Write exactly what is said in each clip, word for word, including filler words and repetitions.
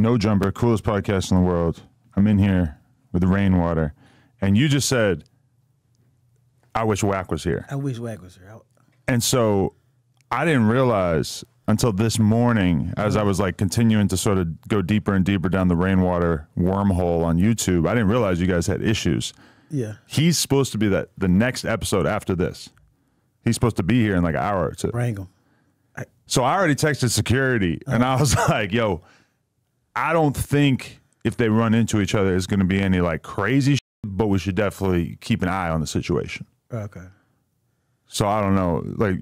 No Jumper, coolest podcast in the world. I'm in here with Rainwater. And you just said, I wish Wack was here. I wish Wack was here. I... And so I didn't realize until this morning, as I was like continuing to sort of go deeper and deeper down the Rainwater wormhole on YouTube, I didn't realize you guys had issues. Yeah. He's supposed to be that the next episode after this. He's supposed to be here in like an hour or two. Wrangle. I... So I already texted security, oh. and I was like, yo, I don't think if they run into each other, it's going to be any like crazy shit, but we should definitely keep an eye on the situation. Okay. So I don't know, like,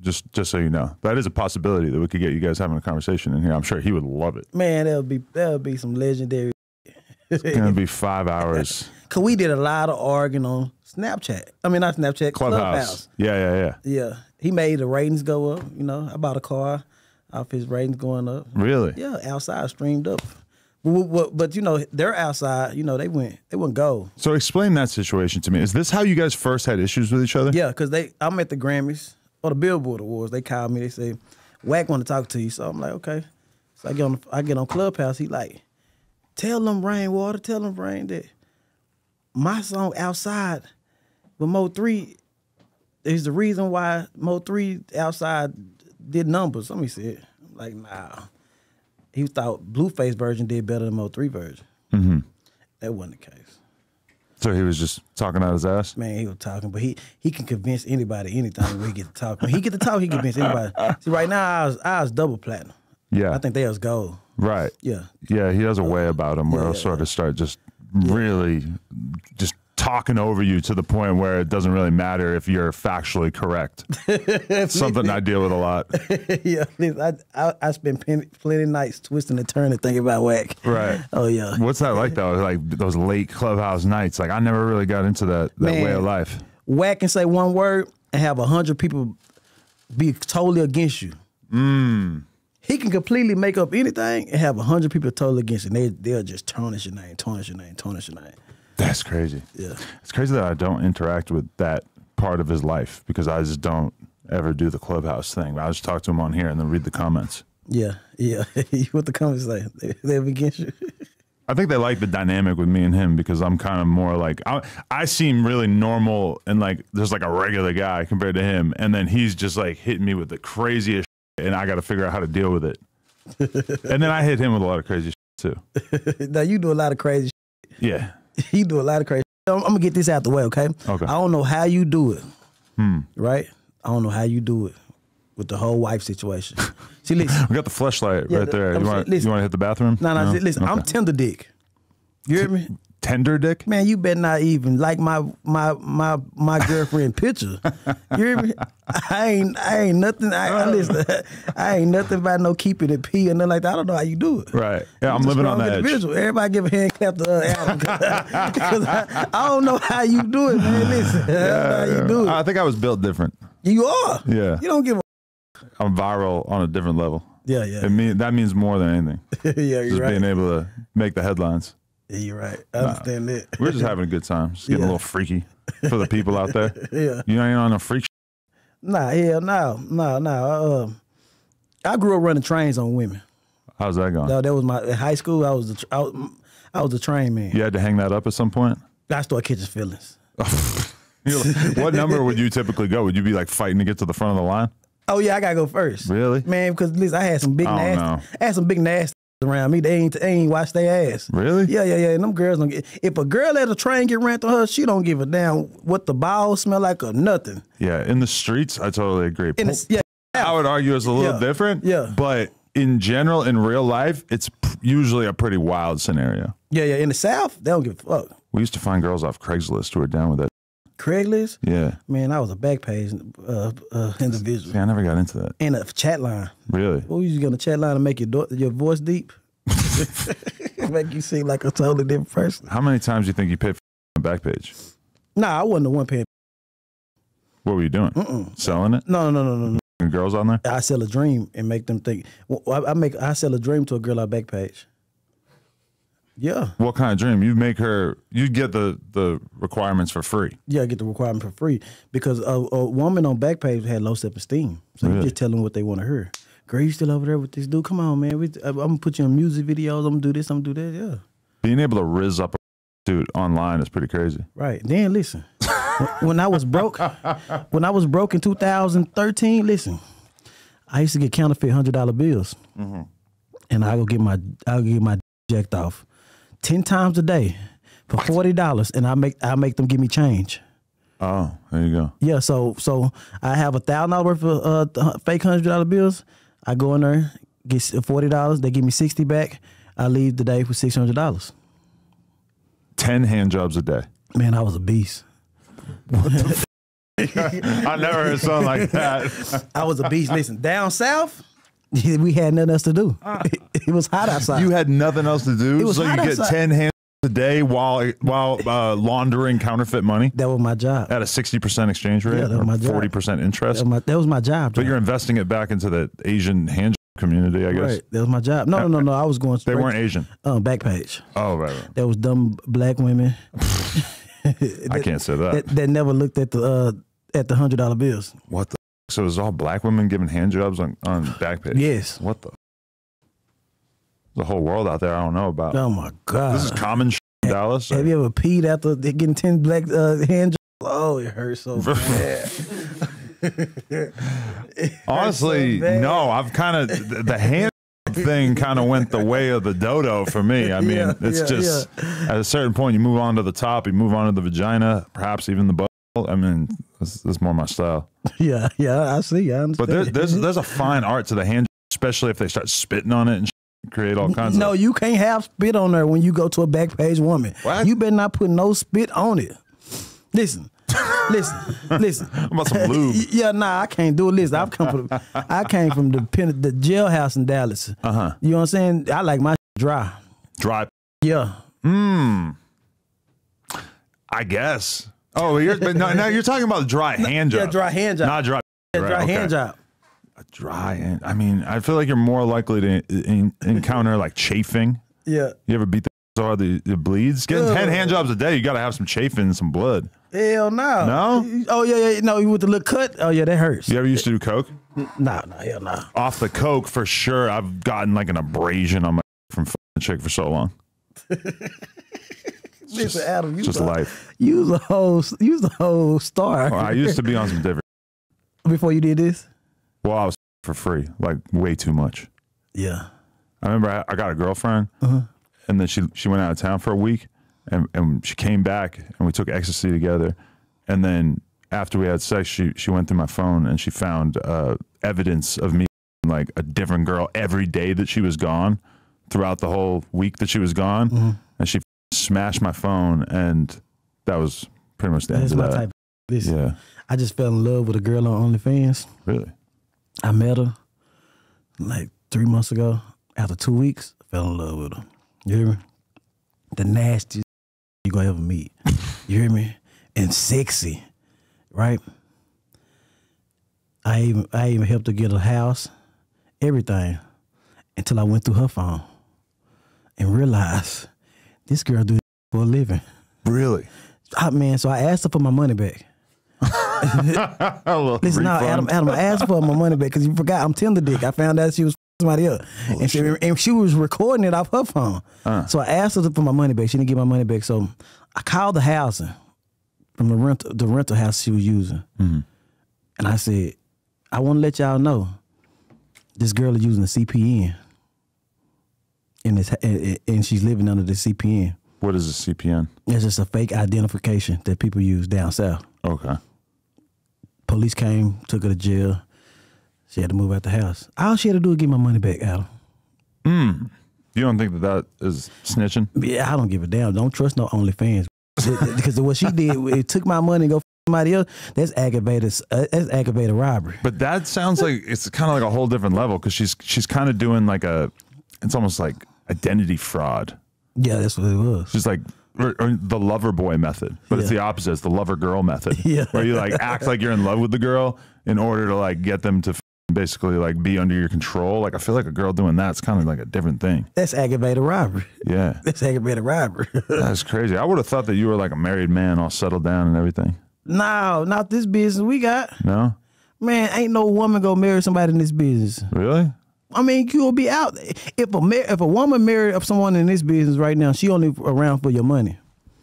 just just so you know, that is a possibility that we could get you guys having a conversation in here. I'm sure he would love it. Man, that'll be that'll be some legendary. It's gonna be five hours. Cause we did a lot of arguing on Snapchat. I mean, not Snapchat, Clubhouse. Clubhouse. Yeah, yeah, yeah. Yeah, he made the ratings go up. You know, I bought a car, off his ratings going up. Really? Yeah, outside streamed up. But, but, but you know, they're outside. You know, they went they went gold. So explain that situation to me. Is this how you guys first had issues with each other? Yeah, cause they I'm at the Grammys. Or the Billboard Awards, they called me. They say, "Wack want to talk to you." So I'm like, "Okay." So I get on, I get on Clubhouse. He like, "Tell them Rainwater, tell them Rain that my song Outside with Mo three is the reason why Mo three Outside did numbers." Somebody said, "I'm like, nah." He thought Blueface version did better than Mo three version. Mm-hmm. That wasn't the case. So he was just talking out his ass? Man, he was talking, but he he can convince anybody anything we get to talk. When he get to talk, he can convince anybody. See, right now, I was, I was double platinum. Yeah. I think they was gold. Right. Yeah. Yeah, he has a way about him where yeah, he'll sort yeah. of start just yeah. really just talking over you to the point where it doesn't really matter if you're factually correct. Something I deal with a lot. Yeah, I, I, I spend plenty, plenty nights twisting and turning thinking about Wack. Right. Oh, yeah. What's that like, though? Like those late Clubhouse nights? Like, I never really got into that, that Man, way of life. Wack can say one word and have a hundred people be totally against you. Mm. He can completely make up anything and have a hundred people totally against you. They, they'll just tarnish your name, tarnish your name, tarnish your name. That's crazy. Yeah, it's crazy that I don't interact with that part of his life because I just don't ever do the Clubhouse thing. I just talk to him on here and then read the comments. Yeah, yeah. What the comments say? They, they're against you. I think they like the dynamic with me and him because I'm kind of more like I, I seem really normal and like there's like a regular guy compared to him, and then he's just like hitting me with the craziest shit, and I got to figure out how to deal with it. And then I hit him with a lot of crazy shit too. Now you do a lot of crazy shit. Yeah. He do a lot of crazy. I'm gonna get this out the way, okay? Okay. I don't know how you do it, hmm. right? I don't know how you do it with the whole wife situation. See, listen, we got the fleshlight yeah, right the, there. I'm you want to hit the bathroom? Nah, nah, no, no. Listen, okay. I'm tender dick. You hear me? Tender dick? Man, you better not even like my my my my girlfriend picture. You hear me? I ain't I ain't nothing. I, I listen. I ain't nothing about no keeping it pee or nothing like that. I don't know how you do it. Right? Yeah, I'm, I'm living on that individual. Everybody give a hand clap to uh, Adam because I, I don't know how you do it, man. Listen, yeah, I don't know how you do it. I think I was built different. You are. Yeah. You don't give a. I'm viral on a different level. Yeah, yeah. It mean, that means more than anything. Yeah, you're just right. Just being able to make the headlines. Yeah, you're right. I understand nah, that. We're just having a good time. Just getting yeah. a little freaky for the people out there. Yeah. You ain't on no freak shit? Nah, hell no. No, no. I grew up running trains on women. How's that going? No, that was my, in high school, I was, the, I, was, I was the train man. You had to hang that up at some point? I started catching feelings. Like, what number would you typically go? Would you be like fighting to get to the front of the line? Oh, yeah, I got to go first. Really? Man, because listen, I had some big oh, nasty. No. I had some big nasty. Around me, they ain't they ain't watch their ass. Really? Yeah, yeah, yeah. And them girls don't get. If a girl let a train get ran through her, she don't give a damn what the balls smell like or nothing. Yeah, in the streets, I totally agree. In the, yeah, I would argue it's a little yeah, different. Yeah, but in general, in real life, it's usually a pretty wild scenario. Yeah, yeah. In the South, they don't give a fuck. We used to find girls off Craigslist who were down with that. Craigslist? Yeah. Man, I was a back page uh, uh, individual. See, I never got into that. And a chat line. Really? What were you going to chat line to make your your voice deep? Make you seem like a totally different person. How many times do you think you paid for a back page? Nah, I wasn't the one paying. What were you doing? Mm-mm. Selling it? No, no, no, no, no. And girls on there? I sell a dream and make them think. Well, I make I sell a dream to a girl on back page. Yeah. What kind of dream? You make her, you get the, the requirements for free. Yeah, I get the requirement for free because a, a woman on Backpage had low self-esteem. So really? You just tell them what they want to hear. girl, you still over there with this dude? Come on, man. We, I'm going to put you in music videos. I'm going to do this. I'm going to do that. Yeah. Being able to rizz up a dude online is pretty crazy. Right. Then listen, when I was broke, when I was broke in two thousand thirteen, listen, I used to get counterfeit one hundred dollar bills. Mm-hmm. And I go get my, I'll get my jacked off ten times a day for forty dollars, and I make I make them give me change. Oh, there you go. Yeah, so so I have a thousand dollars worth of uh, fake hundred dollar bills. I go in there, get forty dollars. They give me sixty back. I leave the day with six hundred dollars. Ten hand jobs a day. Man, I was a beast. What the f I never heard something like that. I was a beast. Listen, down south, we had nothing else to do. Uh, it was hot outside. You had nothing else to do, it was so hot you outside. Get ten hands a day while while uh, laundering counterfeit money. That was my job. At a sixty percent exchange rate, yeah, that was my job. Forty percent interest. That was my, that was my job. But job. You're investing it back into the Asian hand community, I guess. Right. That was my job. No, no, no, no. I was going. They weren't Asian. Um, Backpage. Oh, right, right. That was dumb black women. that, I can't say that. that. That never looked at the uh, at the hundred dollar bills. What the. So it was all black women giving hand jobs on, on Backpage? Yes. What the? There's a whole world out there I don't know about. Oh, my God. This is common shit in Dallas? Have or? You ever peed after getting ten black uh, hand jobs? Oh, it hurts so bad. Honestly, so bad. No. I've kind of, the hand thing kind of went the way of the dodo for me. I mean, yeah, it's yeah, just, yeah. At a certain point, you move on to the top, you move on to the vagina, perhaps even the butt. I mean, that's, that's more my style. Yeah, yeah, I see. I understand. But there, there's there's a fine art to the hand, especially if they start spitting on it and create all kinds no, of. No, you can't have spit on her when you go to a back page woman. What? You better not put no spit on it. Listen, listen, listen. I'm about some lube. Yeah, nah, I can't do it. Listen, I've come from I came from the pen, the jailhouse in Dallas. Uh huh. You know what I'm saying? I like my dry. Dry. Yeah. Mmm. I guess. Oh, you're, but no, now you're talking about dry hand job. Yeah, dry hand job. Not dry. Yeah, dry right, hand okay. job. A dry hand. I mean, I feel like you're more likely to in, encounter like chafing. Yeah. You ever beat the so hard that it bleeds? Getting ten hand jobs a day, you got to have some chafing and some blood. Hell no. No? Oh, yeah, yeah. No, with the little cut. Oh, yeah, that hurts. You ever used to do coke? No, nah, no, nah, hell no. Nah. Off the coke, for sure. I've gotten like an abrasion on my from fucking chick for so long. Just, Adam, you just a, life. You was a whole, you was a whole star. Oh, I used to be on some different. Before you did this? Well, I was for free, like way too much. Yeah. I remember I, I got a girlfriend, uh-huh. and then she she went out of town for a week, and, and she came back, and we took ecstasy together. And then after we had sex, she, she went through my phone, and she found uh, evidence of me like a different girl every day that she was gone, throughout the whole week that she was gone. Mm-hmm. And she smashed my phone, and that was pretty much the end of that. That's my type. Listen, yeah. I just fell in love with a girl on OnlyFans. Really? I met her like three months ago. After two weeks, I fell in love with her. You hear me? The nastiest you're going to ever meet. You hear me? And sexy, right? I even, I even helped her get a house, everything, until I went through her phone and realized this girl do for a living. Really? Hot man, so I asked her for my money back. Listen, no, Adam, Adam, I asked for my money back because you forgot I'm Tinder dick. I found out she was somebody else. Holy and she, and she was recording it off her phone. Uh. So I asked her for my money back. She didn't get my money back. So I called the housing from the, rent, the rental house she was using. Mm-hmm. And I said, I want to let y'all know this girl is using a C P N. And, it's, and she's living under the C P N. What is a C P N? It's just a fake identification that people use down south. Okay. Police came, took her to jail. She had to move out the house. All she had to do was get my money back, Adam. Mm. You don't think that that is snitching? Yeah, I don't give a damn. Don't trust no OnlyFans. Because what she did, it took my money and go f somebody else. That's aggravated, uh, that's aggravated robbery. But that sounds like it's kind of like a whole different level because she's, she's kind of doing like a, it's almost like identity fraud. Yeah, that's what it was. Just like or, or the lover boy method, but yeah. It's the opposite. It's the lover girl method, yeah. Where you like act like you're in love with the girl in order to like get them to basically like be under your control. Like I feel like a girl doing that's kind of like a different thing. That's aggravated robbery. Yeah, that's aggravated robbery. That's crazy. I would have thought that you were like a married man, all settled down and everything. No, not this business we got. No, man, ain't no woman gonna marry somebody in this business. Really? I mean, you'll be out. If a if a woman married of someone in this business right now, she only around for your money.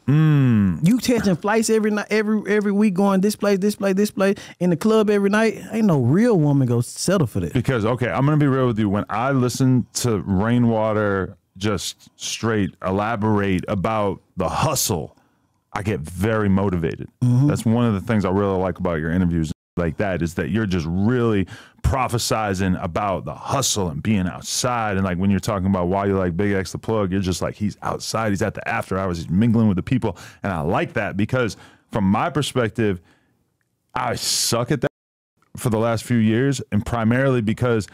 Mm. You catching flights every night, every every week, going this place, this place, this place, in the club every night. Ain't no real woman go settle for that. Because okay, I'm gonna be real with you. When I listen to Rainwater just straight elaborate about the hustle, I get very motivated. Mm-hmm. That's one of the things I really like about your interviews, like that, is that you're just really prophesizing about the hustle and being outside. And like when you're talking about why you like Big X the Plug, you're just like, he's outside, he's at the after hours, he's mingling with the people. And I like that because from my perspective, I suck at that for the last few years. And primarily because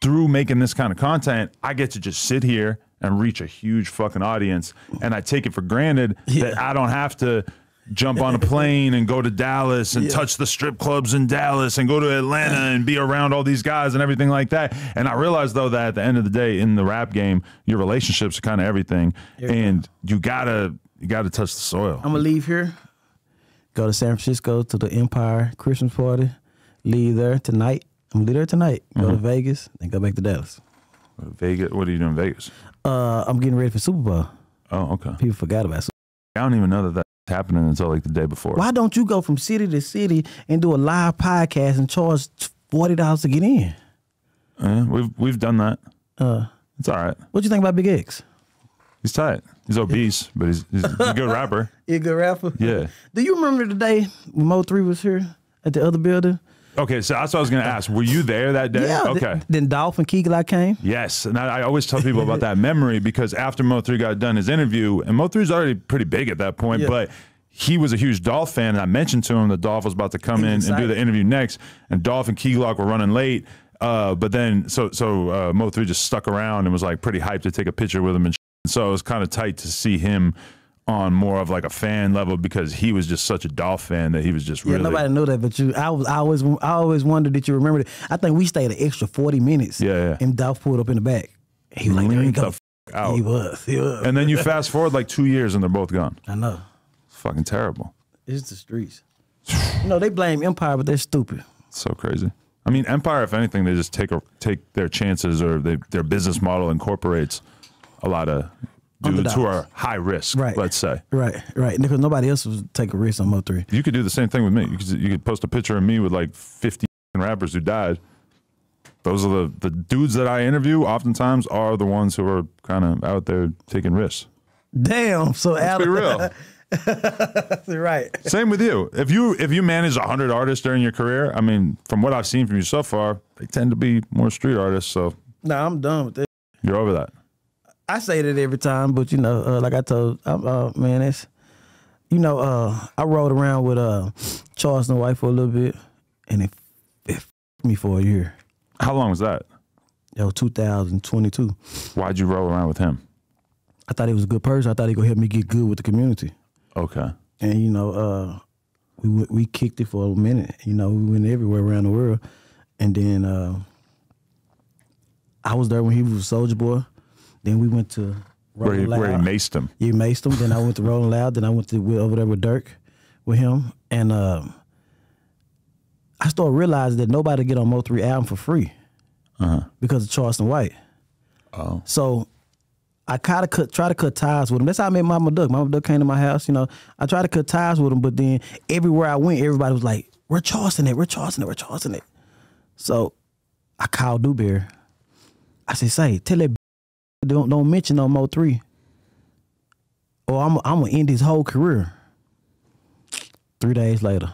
through making this kind of content, I get to just sit here and reach a huge fucking audience. And I take it for granted yeah. that I don't have to jump on a plane and go to Dallas and yeah. touch the strip clubs in Dallas and go to Atlanta and be around all these guys and everything like that. And I realized, though, that at the end of the day in the rap game, your relationships are kind of everything. Here and you gotta, you gotta touch the soil. I'm gonna leave here, go to San Francisco to the Empire Christmas party, leave there tonight. I'm gonna leave there tonight, go mm-hmm. to Vegas, then go back to Dallas. Vegas? What are you doing in Vegas? Uh, I'm getting ready for Super Bowl. Oh, okay. People forgot about Super Bowl. I don't even know that that happening until like the day before. Why don't you go from city to city and do a live podcast and charge forty dollars to get in? Yeah, we've we've done that. Uh, it's all right. What do you think about Big X? He's tight. He's obese, but he's, he's a good rapper. He's a good rapper. Yeah. Do you remember the day when Mo three was here at the other building? Okay, so that's what I was going to ask. Were you there that day? Yeah, okay. Th then Dolph and Kegel, I came. Yes, and I, I always tell people about that memory because after Mo three got done his interview, and Mo three's already pretty big at that point, yeah. but he was a huge Dolph fan, and I mentioned to him that Dolph was about to come in excited. and do the interview next, and Dolph and Kegel were running late, uh, but then so so uh, Mo three just stuck around and was like pretty hyped to take a picture with him, and so it was kind of tight to see him on more of like a fan level because he was just such a Dolph fan that he was just really. Yeah, nobody knew that, but you, I was, I always, I always wondered that you remember it. I think we stayed an extra forty minutes. Yeah, yeah. And Dolph pulled up in the back. He was like, "There you go." Out. He was, he was. And then you fast forward like two years and they're both gone. I know. It's fucking terrible. It's the streets. You know, they blame Empire, but they're stupid. It's so crazy. I mean, Empire, if anything, they just take a, take their chances, or they, their business model incorporates a lot of dudes who are high risk, right. let's say. Right, right. Because nobody else would take a risk on Mo three. You could do the same thing with me. You could, you could post a picture of me with like fifty rappers who died. Those are the, the dudes that I interview oftentimes are the ones who are kind of out there taking risks. Damn. So let's be real. Right. Same with you. If you if you manage a hundred artists during your career, I mean, from what I've seen from you so far, they tend to be more street artists. So no, nah, I'm done with that. You're over that. I say that every time, but you know, uh, like I told, uh, uh, man, it's, you know, uh, I rode around with uh, Charleston White for a little bit, and it, it f***ed me for a year. How long was that? That was two thousand twenty-two. Why'd you roll around with him? I thought he was a good person. I thought he could help me get good with the community. Okay. And you know, uh, we we kicked it for a minute. You know, we went everywhere around the world, and then uh, I was there when he was Soulja Boy. Then we went to Rolling Loud. Where he maced him. You maced him. Then I went to Rolling Loud. Then I went to we over there with Durk, with him. And um, I started realizing that nobody get on Mo three album for free uh-huh. because of Charleston White. Oh. So I kind of cut, try to cut ties with him. That's how I met Mama Duck. Mama Duck came to my house. You know, I tried to cut ties with him, but then everywhere I went, everybody was like, "We're Charleston it. We're Charleston it. We're Charleston it." So I called DuBear. I said, "Say, tell that." Don't don't mention no Mo three, or I'm I'm gonna end his whole career. Three days later,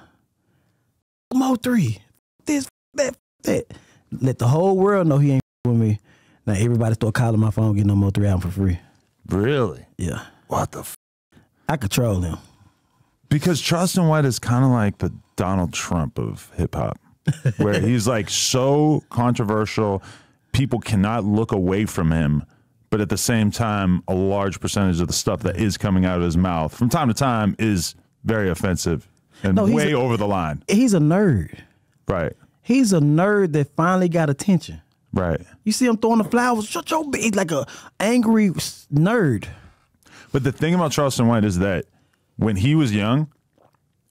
Mo three, this that that, let the whole world know he ain't with me. Now everybody start calling my phone, getting no Mo three album for free. Really? Yeah. What the? F I control him because Charleston White is kind of like the Donald Trump of hip hop, where he's like so controversial, people cannot look away from him. But at the same time, a large percentage of the stuff that is coming out of his mouth from time to time is very offensive and no, way a, over the line. He's a nerd. Right. He's a nerd that finally got attention. Right. You see him throwing the flowers. Shut your bitch, like a angry nerd. But the thing about Charleston White is that when he was young,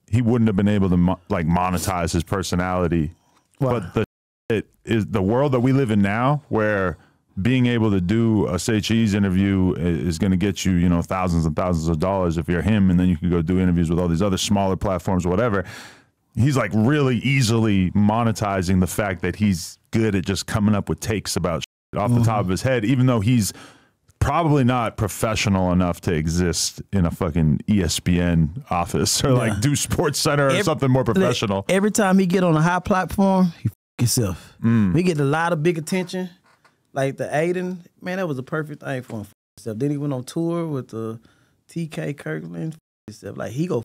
he wouldn't have been able to mo like monetize his personality. Wow. But the it is the world that we live in now, where being able to do a Say Cheese interview is going to get you, you know, thousands and thousands of dollars if you're him, and then you can go do interviews with all these other smaller platforms or whatever. He's like really easily monetizing the fact that he's good at just coming up with takes about shit off mm-hmm. the top of his head, even though he's probably not professional enough to exist in a fucking E S P N office or yeah. like do Sports Center or every, something more professional. Every time he get on a high platform, he f himself. Mm. He get a lot of big attention. Like the Aiden, man, that was a perfect thing for him. F himself. Then he went on tour with the T K Kirkland. F himself. Like he go f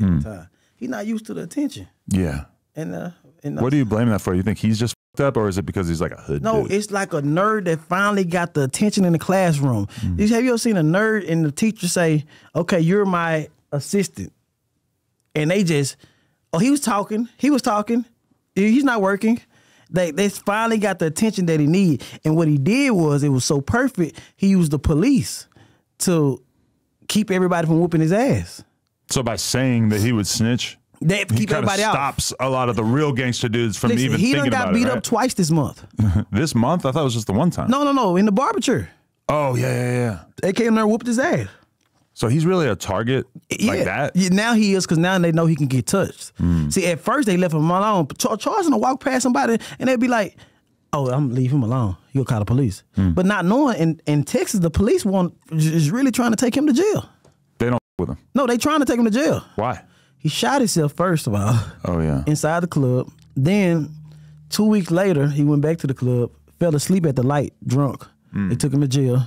every mm. time. He's not used to the attention. Yeah. And uh, and uh, what do you blame that for? You think he's just fucked up, or is it because he's like a hood? No, dude? It's like a nerd that finally got the attention in the classroom. Mm. Have you ever seen a nerd and the teacher say, "Okay, you're my assistant," and they just, oh, he was talking, he was talking, he's not working. They they finally got the attention that he needed, and what he did was it was so perfect. He used the police to keep everybody from whooping his ass. So by saying that he would snitch, they keep he everybody stops off. A lot of the real gangster dudes from Listen, even he thinking about it. He done got beat right? up twice this month. This month? I thought it was just the one time. No, no, no. In the barber. Oh, yeah, yeah, yeah. They came there and whooped his ass. So he's really a target yeah. like that? Yeah, now he is, because now they know he can get touched. Mm. See, at first they left him alone. Char Charleston will walk past somebody and they'd be like, oh, I'm leave him alone. He'll call the police. Mm. But not knowing, in, in Texas, the police want, is really trying to take him to jail. They don't with him. No, they trying to take him to jail. Why? He shot himself first of all. Oh yeah. Inside the club. Then two weeks later, he went back to the club, fell asleep at the light, drunk. Mm. They took him to jail.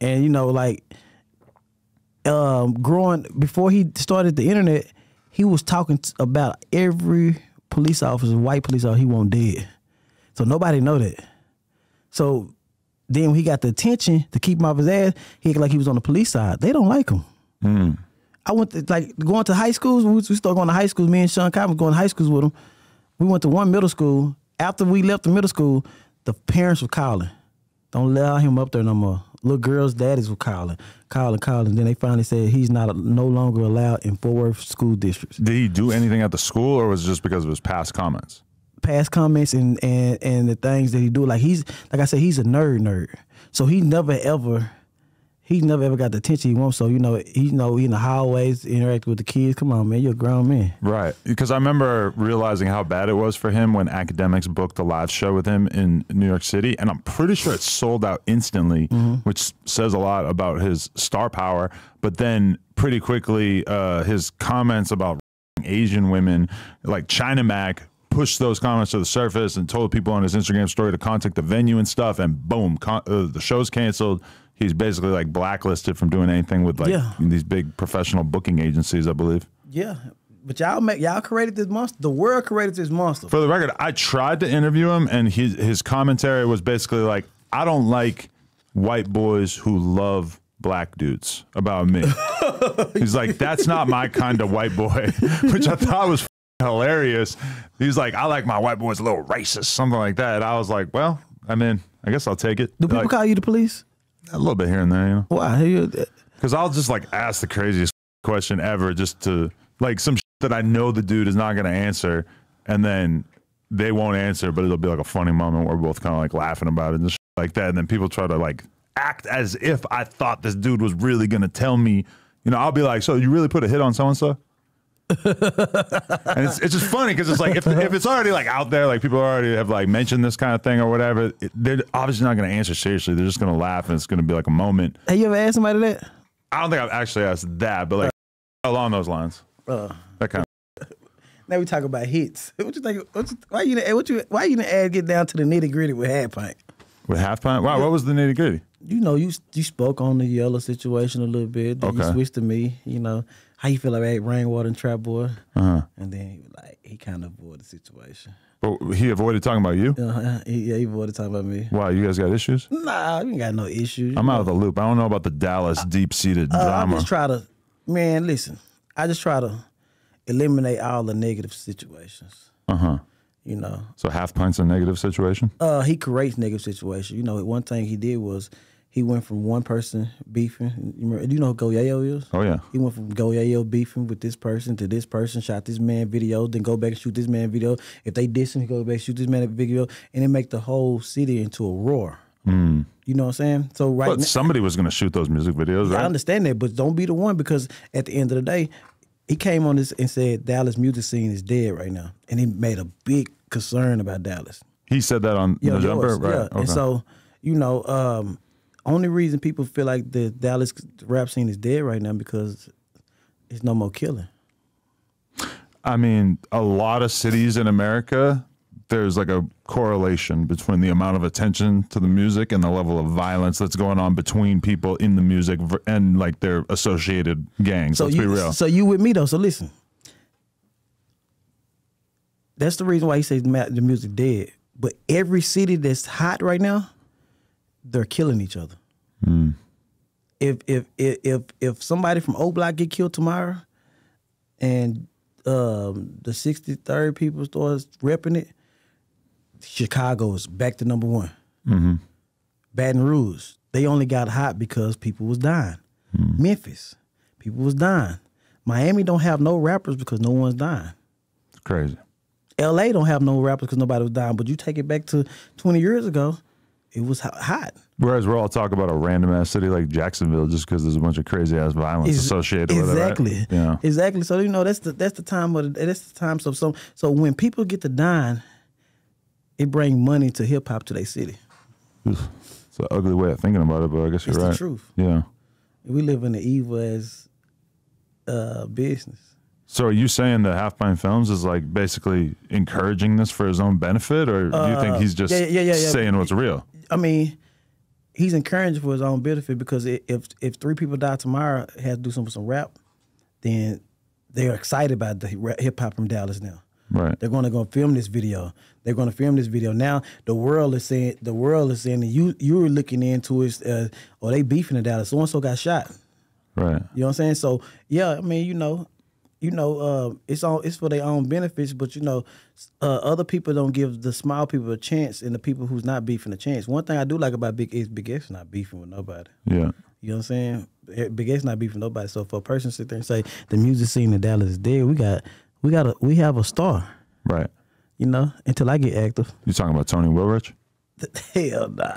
And you know, like um, growing before he started the internet, he was talking about every police officer, white police officer, he won't dead. So nobody know that. So then when he got the attention to keep him off his ass, he acted like he was on the police side. They don't like him. Mm. I went to, like, going to high schools. We started going to high schools. Me and Sean Cobb was going to high schools with him. We went to one middle school. After we left the middle school, the parents were calling. Don't allow him up there no more. Little girls' daddies were calling, calling, calling. Then they finally said he's not no longer allowed in Fort Worth school districts. Did he do anything at the school, or was it just because of his past comments? Past comments and, and, and the things that he do. Like, he's, like I said, he's a nerd nerd. So he never ever... He never ever got the attention he wants, so you know, he you know in the hallways interacting with the kids. Come on, man, you're a grown man, right? Because I remember realizing how bad it was for him when Academics booked a live show with him in New York City, and I'm pretty sure it sold out instantly, mm-hmm. which says a lot about his star power. But then pretty quickly, uh, his comments about Asian women, like China Mac, pushed those comments to the surface and told people on his Instagram story to contact the venue and stuff, and boom, con uh, the show's canceled. He's basically like blacklisted from doing anything with like yeah. these big professional booking agencies, I believe. Yeah, but y'all make y'all created this monster. The world created this monster. For the record, I tried to interview him, and his his commentary was basically like, "I don't like white boys who love black dudes." About me, he's like, "That's not my kind of white boy," which I thought was hilarious. He's like, "I like my white boys a little racist," something like that. And I was like, "Well, I mean, I guess I'll take it." Do people like, call you the police? A little bit here and there, you know. Why? Because I'll just like ask the craziest question ever, just to like some shit that I know the dude is not gonna answer, and then they won't answer, but it'll be like a funny moment where we're both kind of like laughing about it and shit like that. And then people try to like act as if I thought this dude was really gonna tell me. You know, I'll be like, "So you really put a hit on so and so?" And it's, it's just funny because it's like if, if it's already like out there, like people already have like mentioned this kind of thing or whatever, it, they're obviously not going to answer seriously. They're just going to laugh, and it's going to be like a moment. Have you ever asked somebody that? I don't think I've actually asked that, but like uh, along those lines, uh, that kind of. Now we talk about hits. What you think? What you, why you? What you? Why you didn't add, get down to the nitty gritty with Half Pint? With Half Pint? Wow, what was the nitty gritty? You know, you you spoke on the Yella situation a little bit. Then okay. you switched to me. You know. How you feel like that Rainwater and Trap Boy? Uh-huh. And then he was like, he kind of avoided the situation. But oh, he avoided talking about you? Uh-huh. he, yeah, he avoided talking about me. Why? You guys got issues? Nah, we ain't got no issues. I'm know? out of the loop. I don't know about the Dallas I, deep-seated uh, drama. I just try to, man, listen. I just try to eliminate all the negative situations. Uh-huh. You know. So Half Pint's a negative situation? Uh, he creates negative situations. You know, one thing he did was He went from one person beefing. You remember, do you know who Go Yayo is? Oh, yeah. He went from Go Yayo beefing with this person to this person, shot this man video, then go back and shoot this man video. If they diss him, he go back and shoot this man video, and it make the whole city into a roar. Mm. You know what I'm saying? So right but now, somebody was going to shoot those music videos, right? I understand that, but don't be the one, because at the end of the day, he came on this and said Dallas music scene is dead right now, and he made a big concern about Dallas. He said that on No Jumper? Right. Yeah, okay. And so, you know... Um, only reason people feel like the Dallas rap scene is dead right now because there's no more killing. I mean, a lot of cities in America, there's like a correlation between the amount of attention to the music and the level of violence that's going on between people in the music and like their associated gangs. So let's you, be real. So you with me though, so listen. That's the reason why he says the music dead. But every city that's hot right now, they're killing each other. Mm. If if if if somebody from O Block get killed tomorrow, and um, the sixty-third people starts repping it, Chicago is back to number one. Mm-hmm. Baton Rouge, they only got hot because people was dying. Mm. Memphis, people was dying. Miami don't have no rappers because no one's dying. It's crazy. L A don't have no rappers because nobody was dying. But you take it back to twenty years ago. It was hot. Whereas we're all talking about a random-ass city like Jacksonville just because there's a bunch of crazy-ass violence it's, associated exactly. with it, right? Exactly. Yeah. Exactly. So, you know, that's the, that's the time of the, that's the time. So, so, so when people get to dying, it brings money to hip-hop to their city. It's an ugly way of thinking about it, but I guess you're it's right. It's the truth. Yeah. We live in the evil as uh, business. So are you saying that Half Pint Films is like basically encouraging this for his own benefit, or uh, do you think he's just yeah, yeah, yeah, yeah. saying what's real? I mean, he's encouraged for his own benefit, because if if three people die tomorrow, has to do something with some rap, then they're excited about the hip hop from Dallas now. Right. They're going to go film this video. They're going to film this video. Now the world is saying the world is saying that you you're looking into it, uh, or they beefing in Dallas. So and so got shot. Right. You know what I'm saying? So yeah, I mean, you know, you know, uh, it's all it's for their own benefits, but you know. Uh, other people don't give the small people a chance, and the people who's not beefing a chance. One thing I do like about Big X, Big X not beefing with nobody. Yeah, you know what I'm saying. Big X not beefing with nobody. So for a person to sit there and say the music scene in Dallas is dead, we got, we got, a, we have a star. Right. You know, until I get active. You talking about Tony Wilrich? Hell nah.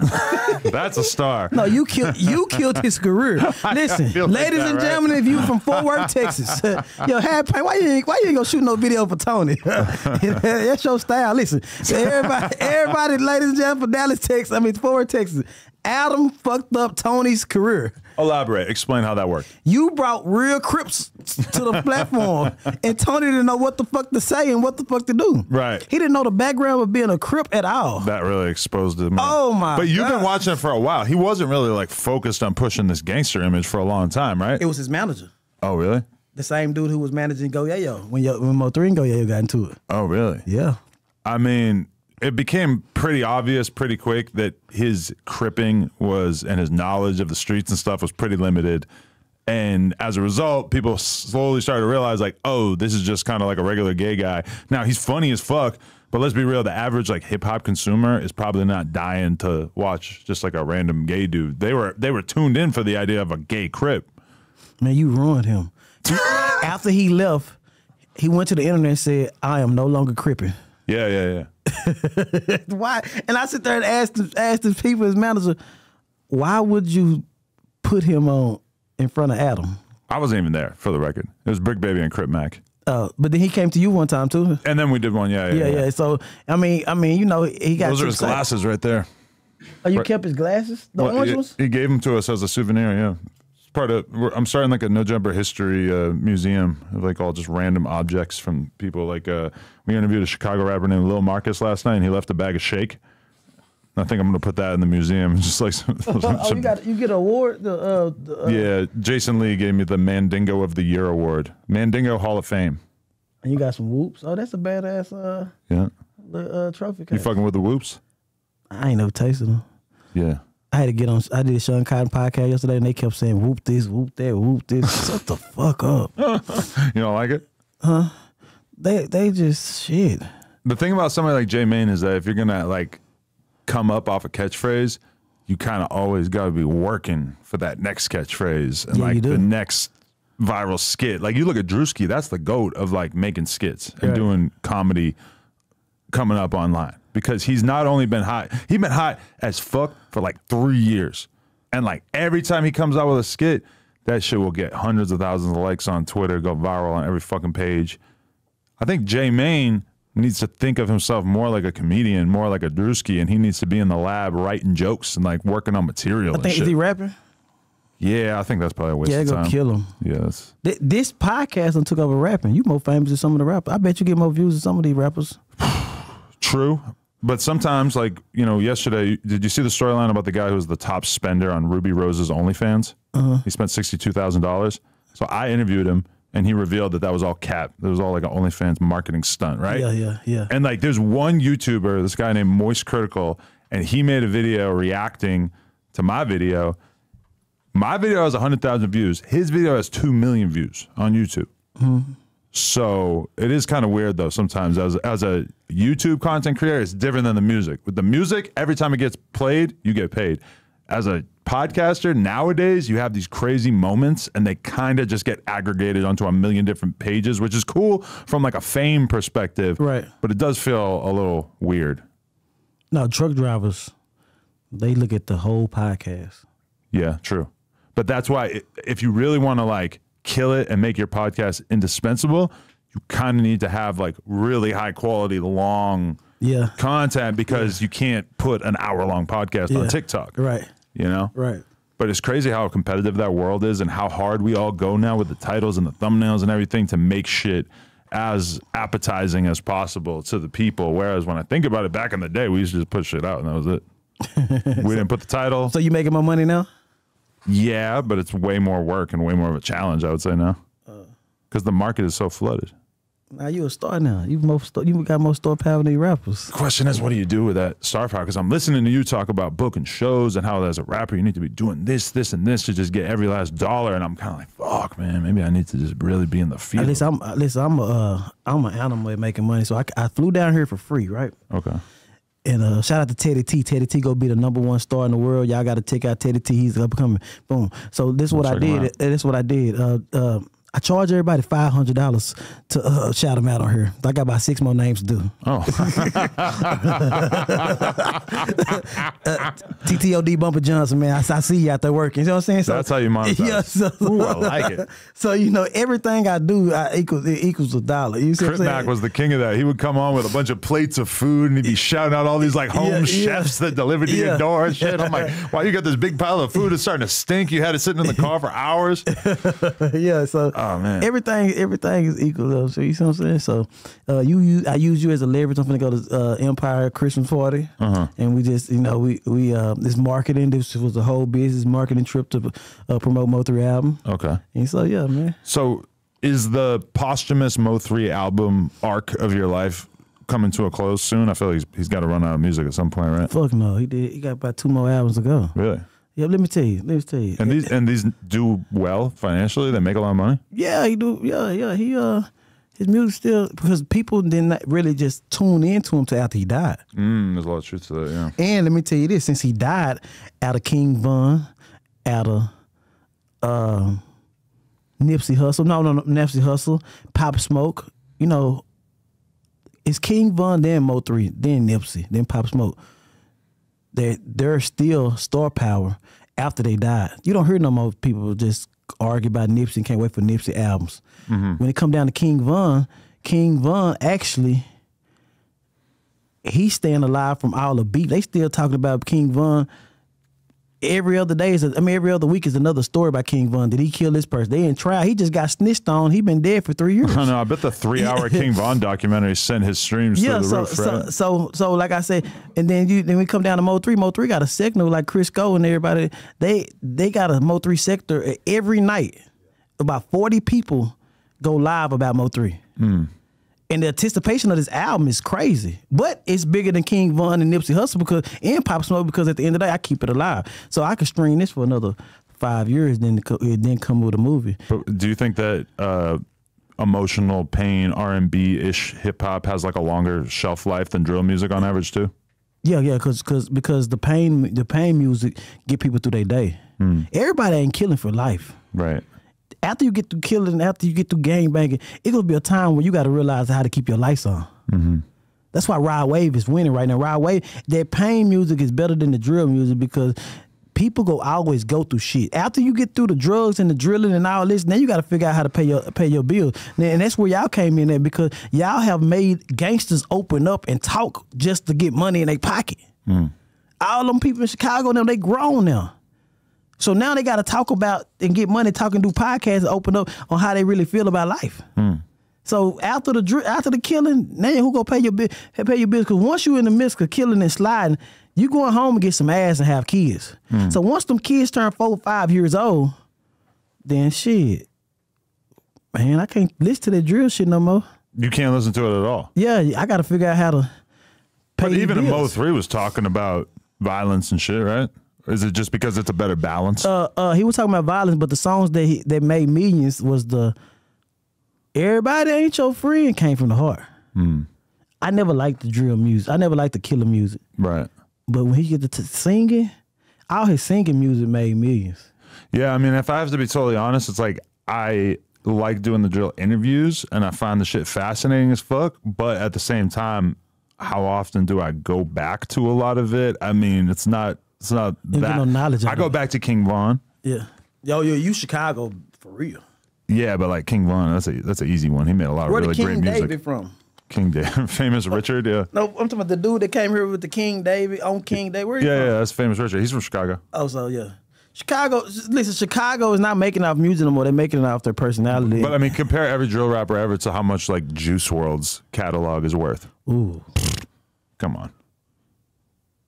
That's a star. No, you killed you killed his career. Listen, ladies like that, and gentlemen, right? If you from Fort Worth, Texas, uh, yo, Half Pint, why you ain't, why you ain't gonna shoot no video for Tony? That's your style. Listen, everybody, everybody, ladies and gentlemen, from Dallas, Texas, I mean Fort Worth, Texas, Adam fucked up Tony's career. Elaborate. Explain how that worked. You brought real Crips to the platform, and Tony didn't know what the fuck to say and what the fuck to do. Right. He didn't know the background of being a Crip at all. That really exposed him. Oh, my But you've God. been watching it for a while. He wasn't really, like, focused on pushing this gangster image for a long time, right? It was his manager. Oh, really? The same dude who was managing Go Yayo when, when Mo three and Go Yayo got into it. Oh, really? Yeah. I mean... It became pretty obvious pretty quick that his cripping was, and his knowledge of the streets and stuff was pretty limited. And as a result, people slowly started to realize like, oh, this is just kind of like a regular gay guy. Now, he's funny as fuck, but let's be real. The average like hip hop consumer is probably not dying to watch just like a random gay dude. They were, they were tuned in for the idea of a gay Crip. Man, you ruined him. After he left, he went to the internet and said, I am no longer cripping. Yeah, yeah, yeah. Why? And I sit there and ask the, ask the people, his manager, why would you put him on in front of Adam? I wasn't even there, for the record. It was Brick Baby and Crip Mac. Oh, uh, but then he came to you one time too. And then we did one, yeah, yeah, yeah. yeah. yeah. So I mean, I mean, you know, he got those are his excited. glasses right there. Oh, you right. kept his glasses, the well, orange ones. He gave them to us as a souvenir. Yeah, it's part of. I'm starting like a No Jumper history uh, museum of like all just random objects from people like. Uh, We interviewed a Chicago rapper named Lil Marcus last night, and he left a bag of shake. I think I'm going to put that in the museum. Just like some, some, oh, you, got, you get an award? The, uh, the, uh, yeah, Jason Lee gave me the Mandingo of the Year award. Mandingo Hall of Fame. And you got some whoops? Oh, that's a badass uh, yeah. uh, trophy case. You fucking with the whoops? I ain't never tasted them. Yeah. I had to get on, I did a Sean Cotton podcast yesterday, and they kept saying whoop this, whoop that, whoop this. Shut the fuck up. You don't like it? Huh? They they just shit. The thing about somebody like J Main is that if you're gonna like come up off a catchphrase, you kind of always got to be working for that next catchphrase and yeah, like the next viral skit. Like you look at Drewski, that's the goat of like making skits and right. doing comedy coming up online, because he's not only been hot, he's been hot as fuck for like three years. And like every time he comes out with a skit, that shit will get hundreds of thousands of likes on Twitter, go viral on every fucking page. I think J-Main needs to think of himself more like a comedian, more like a Drewski, and he needs to be in the lab writing jokes and like working on material. I think, and shit. Is he rapping? Yeah, I think that's probably a waste yeah, of time. Yeah, go kill him. Yes. Th this podcast done took over rapping. You more famous than some of the rappers. I bet you get more views than some of these rappers. True. But sometimes, like, you know, yesterday, did you see the storyline about the guy who was the top spender on Ruby Rose's OnlyFans? Uh-huh. He spent sixty-two thousand dollars. So I interviewed him, and he revealed that that was all cap. It was all like an OnlyFans marketing stunt, right? Yeah, yeah, yeah. And like there's one YouTuber, this guy named Moist Critical, and he made a video reacting to my video. My video has one hundred thousand views. His video has two million views on YouTube. Mm-hmm. So it is kind of weird, though, sometimes. As, as a YouTube content creator, it's different than the music. With the music, every time it gets played, you get paid. As a podcaster, nowadays, you have these crazy moments, and they kind of just get aggregated onto a million different pages, which is cool from, like, a fame perspective. Right. But it does feel a little weird. No, truck drivers, they look at the whole podcast. Yeah, true. But that's why if you really want to, like, kill it and make your podcast indispensable, you kind of need to have like really high quality, long yeah. content, because yeah. you can't put an hour long podcast yeah. on TikTok. Right. You know? Right. But it's crazy how competitive that world is and how hard we all go now with the titles and the thumbnails and everything to make shit as appetizing as possible to the people. Whereas when I think about it, back in the day, we used to just put shit out and that was it. We so, didn't put the title. So you making more money now? Yeah, but it's way more work and way more of a challenge, I would say, now. Because uh, the market is so flooded. Now you a star now. You most you got more star power than these rappers. The question is, what do you do with that star power? Because I'm listening to you talk about booking shows and how as a rapper you need to be doing this, this, and this to just get every last dollar. And I'm kind of like, fuck, man, maybe I need to just really be in the field. At least I'm, at least I'm, uh, I'm an animal at making money. So I, I flew down here for free, right? Okay. And uh, shout out to Teddy T. Teddy T go be the number one star in the world. Y'all got to check out Teddy T. He's upcoming. Boom. So this is what I did. This is what I did. Uh, uh, I charge everybody five hundred dollars to uh, shout them out on here. I got about six more names to do. Oh. uh, T T O D Bumpy Johnson, man. I, I see you out there working. You know what I'm saying? So that's how you monetize. Yeah, so, ooh, I like it. So you know, everything I do I equals it equals a dollar. You see Crip Mac was the king of that. He would come on with a bunch of plates of food and he'd be shouting out all these like home yeah, yeah. chefs that delivered to yeah. your door and shit. I'm like, wow, you got this big pile of food. It's starting to stink. You had it sitting in the car for hours. yeah. So. Oh, man. Everything, everything is equal, though. So you see what I'm saying? So uh, you, you, I use you as a leverage. I'm finna go to uh, Empire Christmas party, uh-huh. and we just, you know, we we uh, this marketing. This was a whole business marketing trip to uh, promote Mo three album. Okay. And so yeah, man. So is the posthumous Mo three album arc of your life coming to a close soon? I feel like he's, he's got to run out of music at some point, right? Fuck no, he did. He got about two more albums to go. Really? Yeah, let me tell you. Let me tell you. And these and these do well financially. They make a lot of money. Yeah, he do. Yeah, yeah. He uh, his music still, because people didn't really just tune into him till after he died. Mm, there's a lot of truth to that. Yeah. And let me tell you this: since he died, out of King Von, out of um, Nipsey Hustle, no, no, no, Nipsey Hustle, Pop Smoke. You know, it's King Von, then Mo three, then Nipsey, then Pop Smoke. They're, they're still star power after they died. You don't hear no more people just argue about Nipsey and can't wait for Nipsey albums. Mm-hmm. When it come down to King Von, King Von actually, he's staying alive from all the beef. They still talking about King Von. Every other day, is a, I mean, every other week is another story about King Von. Did he kill this person? They in trial. He just got snitched on. He been dead for three years. I know. I bet the three-hour King Von documentary sent his streams yeah, through the so, roof. So, right? so, so, like I said, and then you, then we come down to Mo three. Mo three got a signal like Chris Cole and everybody. They they got a Mo three sector every night. About forty people go live about Mo three. Mm. And the anticipation of this album is crazy. But it's bigger than King Von and Nipsey Hussle because and Pop Smoke, because at the end of the day, I keep it alive. So I could stream this for another five years, then it then come with a movie. But do you think that uh, emotional pain, R and B-ish hip-hop has like a longer shelf life than drill music on average too? Yeah, yeah, cause, cause, because the pain, the pain music get people through their day. Mm. Everybody ain't killing for life. Right. After you get through killing, after you get through gang banging, it gonna be a time when you gotta realize how to keep your lights on. Mm-hmm. That's why Ride Wave is winning right now. Ride Wave, that pain music is better than the drill music because people go always go through shit. After you get through the drugs and the drilling and all this, now you got to figure out how to pay your pay your bills. And that's where y'all came in at because y'all have made gangsters open up and talk just to get money in their pocket. Mm. All them people in Chicago now, they grown now. So now they got to talk about and get money, talk and do podcasts and open up on how they really feel about life. Mm. So after the after the killing, now who gonna pay your bill? Pay your bills because once you in the midst of killing and sliding, you going home and get some ass and have kids. Mm. So once them kids turn four, five years old, then shit, man, I can't listen to that drill shit no more. You can't listen to it at all. Yeah, I got to figure out how to pay. But even Mo three was talking about violence and shit, right? Is it just because it's a better balance? Uh, uh, he was talking about violence, but the songs that he, that made millions was the. Everybody ain't your friend came from the heart. Mm. I never liked the drill music. I never liked the killer music. Right. But when he get to singing, all his singing music made millions. Yeah, I mean, if I have to be totally honest, it's like I like doing the drill interviews and I find the shit fascinating as fuck. But at the same time, how often do I go back to a lot of it? I mean, it's not it's not you that. No knowledge I go it. back to King Von. Yeah. Yo, yo, you Chicago for real. Yeah, but like King Von, that's a that's an easy one. He made a lot of really great music. Where King David from? King David, famous Richard. Yeah. No, I'm talking about the dude that came here with the King David on King David. Where? Yeah, yeah, that's famous Richard. He's from Chicago. Oh, so yeah, Chicago. Listen, Chicago is not making off music anymore. They're making it off their personality. But I mean, compare every drill rapper ever to how much like Juice world's catalog is worth. Ooh, come on.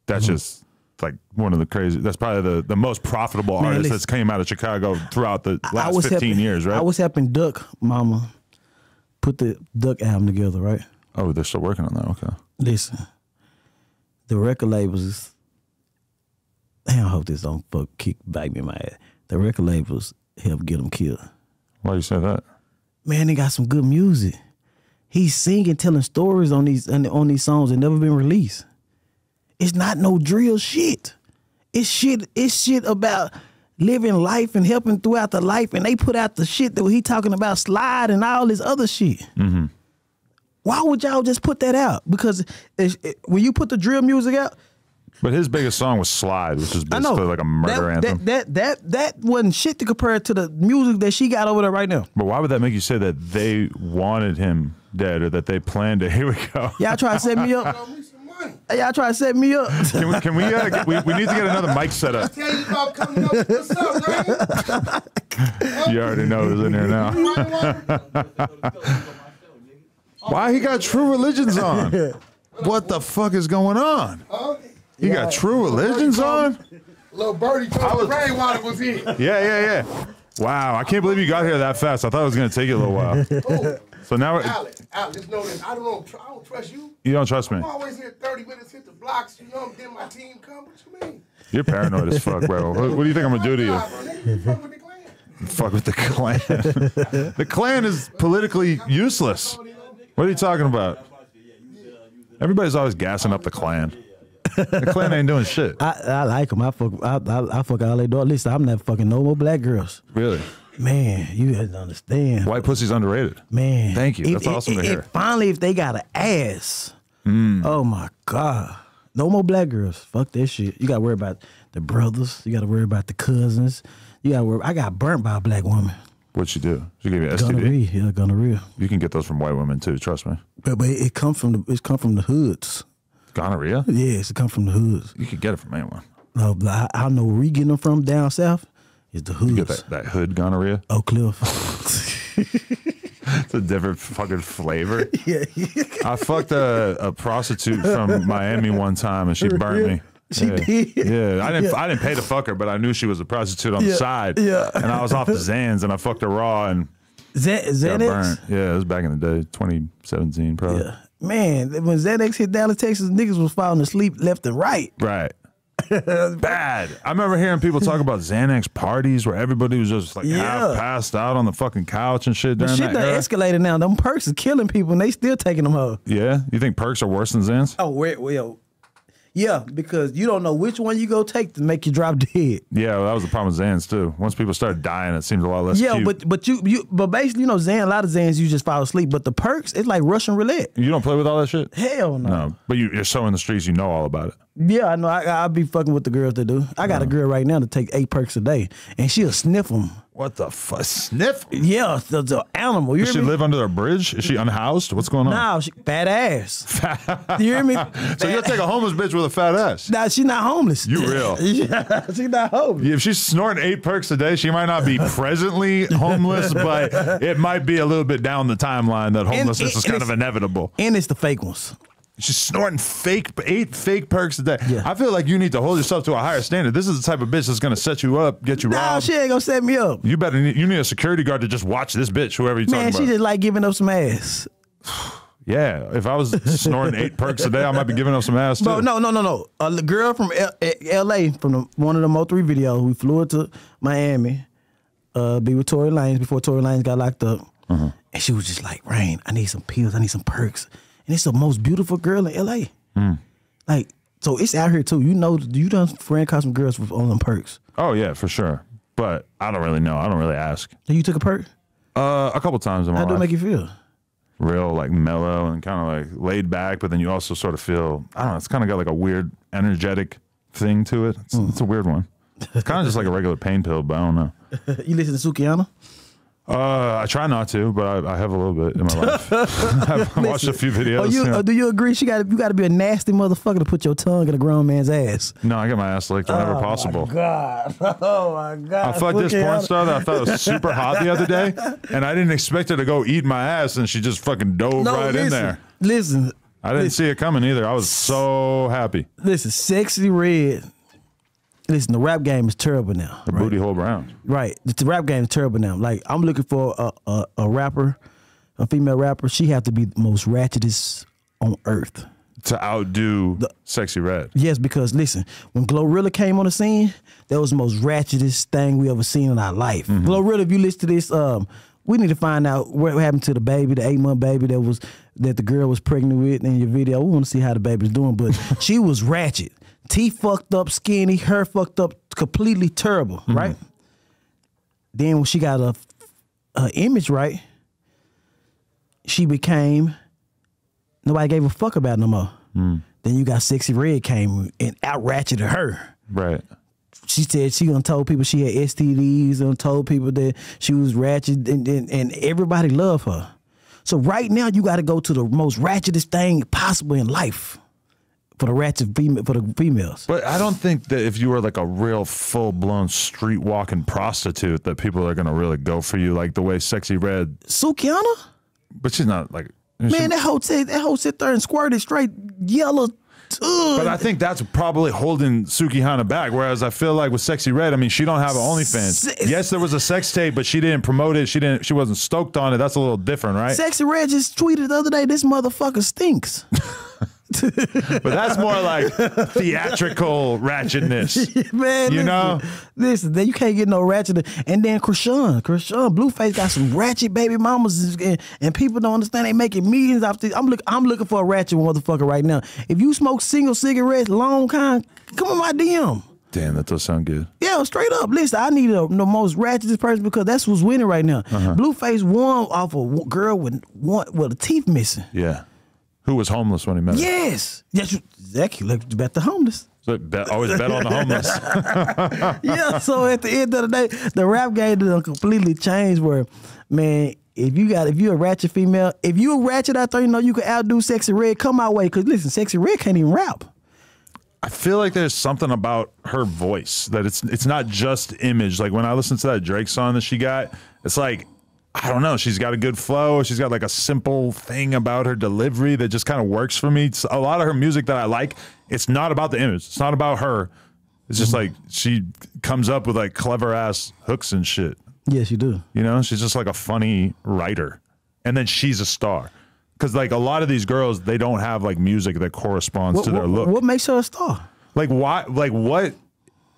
That's mm-hmm. just. Like one of the crazy. That's probably the the most profitable Man, artist that's came out of Chicago throughout the last fifteen helping, years, right? I was helping Duck Mama put the Duck album together, right? Oh, they're still working on that. Okay. Listen, the record labels. Damn, I hope this don't fuck kick back me in my ass. The record labels helped get him killed. Why you say that? Man, they got some good music. He's singing, telling stories on these on these songs that never been released. It's not no drill shit. It's shit. It's shit about living life and helping throughout the life. And they put out the shit that he talking about slide and all this other shit. Mm-hmm. Why would y'all just put that out? Because it, it, when you put the drill music out, but his biggest song was Slide, which is basically know, like a murder that, anthem. That that that that wasn't shit to compare to the music that she got over there right now. But why would that make you say that they wanted him dead or that they planned it? Here we go. Y'all try to set me up. Y'all try to set me up. Can we? Can we, uh, get, we? We need to get another mic set up. Tell you about coming up. What's up, man? You already know who's in here now. Why he got True Religions on? What the fuck is going on? You got True Religions on? Little birdie told me Rainwater was here. Yeah, yeah, yeah. Wow, I can't believe you got here that fast. I thought it was gonna take you a little while. So now, Alex, Alex, just know this. I don't know. I don't trust you. You don't trust me. I'm always here thirty minutes, hit the blocks. You know, I'm getting my team come. What you mean? You're paranoid as fuck, bro. What, what do you think I'm gonna do to you? Fuck with the Klan. Fuck with the Klan. The Klan is politically useless. What are you talking about? Everybody's always gassing up the Klan. The Klan ain't doing shit. I, I like them. I fuck. I, I, I fuck all they do. At least I'm not fucking no more black girls. Really. Man, you don't understand. White pussy's underrated. Man. Thank you. That's it, awesome it, to it, hear. It finally, if they got an ass, mm. Oh my God. No more black girls. Fuck that shit. You got to worry about the brothers. You got to worry about the cousins. You got to worry. I got burnt by a black woman. What'd she do? She gave you S T D? Gonorrhea. Yeah, gonorrhea. You can get those from white women too, trust me. But, but it, it, come from the, it come from the hoods. Gonorrhea? Yes, it come from the hoods. You can get it from anyone. No, but I, I know where you getting them from down south. It's the hoods. You get that, that hood gonorrhea? Oak Cliff. It's a different fucking flavor. Yeah. I fucked a, a prostitute from Miami one time and she burnt me. She yeah. did. Yeah. I didn't yeah. I didn't pay to fuck her, but I knew she was a prostitute on yeah. the side. Yeah. And I was off the Zans and I fucked her raw and Z Xanax? Yeah, it was back in the day, twenty seventeen probably. Yeah. Man, when Xanax hit Dallas, Texas, niggas was falling asleep left and right. Right. Bad. I remember hearing people talk about Xanax parties where everybody was just like yeah. half passed out on the fucking couch and shit. During shit that era. Escalated now. Them perks is killing people and they still taking them home. Yeah, you think perks are worse than Xans? Oh, well, Yeah, because you don't know which one you go take to make you drop dead. Yeah, well, that was the problem with Zans too. Once people started dying, it seems a lot less. Yeah, cute. but but you you but basically, you know, Zan, a lot of Zans you just fall asleep. But the perks, it's like Russian roulette. You don't play with all that shit? Hell no. No, but you, you're so in the streets, you know all about it. Yeah, I know. I I be fucking with the girls that do. I got uh, a girl right now to take eight perks a day, and she'll sniff them. What the fuck? Sniff? Yeah, the, the animal. You Does she me? live under a bridge? Is she unhoused? What's going on? No, she, fat ass. Do you hear me? So you'll take a homeless bitch with a fat ass? Nah, she's not homeless. You real? Yeah, she's not homeless. If she's snorting eight perks a day, she might not be presently homeless, but it might be a little bit down the timeline that homelessness and, and, is kind of inevitable. And it's the fake ones. She's snorting fake, eight fake perks a day. Yeah. I feel like you need to hold yourself to a higher standard. This is the type of bitch that's going to set you up, get you nah, robbed. No, she ain't going to set me up. You better need, you need a security guard to just watch this bitch, whoever you're Man, talking about. Man, she just like giving up some ass. Yeah, if I was snorting eight perks a day, I might be giving up some ass, too. Bro, no, no, no, no. A girl from L A, from the, one of the Mo three videos, we flew her to Miami, uh, be with Tory Lanez before Tory Lanez got locked up. Mm-hmm. And she was just like, Rain, I need some pills, I need some perks. And it's the most beautiful girl in L A. Mm. Like, so it's out here too. You know, you done friend caught some girls with on them perks. Oh yeah, for sure. But I don't really know. I don't really ask. So you took a perk? Uh, a couple times in my life. How do it make you feel? Real like mellow and kind of like laid back, but then you also sort of feel, I don't know, it's kind of got like a weird energetic thing to it. It's, mm. it's a weird one. It's kind of just like a regular pain pill, but I don't know. You listen to Sukihana? Uh, I try not to, but I, I have a little bit in my life. I've Listen, watched a few videos. Are you, you know. Do you agree? She got you got to be a nasty motherfucker to put your tongue in a grown man's ass. No, I get my ass licked whenever oh possible. Oh my god! Oh my god! I fucked this porn star that I thought was super hot the other day, and I didn't expect her to go eat my ass, and she just fucking dove no, right listen, in there. Listen, I didn't listen, see it coming either. I was so happy. Listen, Sexy Red. Listen, the rap game is terrible now. The right? booty hole Brown. Right. The rap game is terrible now. Like, I'm looking for a, a, a rapper, a female rapper. She have to be the most ratchetest on earth. To outdo the, Sexy Red. Yes, because, listen, when Glorilla came on the scene, that was the most ratchetest thing we ever seen in our life. Mm-hmm. Glorilla, if you listen to this, um, we need to find out what happened to the baby, the eight-month baby that was that the girl was pregnant with in your video. We want to see how the baby's doing, but she was ratchet. T fucked up, skinny, her fucked up, completely terrible, mm-hmm. right? Then when she got a, a image right, she became, nobody gave a fuck about it no more. Mm. Then you got Sexy Red came and out-ratcheted her. Right. She said she done told people she had S T Ds, and told people that she was ratchet, and, and, and everybody loved her. So right now you got to go to the most ratchetest thing possible in life. For the ratchet female, for the females. But I don't think that if you were like a real full blown street walking prostitute, that people are gonna really go for you like the way Sexy Red. Sukihana? But she's not like man. She, that hoe said that hoe sit there and squirted straight yellow. Ugh. But I think that's probably holding Sukihana back. Whereas I feel like with Sexy Red, I mean, she don't have an OnlyFans. Yes, there was a sex tape, but she didn't promote it. She didn't. She wasn't stoked on it. That's a little different, right? Sexy Red just tweeted the other day, "This motherfucker stinks." But that's more like theatrical ratchetness. Man, you listen, know? Listen, you can't get no ratchet. And then Krishan, Krishan, Blueface got some ratchet baby mamas, and, and people don't understand they making millions off this. I'm, look, I'm looking for a ratchet motherfucker right now. If you smoke single cigarettes, long kind, come on my D M. Damn, that does sound good. Yeah, straight up. Listen, I need a, the most ratchetest person because that's who's winning right now. Uh-huh. Blueface won off a girl with, one, with a teeth missing. Yeah. Who was homeless when he met yes. her? Yes. Yes, exactly. Like, bet the homeless. So bet, always bet on the homeless. Yeah, so at the end of the day, the rap game done completely changed where, man, if you got, if you're a ratchet female, if you a ratchet out there, you know you can outdo Sexy Red, come my way. Because listen, Sexy Red can't even rap. I feel like there's something about her voice that it's it's not just image. Like when I listen to that Drake song that she got, it's like, I don't know. She's got a good flow. She's got like a simple thing about her delivery that just kind of works for me. It's a lot of her music that I like, it's not about the image. It's not about her. It's just mm-hmm. like she comes up with like clever ass hooks and shit. Yes, you do. You know, she's just like a funny writer. And then she's a star. Because like a lot of these girls, they don't have like music that corresponds what, to what, their look. What makes her a star? Like why? Like what?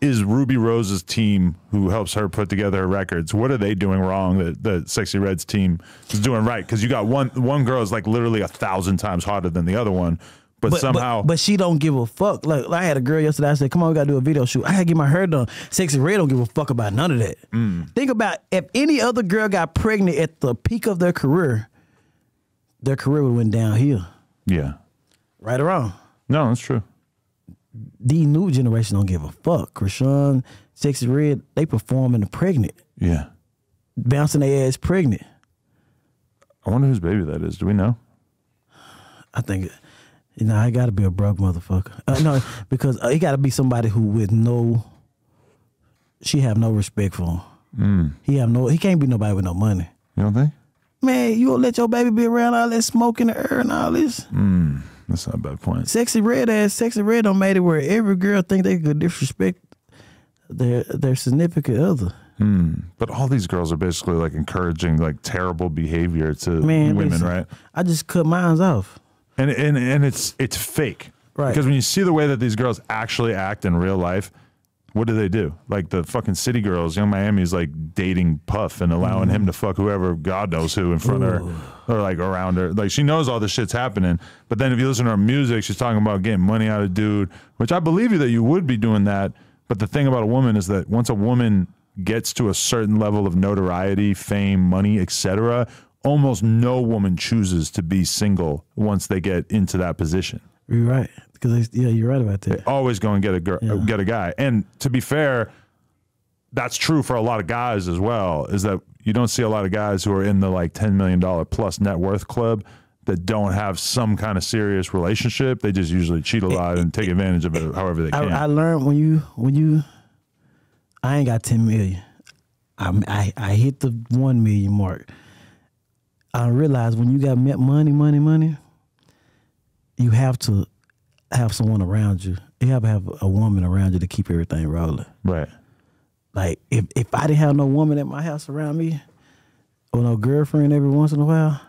Is Ruby Rose's team who helps her put together her records, what are they doing wrong that, that Sexy Red's team is doing right? Because you got one one girl is like literally a thousand times hotter than the other one, But, but somehow. But, but she don't give a fuck. Like, I had a girl yesterday. I said, come on, we got to do a video shoot. I had to get my hair done. Sexy Red don't give a fuck about none of that. Mm. Think about if any other girl got pregnant at the peak of their career, their career would went downhill. Yeah. Right or wrong? No, that's true. The new generation don't give a fuck. Krishan, Sexy Red, they performing pregnant. Yeah. Bouncing their ass pregnant. I wonder whose baby that is. Do we know? I think... You know, I gotta be a broke motherfucker. Uh, no, because it gotta be somebody who with no, she have no respect for him. Mm. He have no, he can't be nobody with no money. You don't think? Man, you gonna let your baby be around all that smoke in the air and all this? Mm. That's not a bad point. Sexy Red ass, Sexy Red done made it where every girl think they could disrespect their their significant other. Mm. But all these girls are basically like encouraging like terrible behavior to Man, women, listen, right? I just cut mine off. And, and and it's it's fake, right? Because when you see the way that these girls actually act in real life, what do they do? Like the fucking City Girls, Young Miami is like dating Puff and allowing mm. him to fuck whoever God knows who in front Ooh. of her or like around her. Like she knows all this shit's happening, but then if you listen to her music, she's talking about getting money out of dude, which I believe you that you would be doing that. But the thing about a woman is that once a woman gets to a certain level of notoriety, fame, money, et cetera, almost no woman chooses to be single once they get into that position. You're right, because yeah, you're right about that. They always go and get a girl, yeah. get a guy. And to be fair, that's true for a lot of guys as well. Is that you don't see a lot of guys who are in the like ten million dollar plus net worth club that don't have some kind of serious relationship. They just usually cheat a lot and take advantage of it however they can. I, I learned when you when you, I ain't got ten million. I I, I hit the one million mark. I realized when you got money, money, money, you have to have someone around you. You have to have a woman around you to keep everything rolling. Right. Like, if, if I didn't have no woman at my house around me or no girlfriend every once in a while,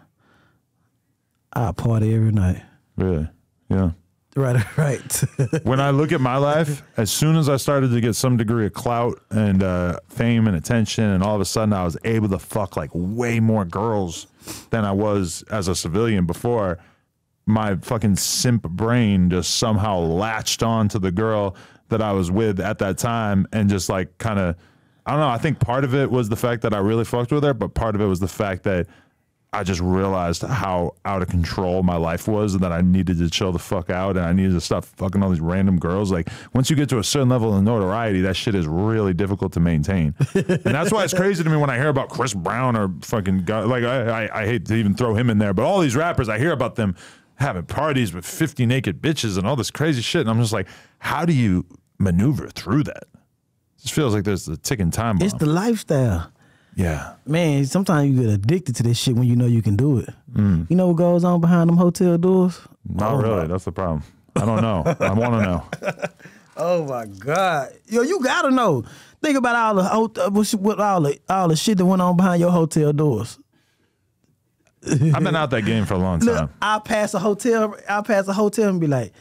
I'd party every night. Really? Yeah. Right, right. When I look at my life, as soon as I started to get some degree of clout and uh, fame and attention, and all of a sudden I was able to fuck like way more girls than I was as a civilian before, my fucking simp brain just somehow latched on to the girl that I was with at that time and just like kind of, I don't know, I think part of it was the fact that I really fucked with her, but part of it was the fact that I just realized how out of control my life was and that I needed to chill the fuck out and I needed to stop fucking all these random girls. Like, once you get to a certain level of notoriety, that shit is really difficult to maintain. And that's why it's crazy to me when I hear about Chris Brown or fucking God, like, I, I, I hate to even throw him in there, but all these rappers, I hear about them having parties with fifty naked bitches and all this crazy shit. And I'm just like, how do you maneuver through that? It just feels like there's a ticking time bomb. It's the lifestyle. Yeah. Man, sometimes you get addicted to this shit when you know you can do it. Mm. You know what goes on behind them hotel doors? Not really. That's the problem. I don't know. I want to know. Oh, my God. Yo, you got to know. Think about all the, what, all, the, all the shit that went on behind your hotel doors. I've been out that game for a long time. Look, I'll pass a hotel, I'll pass a hotel and be like,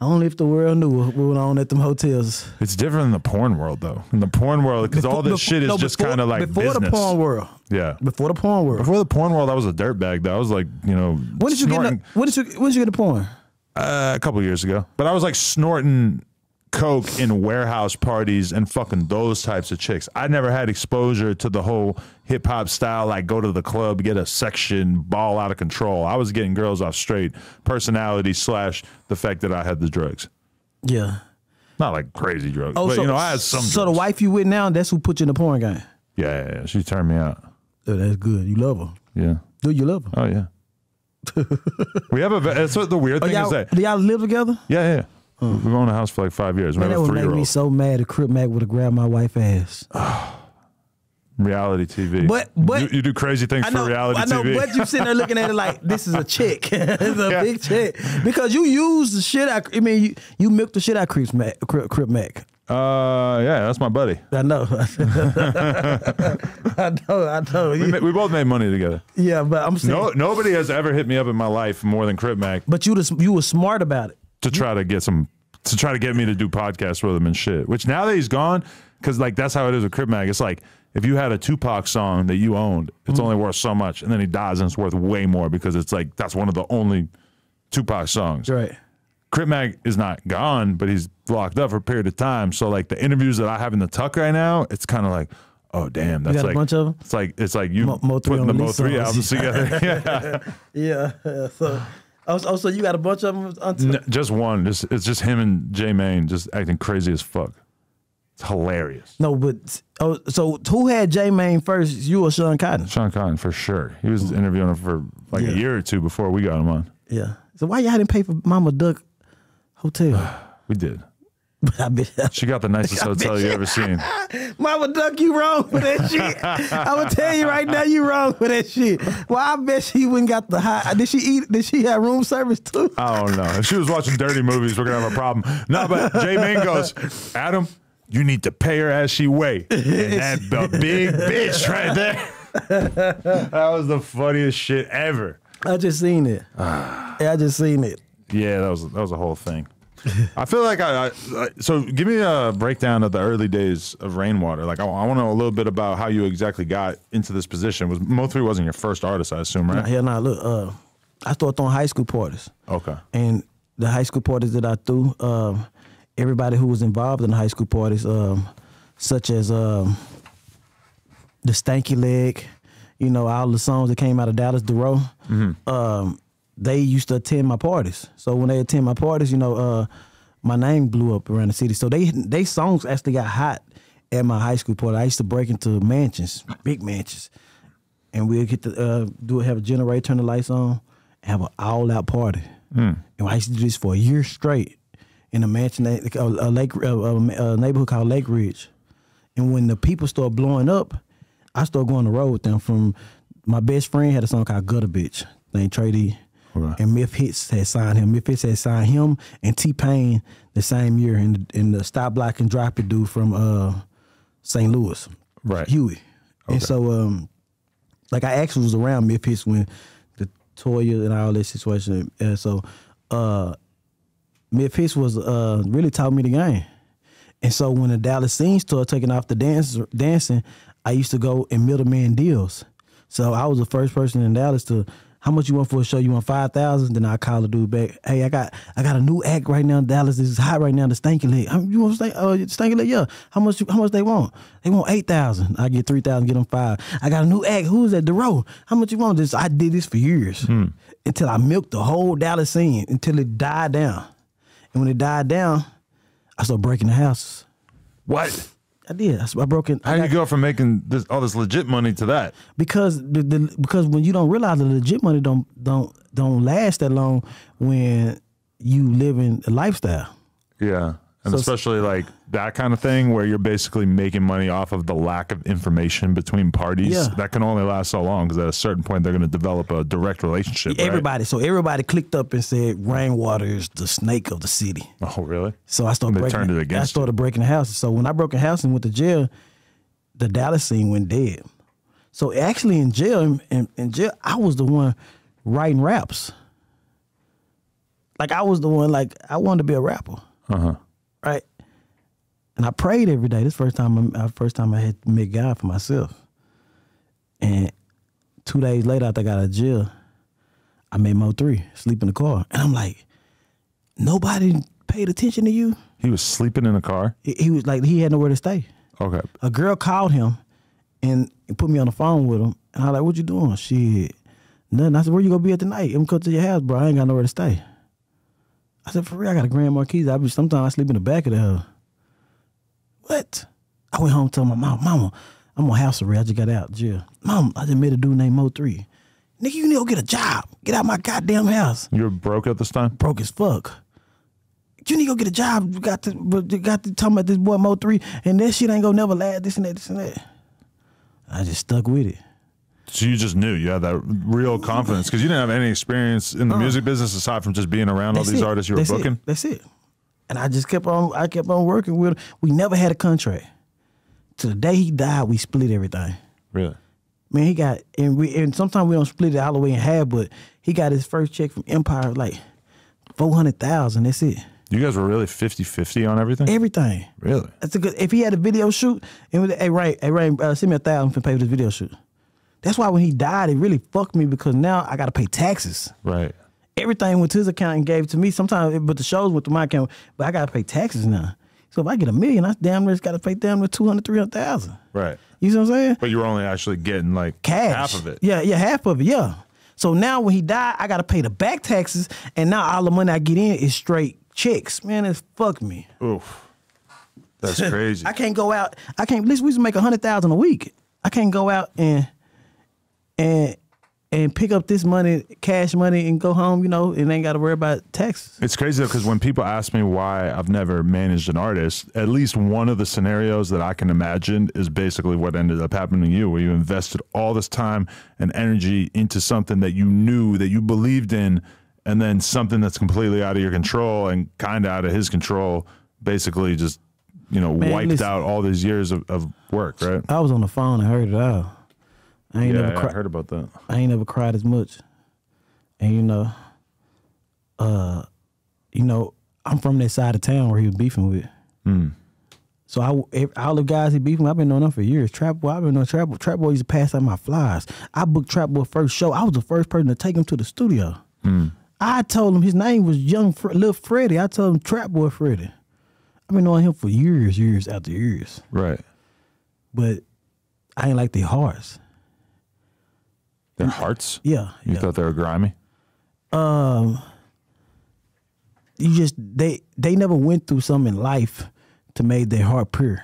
only if the world knew what went on at them hotels. It's different in the porn world, though. In the porn world, because all this shit is no, just kind of like before business. Before the porn world. Yeah. Before the porn world. Before the porn world, I was a dirtbag. I was like, you know, when did you snorting. get? When did you? When did you get a porn? Uh, a couple of years ago. But I was like snorting coke in warehouse parties and fucking those types of chicks. I never had exposure to the whole hip hop style. Like go to the club, get a section, ball out of control. I was getting girls off straight personality slash the fact that I had the drugs. Yeah, not like crazy drugs. Oh, but so, you know, I had some. So drugs. The wife you with now, that's who put you in the porn game. Yeah, yeah, yeah. She turned me out. Oh, that's good. You love her. Yeah. Do you love her? Oh yeah. We have a. That's what the weird oh, thing is that. Do y'all live together? Yeah, yeah. Mm. We've owned a house for like five years. Man, that would make me so mad if Crip Mac would have grabbed my wife's ass. Oh, reality T V. But, but you, you do crazy things know, for reality I know, T V. But you sitting there looking at it like, this is a chick. It's a yeah. big chick. Because you use the shit, I, I mean, you, you milk the shit out of Crip Mac. Crip Mac. Uh, yeah, that's my buddy. I know. I know, I know. We, we both made money together. Yeah, but I'm saying. No, nobody has ever hit me up in my life more than Crip Mac. But you, just, you were smart about it. To try to get some, to try to get me to do podcasts with him and shit. Which now that he's gone, because like that's how it is with Crip Mac. It's like if you had a Tupac song that you owned, it's mm. only worth so much, and then he dies and it's worth way more because it's like that's one of the only Tupac songs. Right. Crip Mac is not gone, but he's locked up for a period of time. So like the interviews that I have in the tuck right now, it's kind of like, oh damn, that's like a bunch of them? It's like it's like you Mo Mo putting the Mo three albums together. Yeah. yeah, yeah. So oh, so you got a bunch of them on no, just one. Just it's just him and J Main just acting crazy as fuck. It's hilarious. No, but oh, so who had J Main first? You or Sean Cotton? Sean Cotton for sure. He was interviewing him for like yeah. a year or two before we got him on. Yeah. So why y'all didn't pay for Mama Duck hotel? We did. But I bet she got the nicest hotel you ever seen. Mama Duck, you wrong with that shit. I'm gonna tell you right now, you wrong with that shit. Well, I bet she wouldn't got the high. Did she eat? Did she have room service too? I don't know. If she was watching dirty movies, we're gonna have a problem. No, but J Main goes, Adam, you need to pay her as she weigh. And that's the big bitch right there. That was the funniest shit ever. I just seen it. I just seen it. Yeah, that was that was a whole thing. I feel like I, I, I so give me a breakdown of the early days of Rainwater. Like I, I want to know a little bit about how you exactly got into this position. Was Mo three wasn't your first artist, I assume, right? Nah, hell nah, look, uh, I started throwing high school parties. Okay. And the high school parties that I threw, um, everybody who was involved in the high school parties, um, such as um, the Stanky Leg, you know, all the songs that came out of Dallas, DeRoe. Mm-hmm. Um, they used to attend my parties. So when they attend my parties, you know, uh, my name blew up around the city. So they they songs actually got hot at my high school party. I used to break into mansions, big mansions, and we'd get to uh, do have a generator, turn the lights on, and have an all-out party. Mm. And I used to do this for a year straight in a mansion, that, a, a, lake, a, a neighborhood called Lake Ridge. And when the people started blowing up, I started going on the road with them. From my best friend had a song called Gutter Bitch, named Trey D. Right. And Miff Hits had signed him. Miff Hits had signed him and T-Pain the same year, and in the Stop Block and Drop It dude from uh, Saint Louis, right? Huey. Okay. And so, um, like I actually was around Miff Hits when the Toya and all that situation. And so, uh, Miff Hits was uh, really taught me the game. And so when the Dallas scene started taking off the dance dancing, I used to go and middleman deals. So I was the first person in Dallas to. How much you want for a show? You want five thousand? Then I call the dude back. Hey, I got I got a new act right now in Dallas. This is hot right now, the Stanky Leg. You want stank, uh, Stanky Leg? Yeah. How much How much they want? They want eight thousand. I get three thousand, get them five. I got a new act. Who is that? DeRoe. How much you want this? I did this for years hmm. until I milked the whole Dallas scene until it died down. And when it died down, I started breaking the houses. What? I did. I broke in. How do you go from making this, all this legit money to that? Because the, the, because when you don't realize the legit money don't don't don't last that long when you living a lifestyle. Yeah, and so, especially like that kind of thing where you're basically making money off of the lack of information between parties. Yeah. That can only last so long because at a certain point they're going to develop a direct relationship. Everybody, right? So everybody clicked up and said Rainwater is the snake of the city. Oh, really? So I started. They breaking, turned it against. I started breaking the houses. So when I broke a house and went to jail, the Dallas scene went dead. So actually, in jail, in, in jail, I was the one writing raps. Like I was the one. Like I wanted to be a rapper. Uh huh. Right. And I prayed every day. This first time, I, first time I had met God for myself. And two days later, after I got out of jail, I met Mo three sleep in the car, and I'm like, nobody paid attention to you. He was sleeping in the car. He, he was like, he had nowhere to stay. Okay. A girl called him and put me on the phone with him, and I was like, what you doing? Shit, nothing. I said, where you gonna be at tonight? I'm coming to your house, bro. I ain't got nowhere to stay. I said, for real, I got a Grand Marquis. I be sometimes I sleep in the back of the house. What? I went home and told my mom, Mama, I'm on house arrest. I just got out of jail. Mom, I just met a dude named Mo three. Nigga, you need to go get a job. Get out of my goddamn house. You were broke at this time? Broke as fuck. You need to go get a job. You got to, got to talking about this boy Mo three, and that shit ain't gonna never last, this and that, this and that. I just stuck with it. So you just knew you had that real confidence because you didn't have any experience in the uh, music business aside from just being around all these it. artists you were that's booking? It. That's it. And I just kept on, I kept on working with him. We never had a contract. To the day he died, we split everything. Really? Man, he got, and we and sometimes we don't split it all the way in half, but he got his first check from Empire, like four hundred thousand dollars, that's it. You guys were really fifty fifty on everything? Everything. Really? That's a good, if he had a video shoot, it was, hey, Ray, hey, Ray uh, send me one thousand dollars for pay for this video shoot. That's why when he died, it really fucked me because now I got to pay taxes. Right. everything went to his account and gave it to me. Sometimes, it, but the shows went to my account. But I got to pay taxes now. So if I get a million, I damn near got to pay damn near two hundred, three hundred thousand. Right. You see what I'm saying? But you're only actually getting like cash. Half of it. Yeah, yeah, half of it, yeah. So now when he died, I got to pay the back taxes, and now all the money I get in is straight chicks. Man, it's fucked me. Oof. That's crazy. I can't go out. I can't, at least we used to make one hundred thousand dollars a week. I can't go out and and and pick up this money, cash money, and go home, you know, and ain't got to worry about taxes. It's crazy, though, because when people ask me why I've never managed an artist, at least one of the scenarios that I can imagine is basically what ended up happening to you, where you invested all this time and energy into something that you knew, that you believed in, and then something that's completely out of your control and kind of out of his control basically just, you know, Man, wiped listen, out all these years of, of work, right? I was on the phone and heard it all. I ain't yeah, never yeah, I heard about that. I ain't never cried as much. And you know, uh, you know, I'm from that side of town where he was beefing with. Mm. So I, all the guys he beefing with, I've been knowing them for years. Trap Boy, I've been knowing Trap Boy. Trap Boy used to pass out my flyers. I booked Trap Boy first show. I was the first person to take him to the studio. Mm. I told him his name was Young Fre Lil Freddie. I told him Trap Boy Freddie. I've been knowing him for years, years after years. Right. But I ain't like their hearts. Their hearts? Yeah. You yeah. thought they were grimy? Um, you just they they never went through something in life to make their heart pure.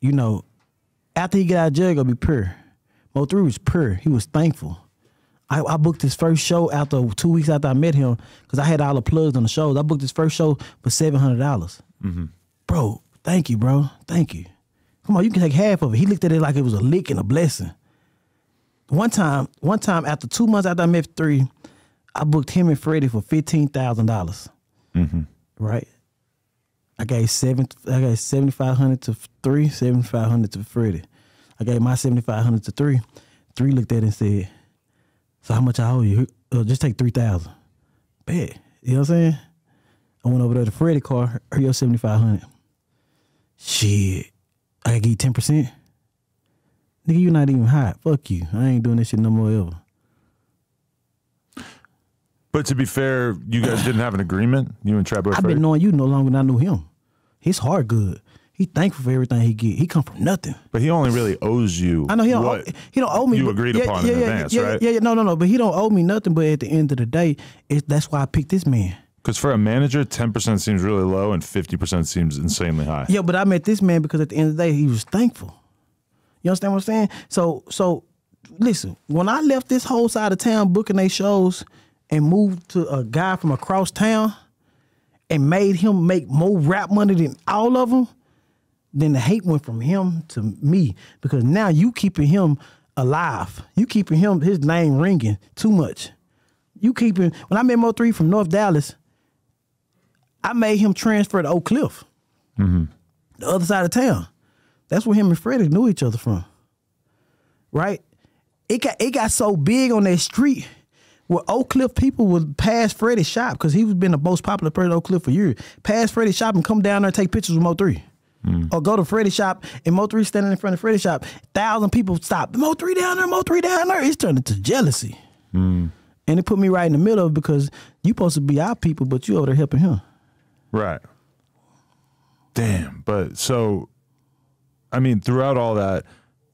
You know, after he got out of jail, it'll be pure. Mo three was pure. He was thankful. I, I booked his first show after two weeks after I met him because I had all the plugs on the shows. I booked his first show for seven hundred dollars. Mm-hmm. Bro, thank you, bro. Thank you. Come on, you can take half of it. He looked at it like it was a lick and a blessing. One time, one time after two months after I met three, I booked him and Freddie for fifteen thousand dollars. Mm-hmm. Right? I gave seven. I gave seventy five hundred to three, seventy five hundred to Freddie. I gave my seventy five hundred to three. Three looked at it and said, "So how much I owe you? Uh, just take three thousand. Bet. You know what I'm saying? I went over there to Freddie's car. Her your seventy five hundred. Shit. I gotta give you ten percent." Nigga, you not even hot. Fuck you. I ain't doing this shit no more ever. But to be fair, you guys didn't have an agreement? You and Trap Boy I've Freddie? Been knowing you no longer than I knew him. His heart good. He thankful for everything he get. He come from nothing. But he only really owes you I know he don't what owe, he don't owe me. You agreed yeah, upon yeah, in yeah, advance, yeah, right? Yeah, yeah, no, no, no. But he don't owe me nothing. But at the end of the day, it's, that's why I picked this man. Because for a manager, ten percent seems really low and fifty percent seems insanely high. Yeah, but I met this man because at the end of the day, he was thankful. You understand what I'm saying? So, so listen, when I left this whole side of town booking their shows and moved to a guy from across town and made him make more rap money than all of them, then the hate went from him to me because now you keeping him alive. You keeping him, his name ringing too much. You keeping, when I met Mo three from North Dallas, I made him transfer to Oak Cliff, mm-hmm. the other side of town. That's where him and Freddie knew each other from, right? It got it got so big on that street where Oak Cliff people would pass Freddie's shop because he was been the most popular person in Oak Cliff for years. Pass Freddie's shop and come down there and take pictures with Mo three, mm. or go to Freddie's shop and Mo three standing in front of Freddie's shop. Thousand people stop Mo three down there, Mo three down there. It's turned into jealousy, mm. and it put me right in the middle because you supposed to be our people, but you over there helping him, right? Damn, but so. I mean, throughout all that,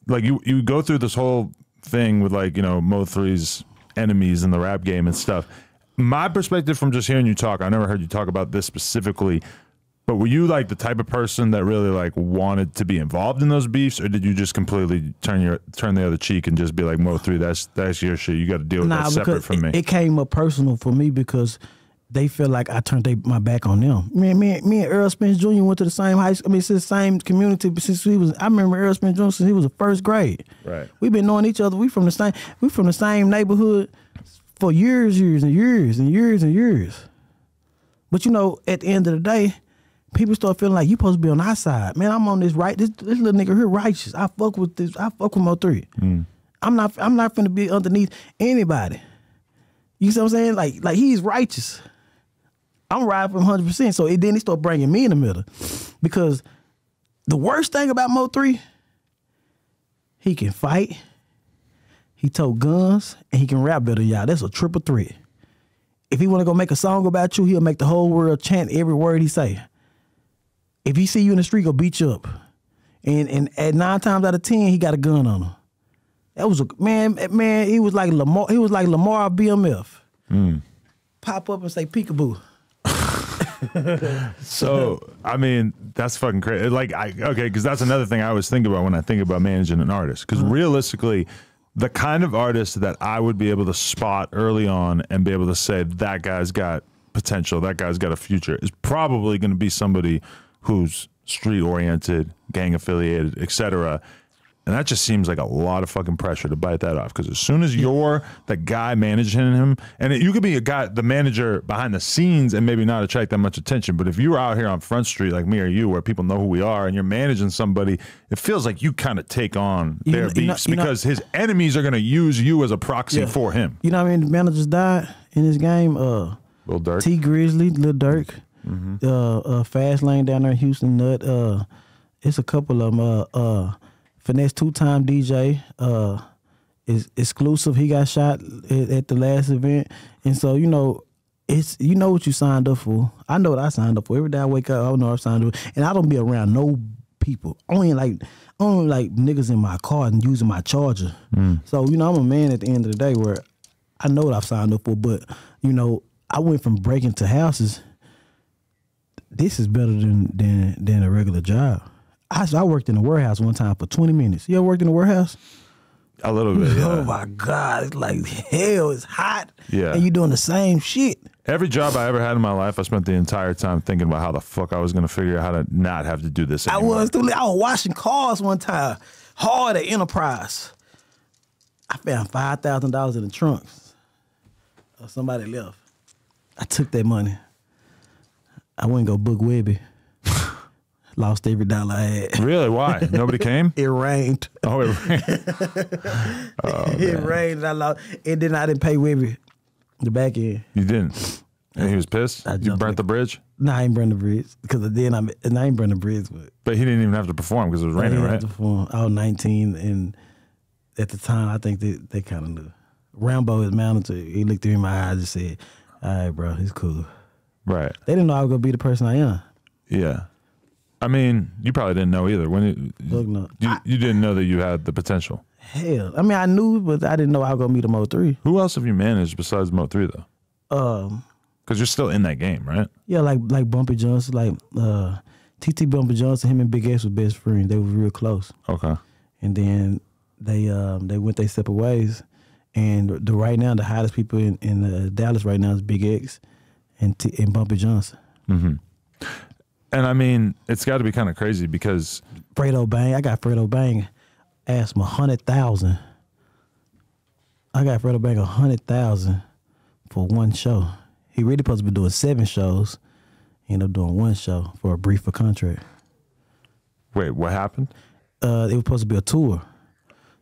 like you, you go through this whole thing with like, you know, Mo three's enemies in the rap game and stuff. My perspective from just hearing you talk, I never heard you talk about this specifically, but were you like the type of person that really like wanted to be involved in those beefs, or did you just completely turn your turn the other cheek and just be like, Mo three, that's that's your shit. You got to deal with nah, that separate from it, me. It came up personal for me because they feel like I turned they, my back on them. Me, me, me and Earl Spence Junior went to the same high school, I mean, since the same community since we was, I remember Earl Spence Junior since he was in first grade. Right. We've been knowing each other. We from the same, we from the same neighborhood for years, years and years and years and years. But you know, at the end of the day, people start feeling like you supposed to be on our side. Man, I'm on this right, this, this little nigga here righteous. I fuck with this, I fuck with Mo three. Mm. I'm not, I'm not finna be underneath anybody. You see what I'm saying? Like, like he's righteous. I'm riding from one hundred percent. So it, then he started bringing me in the middle. Because the worst thing about Mo three, he can fight, he tote guns, and he can rap better than y'all. That's a triple threat. If he want to go make a song about you, he'll make the whole world chant every word he say. If he see you in the street, he'll beat you up. And and at nine times out of ten, he got a gun on him. That was a man, man, he was like Lamar, he was like Lamar B M F. Mm. Pop up and say peekaboo. So, I mean, that's fucking crazy. Like, I, okay, because that's another thing I always think about when I think about managing an artist. Because mm. realistically, the kind of artist that I would be able to spot early on and be able to say, that guy's got potential, that guy's got a future, is probably going to be somebody who's street-oriented, gang-affiliated, et cetera. And that just seems like a lot of fucking pressure to bite that off. Because as soon as you're the guy managing him, and it, you could be a guy, the manager behind the scenes and maybe not attract that much attention. But if you're out here on Front Street like me or you, where people know who we are, and you're managing somebody, it feels like you kind of take on their you know, beefs you know, because know, his enemies are going to use you as a proxy yeah. for him. You know what I mean? The managers died in this game. Uh, Lil Durk. T Grizzly, Lil Durk. Mm-hmm. uh, uh, Fast Lane down there in Houston, Nut. Uh, it's a couple of them. Uh, uh, Finesse, two-time D J, uh, is exclusive. He got shot at, at the last event. And so, you know, it's you know what you signed up for. I know what I signed up for. Every day I wake up, I know I signed up for. And I don't be around no people. Only like only like niggas in my car and using my charger. Mm. So, you know, I'm a man at the end of the day where I know what I've signed up for. But, you know, I went from breaking to houses. This is better than, than, than a regular job. I, I worked in a warehouse one time for twenty minutes. You ever worked in a warehouse? A little bit, yeah. Oh, my God. It's like hell. It's hot. Yeah. And you're doing the same shit. Every job I ever had in my life, I spent the entire time thinking about how the fuck I was going to figure out how to not have to do this anymore. I was, too, I was washing cars one time. Hard at Enterprise. I found five thousand dollars in the trunks. Somebody left. I took that money. I went and go book Webby. Lost every dollar I had. Really? Why? Nobody came? It rained. Oh, it rained. oh, it rained and I lost. And then I didn't pay Webby the back end. You didn't? And he was pissed? I you burnt the bridge? No, I ain't burnt the bridge. Because then I, and I ain't burnt the bridge. But, but he didn't even have to perform because it was raining, I didn't right? Have to perform. I was nineteen. And at the time, I think they, they kind of knew. Rambo, his manager, he looked through my eyes and said, all right, bro, it's cool. Right. They didn't know I was going to be the person I am. Yeah. I mean, you probably didn't know either. When it, Look, no. you, I, you didn't know that you had the potential. Hell, I mean, I knew, but I didn't know I was gonna meet a Mo three. Who else have you managed besides Mo three though? Um, because you're still in that game, right? Yeah, like like Bumpy Johnson, like uh, T T Bumpy Johnson. Him and Big X were best friends. They were real close. Okay. And then they um they went their separate ways. And the, the right now the hottest people in in uh, Dallas right now is Big X and T and Bumpy Johnson. Mm-hmm. And I mean, it's got to be kind of crazy because Fredo Bang, I got Fredo Bang, asked him a hundred thousand. I got Fredo Bang a hundred thousand for one show. He really supposed to be doing seven shows. He ended up doing one show for a briefer contract. Wait, what happened? Uh, it was supposed to be a tour.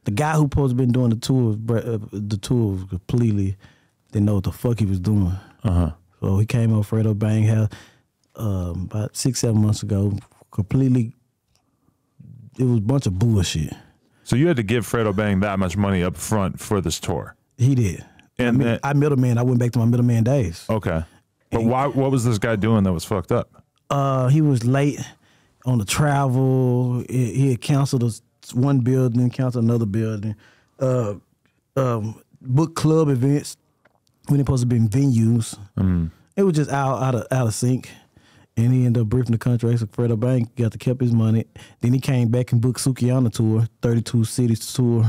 The guy who supposed to been doing the tour, the tour was completely didn't know what the fuck he was doing. Uh huh. So he came on Fredo Bang house. Um, about six, seven months ago, completely, it was a bunch of bullshit. So you had to give Fredo Bang that much money up front for this tour? He did. And I, that, I middleman, I went back to my middleman days. Okay. But and, why? What was this guy doing that was fucked up? Uh, he was late on the travel. He, he had canceled a, one building, canceled another building. Uh, um, book club events. We didn't supposed to be in venues. Mm. It was just out, out, of, out of sync. And he ended up briefing the contracts with Fredo Bang, got to keep his money. Then he came back and booked Sukihana tour, thirty-two cities tour.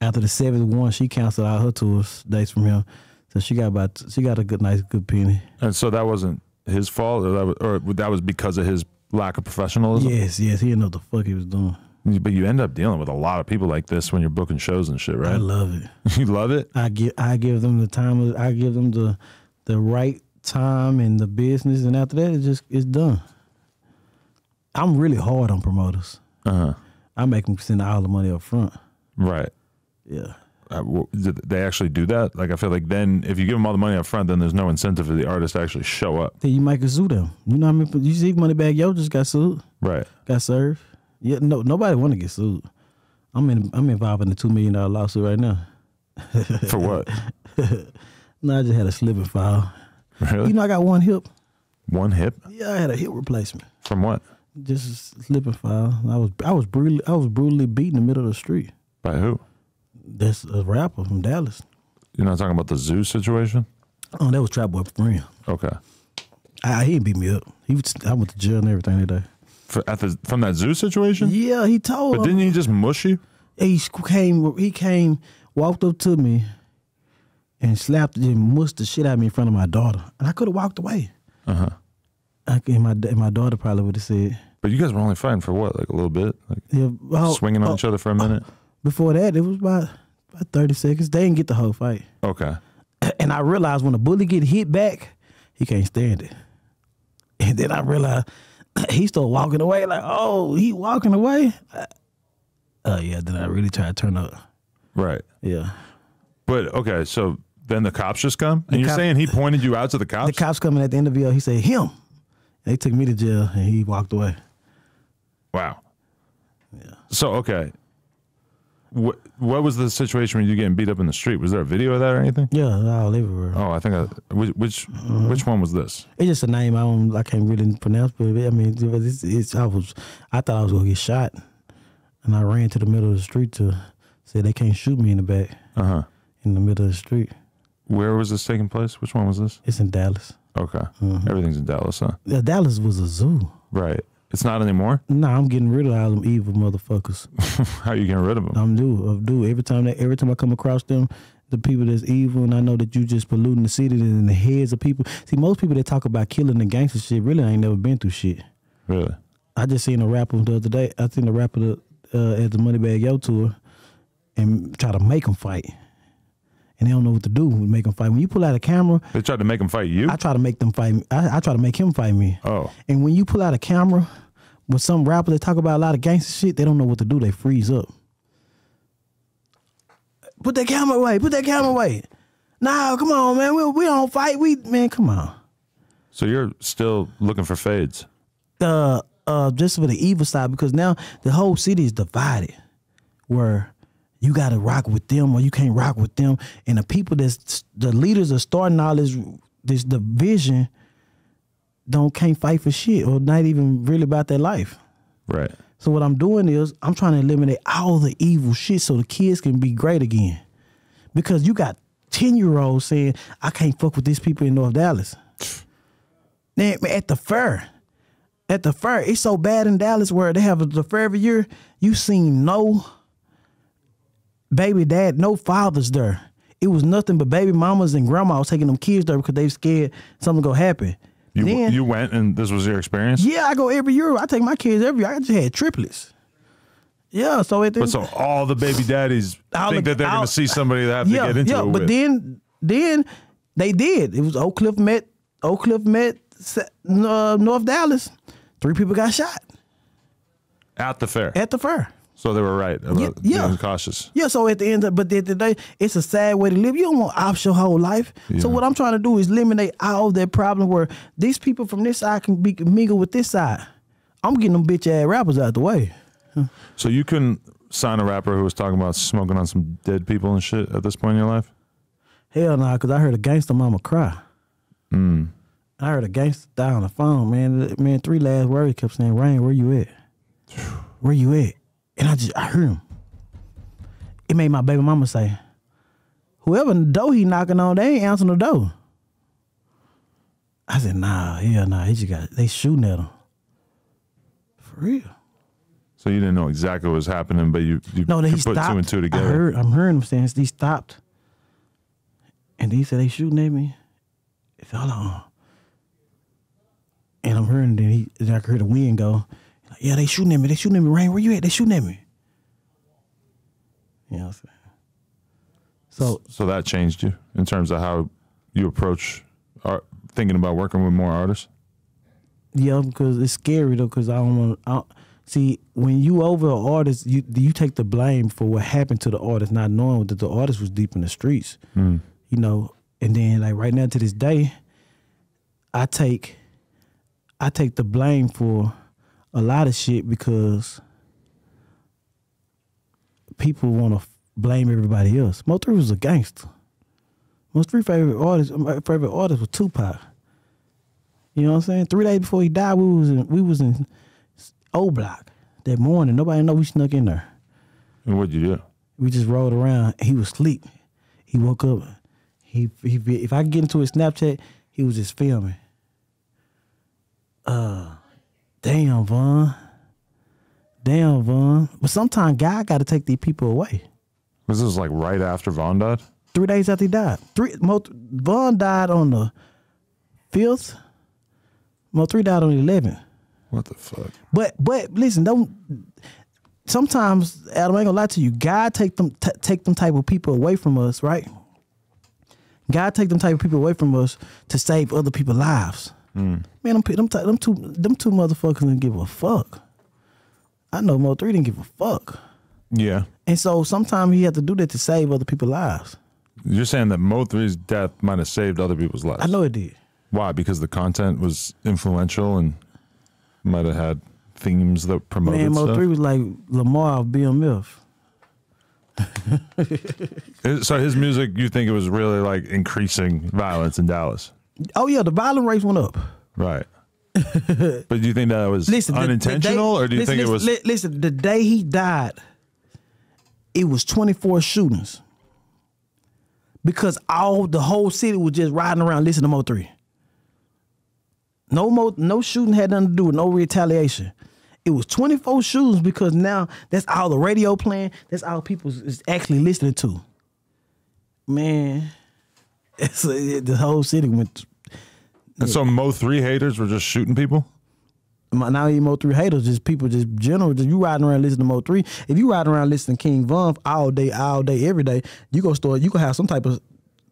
After the seventh one, she canceled out her tours dates from him, so she got about she got a good nice good penny. And so that wasn't his fault, or that was, or that was because of his lack of professionalism. Yes, yes, he didn't know what the fuck he was doing. But you end up dealing with a lot of people like this when you're booking shows and shit, right? I love it. You love it. I give I give them the time. I give them the the right. time and the business, and after that, it's just it's done. I'm really hard on promoters. Uh-huh. I make them send all the money up front. Right. Yeah. Uh, well, did they actually do that? Like I feel like then if you give them all the money up front, then there's no incentive for the artist to actually show up. Then you might sue them. You know what I mean? You see, Moneybag Yo just got sued. Right. Got served. Yeah. No. Nobody want to get sued. I'm in. I'm involved in a two million dollar lawsuit right now. For what? No, I just had a slip and fall. Really? You know, I got one hip. One hip? Yeah, I had a hip replacement. From what? Just a slip and fall. I was I was brutally I was brutally beat in the middle of the street. By who? That's a rapper from Dallas. You're not talking about the zoo situation? Oh, that was Trap Boy Freddie. Okay. I, he didn't beat me up. He was, I went to jail and everything that day. For, at the, from that zoo situation? Yeah, he told But him, didn't he just mush you? He came, he came, walked up to me and slapped and mushed the shit out of me in front of my daughter. And I could have walked away. Uh-huh. I, and, my, and my daughter probably would have said. But you guys were only fighting for what, like a little bit? Like yeah, well, swinging on uh, each other for a minute? Uh, before that, it was about, about thirty seconds. They didn't get the whole fight. Okay. And I realized when a bully get hit back, he can't stand it. And then I realized he started walking away like, oh, he walking away? Oh, uh, yeah, then I really tried to turn up. Right. Yeah. But, okay, so then the cops just come? And the you're saying he pointed you out to the cops? The cops coming at the end of the video, he said, him. They took me to jail, and he walked away. Wow. Yeah. So, okay. What, what was the situation when you were getting beat up in the street? Was there a video of that or anything? Yeah, all everywhere. Oh, I think I, which mm-hmm. which one was this? It's just a name I don't I can't really pronounce, but I mean, it's, it's I was I thought I was gonna get shot, and I ran to the middle of the street to say they can't shoot me in the back. Uh huh. In the middle of the street. Where was this taking place? Which one was this? It's in Dallas. Okay. Mm-hmm. Everything's in Dallas, huh? Yeah, Dallas was a zoo. Right. It's not anymore? No, nah, I'm getting rid of all them evil motherfuckers. How you getting rid of them? I'm due. I'm due. Every time that, every time I come across them, the people that's evil, and I know that you just polluting the city and in the heads of people. See, most people that talk about killing and gangster shit really ain't never been through shit. Really? I just seen a rapper the other day. I seen a rapper the, uh, at the Moneybag Yo tour and try to make them fight. And they don't know what to do with make them fight. When you pull out a camera. They tried to make them fight you? I try to make them fight me. I, I try to make him fight me. Oh. And when you pull out a camera, with some rappers that talk about a lot of gangster shit, they don't know what to do. They freeze up. Put that camera away. Put that camera away. Nah, come on, man. We, we don't fight. We Man, come on. So you're still looking for fades? Uh, uh, just for the evil side, because now the whole city is divided where you got to rock with them or you can't rock with them. And the people that's, the leaders are starting all this, this division don't can't fight for shit or not even really about their life. Right. So what I'm doing is I'm trying to eliminate all the evil shit so the kids can be great again. Because you got ten-year-olds saying, I can't fuck with these people in North Dallas. Man, at the fair, at the fair, it's so bad in Dallas where they have the fair every year, you seen no baby dad, no fathers there. It was nothing but baby mamas and grandmas taking them kids there because they scared something gonna happen. You, then, you went and this was your experience? Yeah, I go every year. I take my kids every year. I just had triplets. Yeah, so at the, But so all the baby daddies I'll, think that they're going to see somebody that have yeah, to get into yeah, it Yeah, but with. then then they did. It was Oak Cliff met, Oak Cliff met uh, North Dallas. Three people got shot. At the fair? At the fair. So they were right about yeah, yeah. being cautious. Yeah, so at the end of but at the day, it's a sad way to live. You don't want ops your whole life. Yeah. So what I'm trying to do is eliminate all that problem where these people from this side can be mingle with this side. I'm getting them bitch ass rappers out the way. So you couldn't sign a rapper who was talking about smoking on some dead people and shit at this point in your life? Hell nah, because I heard a gangster mama cry. Mm. I heard a gangster die on the phone, man. Man, three last words kept saying, Rain, where you at? Where you at? And I just, I heard him. It made my baby mama say, whoever the door he knocking on, they ain't answering the door. I said, nah, yeah, nah, he just got, they shooting at him. For real. So you didn't know exactly what was happening, but you, you no, that he put stopped. two and two together. I heard, I'm hearing him saying, he stopped. And he said, they shooting at me. It fell on. And I'm hearing, then he, I heard the wind go. Yeah, they shooting at me. They shooting at me. Rain, where you at? They shooting at me. You know what I'm saying? So, so that changed you in terms of how you approach art, thinking about working with more artists? Yeah, because it's scary, though, because I don't want to... See, when you over an artist, you you take the blame for what happened to the artist, not knowing that the artist was deep in the streets. Mm. You know, and then, like, right now to this day, I take I take the blame for... a lot of shit because people want to blame everybody else. Mo three was a gangster. My three favorite artists, my favorite artist was Tupac. You know what I'm saying? Three days before he died, we was in, we was in O Block that morning. Nobody know we snuck in there. And what'd you do? We just rolled around. He was asleep. He woke up. He he. If I get into his Snapchat, he was just filming. Uh, damn Von. Damn Von. But sometimes God got to take these people away. Was this like right after Von died? Three days after he died. Three. Most, Von died on the fifth. Mo three died on the eleventh. What the fuck? But but listen, don't. Sometimes Adam, I ain't gonna lie to you. God take them t take them type of people away from us, right? God take them type of people away from us to save other people's lives. Mm. Man, them them, them two them two motherfuckers didn't give a fuck. I know Mo three didn't give a fuck. Yeah. And so sometimes he had to do that to save other people's lives. You're saying that Mo three's death might have saved other people's lives. I know it did. Why? Because the content was influential and might have had themes that promoted Man, stuff? Man, Mo three was like Lamar of B M F. So his music, you think it was really like increasing violence in Dallas? Oh, yeah. The violent rates went up. Right. But do you think that was listen, unintentional the, the day, or do you listen, think listen, it was... Listen, the day he died, it was twenty-four shootings because all the whole city was just riding around listening to Mo three. No more, no shooting had nothing to do with no retaliation. It was twenty-four shootings because now that's all the radio playing. That's all people is actually listening to. Man, it's, it, the whole city went. And yeah. So Mo three haters were just shooting people? Now even Mo three haters, just people, just general, just you riding around listening to Mo three. If you riding around listening to King Von all day, all day, every day, you gonna start. You gonna have some type of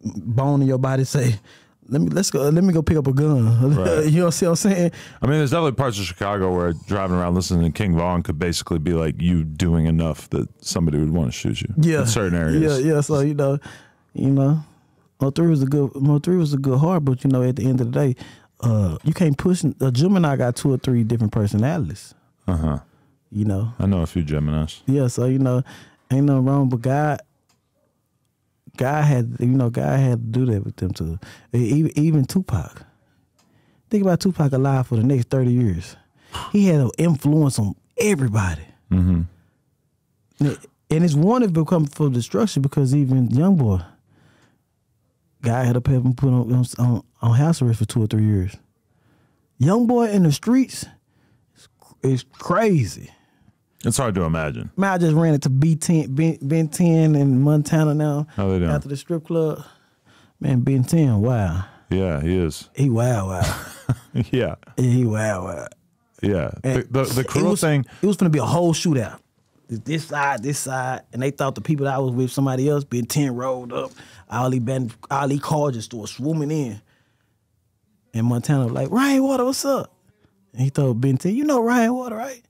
bone in your body say, Let me let's go. Let me go pick up a gun. Right. You know what I'm saying? I mean, there's definitely parts of Chicago where driving around listening to King Von could basically be like you doing enough that somebody would want to shoot you. Yeah, in certain areas. Yeah, yeah. So you know, you know, Mo three was a good Mo three was a good heart, but you know, at the end of the day, uh, you can't push. A Gemini got two or three different personalities. Uh huh. You know. I know a few Geminis. Yeah. So you know, ain't nothing wrong, but God. God had, you know, God had to do that with them too. Even, even Tupac. Think about Tupac alive for the next thirty years. He had an influence on everybody. Mm-hmm. And it's wanted to become for destruction because even Young Boy, God had to have him put on, on on house arrest for two or three years. Young Boy in the streets is crazy. It's hard to imagine. Man, I just ran into Ben ten in Montana now. How they doing? After the strip club. Man, Ben ten, wow. Yeah, he is. He wow, wow. Yeah. He wow, wow. Yeah. The, the, the cruel it was, thing. It was going to be a whole shootout. This side, this side. And they thought the people that I was with, somebody else, Ben ten rolled up. Ali, ben, Ali called just started swooming in. And Montana was like, Rainwater, what's up? And he told Ben ten, you know Rainwater, right?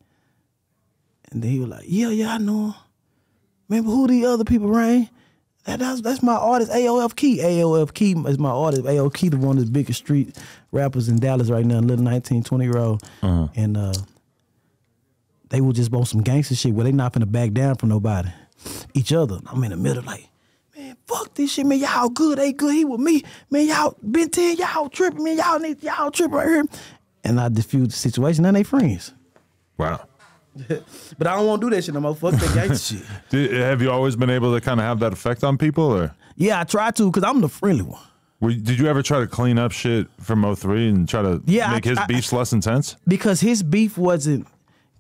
And then he was like, yeah, yeah, I know him. Remember who the other people, Rain? That, that's, that's my artist, A O F Key. A O F Key is my artist. A O F Key, the one of the biggest street rappers in Dallas right now, a little nineteen, twenty-year-old. Uh-huh. And uh, they were just on some gangster shit where they not finna back down from nobody. Each other. I'm in the middle like, man, fuck this shit, man. Y'all good, they good. He with me. Man, y'all, Ben ten, y'all tripping, man. Y'all need, y'all tripping right here. And I diffused the situation, and they friends. Wow. But I don't want to do that shit no more. Fuck that gangster shit. Did, have you always been able to kind of have that effect on people? Or yeah, I try to because I'm the friendly one. Were, did you ever try to clean up shit from Mo three and try to yeah, make I, his I, beefs less intense? Because his beef wasn't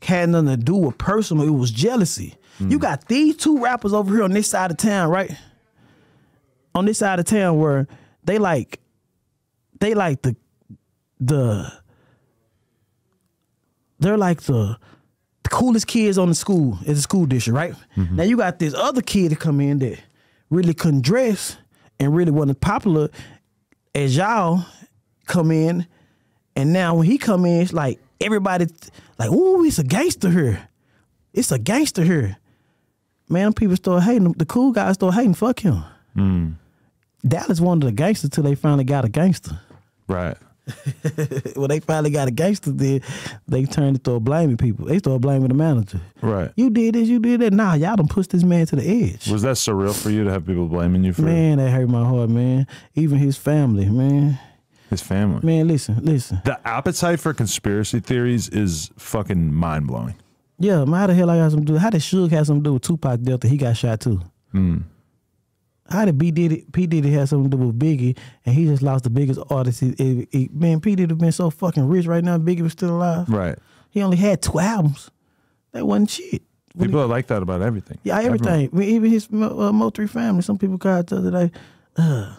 had nothing to do with personal. It was jealousy. Mm. You got these two rappers over here on this side of town, right? On this side of town where they like, they like the the. They're like the. The coolest kids on the school is the school district, right? Mm-hmm. Now you got this other kid to come in that really couldn't dress and really wasn't popular as y'all come in. And now when he come in, it's like everybody like, ooh, it's a gangster here. It's a gangster here. Man, people start hating him. The cool guys start hating, fuck him. Mm. Dallas wanted a gangster till they finally got a gangster. Right. Well, they probably got a gangster there. They turned to start blaming people. They start blaming the manager. Right. You did this, you did that. Nah, y'all done pushed this man to the edge. Was that surreal for you to have people blaming you for Man, that hurt my heart, man. Even his family, man. His family. Man, listen, listen. The appetite for conspiracy theories is fucking mind-blowing. Yeah, man, how the hell I got something to do? How did Suge have something to do with Tupac death and he got shot too? Mm. How did B Diddy, P Diddy have something to do with Biggie and he just lost the biggest artist? He, he, he, man, P Diddy been so fucking rich right now. Biggie was still alive. Right. He only had two albums. That wasn't shit. What people he, are like that about everything. Yeah, everything. I mean, even his uh, Mo three family. Some people call each other like, uh,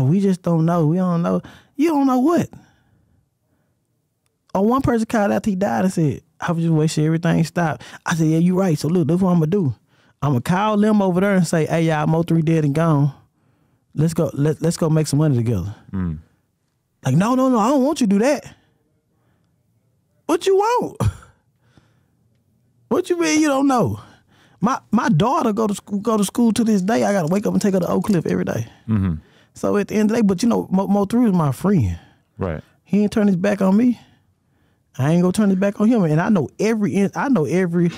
we just don't know. We don't know. You don't know what. Or one person called after he died and said, I was just wishing everything stopped. I said, yeah, you right. So look, that's what I'm going to do. I'm gonna call them over there and say, "Hey, y'all, Mo three dead and gone. Let's go. Let Let's go make some money together." Mm. Like, no, no, no. I don't want you to do that. What you want? What you mean you don't know? My My daughter go to school, go to school to this day. I gotta wake up and take her to Oak Cliff every day. Mm-hmm. So at the end of the day, but you know, Mo three is my friend. Right. He ain't turn his back on me. I ain't gonna turn his back on him. And I know every. I know every.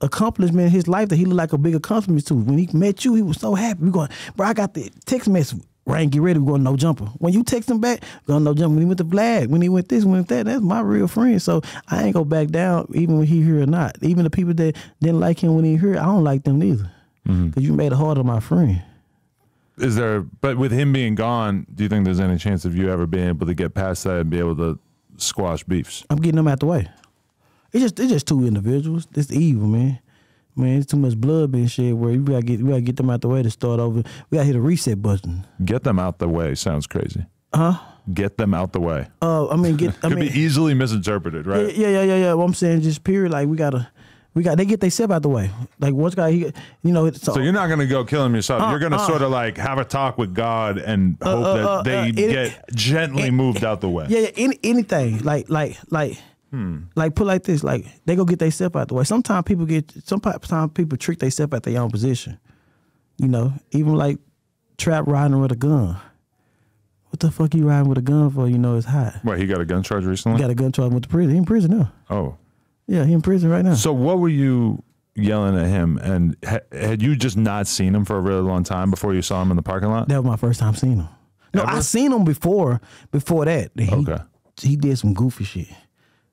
accomplishment in his life that he looked like a big accomplishment to. When he met you, he was so happy. We going, bro, I got the text message. Ryan, get ready. We're going No Jumper. When you text him back, we're going No Jumper. When he went to Vlad, when he went this, when he went that, that's my real friend. So I ain't go back down even when he here or not. Even the people that didn't like him when he here, I don't like them neither. Because mm-hmm. you made it harder my friend. Is there, but with him being gone, do you think there's any chance of you ever being able to get past that and be able to squash beefs? I'm getting them out the way. It's just it's just two individuals. It's evil, man. Man, it's too much blood being shed. Where you gotta get we gotta get them out the way to start over. We gotta hit a reset button. Get them out the way sounds crazy. Huh? Get them out the way. Uh, I mean, get. I Could mean, be easily misinterpreted, right? Yeah, yeah, yeah, yeah. What well, I'm saying, just period. Like we gotta, we got. They get themselves out the way. Like once guy, he, you know. So, so you're not gonna go kill him yourself. Uh, you're gonna uh, sort of like have a talk with God and uh, hope uh, that uh, they uh, it, get gently it, moved it, out the way. Yeah, yeah. Any, anything like like like. Hmm. Like put like this, like they go get themselves out the way. Sometimes people get, sometimes people trick themselves at their own position. You know, even like Trap riding with a gun. What the fuck you riding with a gun for? You know it's hot. Wait, he got a gun charge recently? He got a gun charge with the prison. He in prison now. Oh, yeah, he in prison right now. So what were you yelling at him? And ha had you just not seen him for a really long time before you saw him in the parking lot? That was my first time seeing him. No, Ever? I seen him before. Before that, he, okay, he did some goofy shit.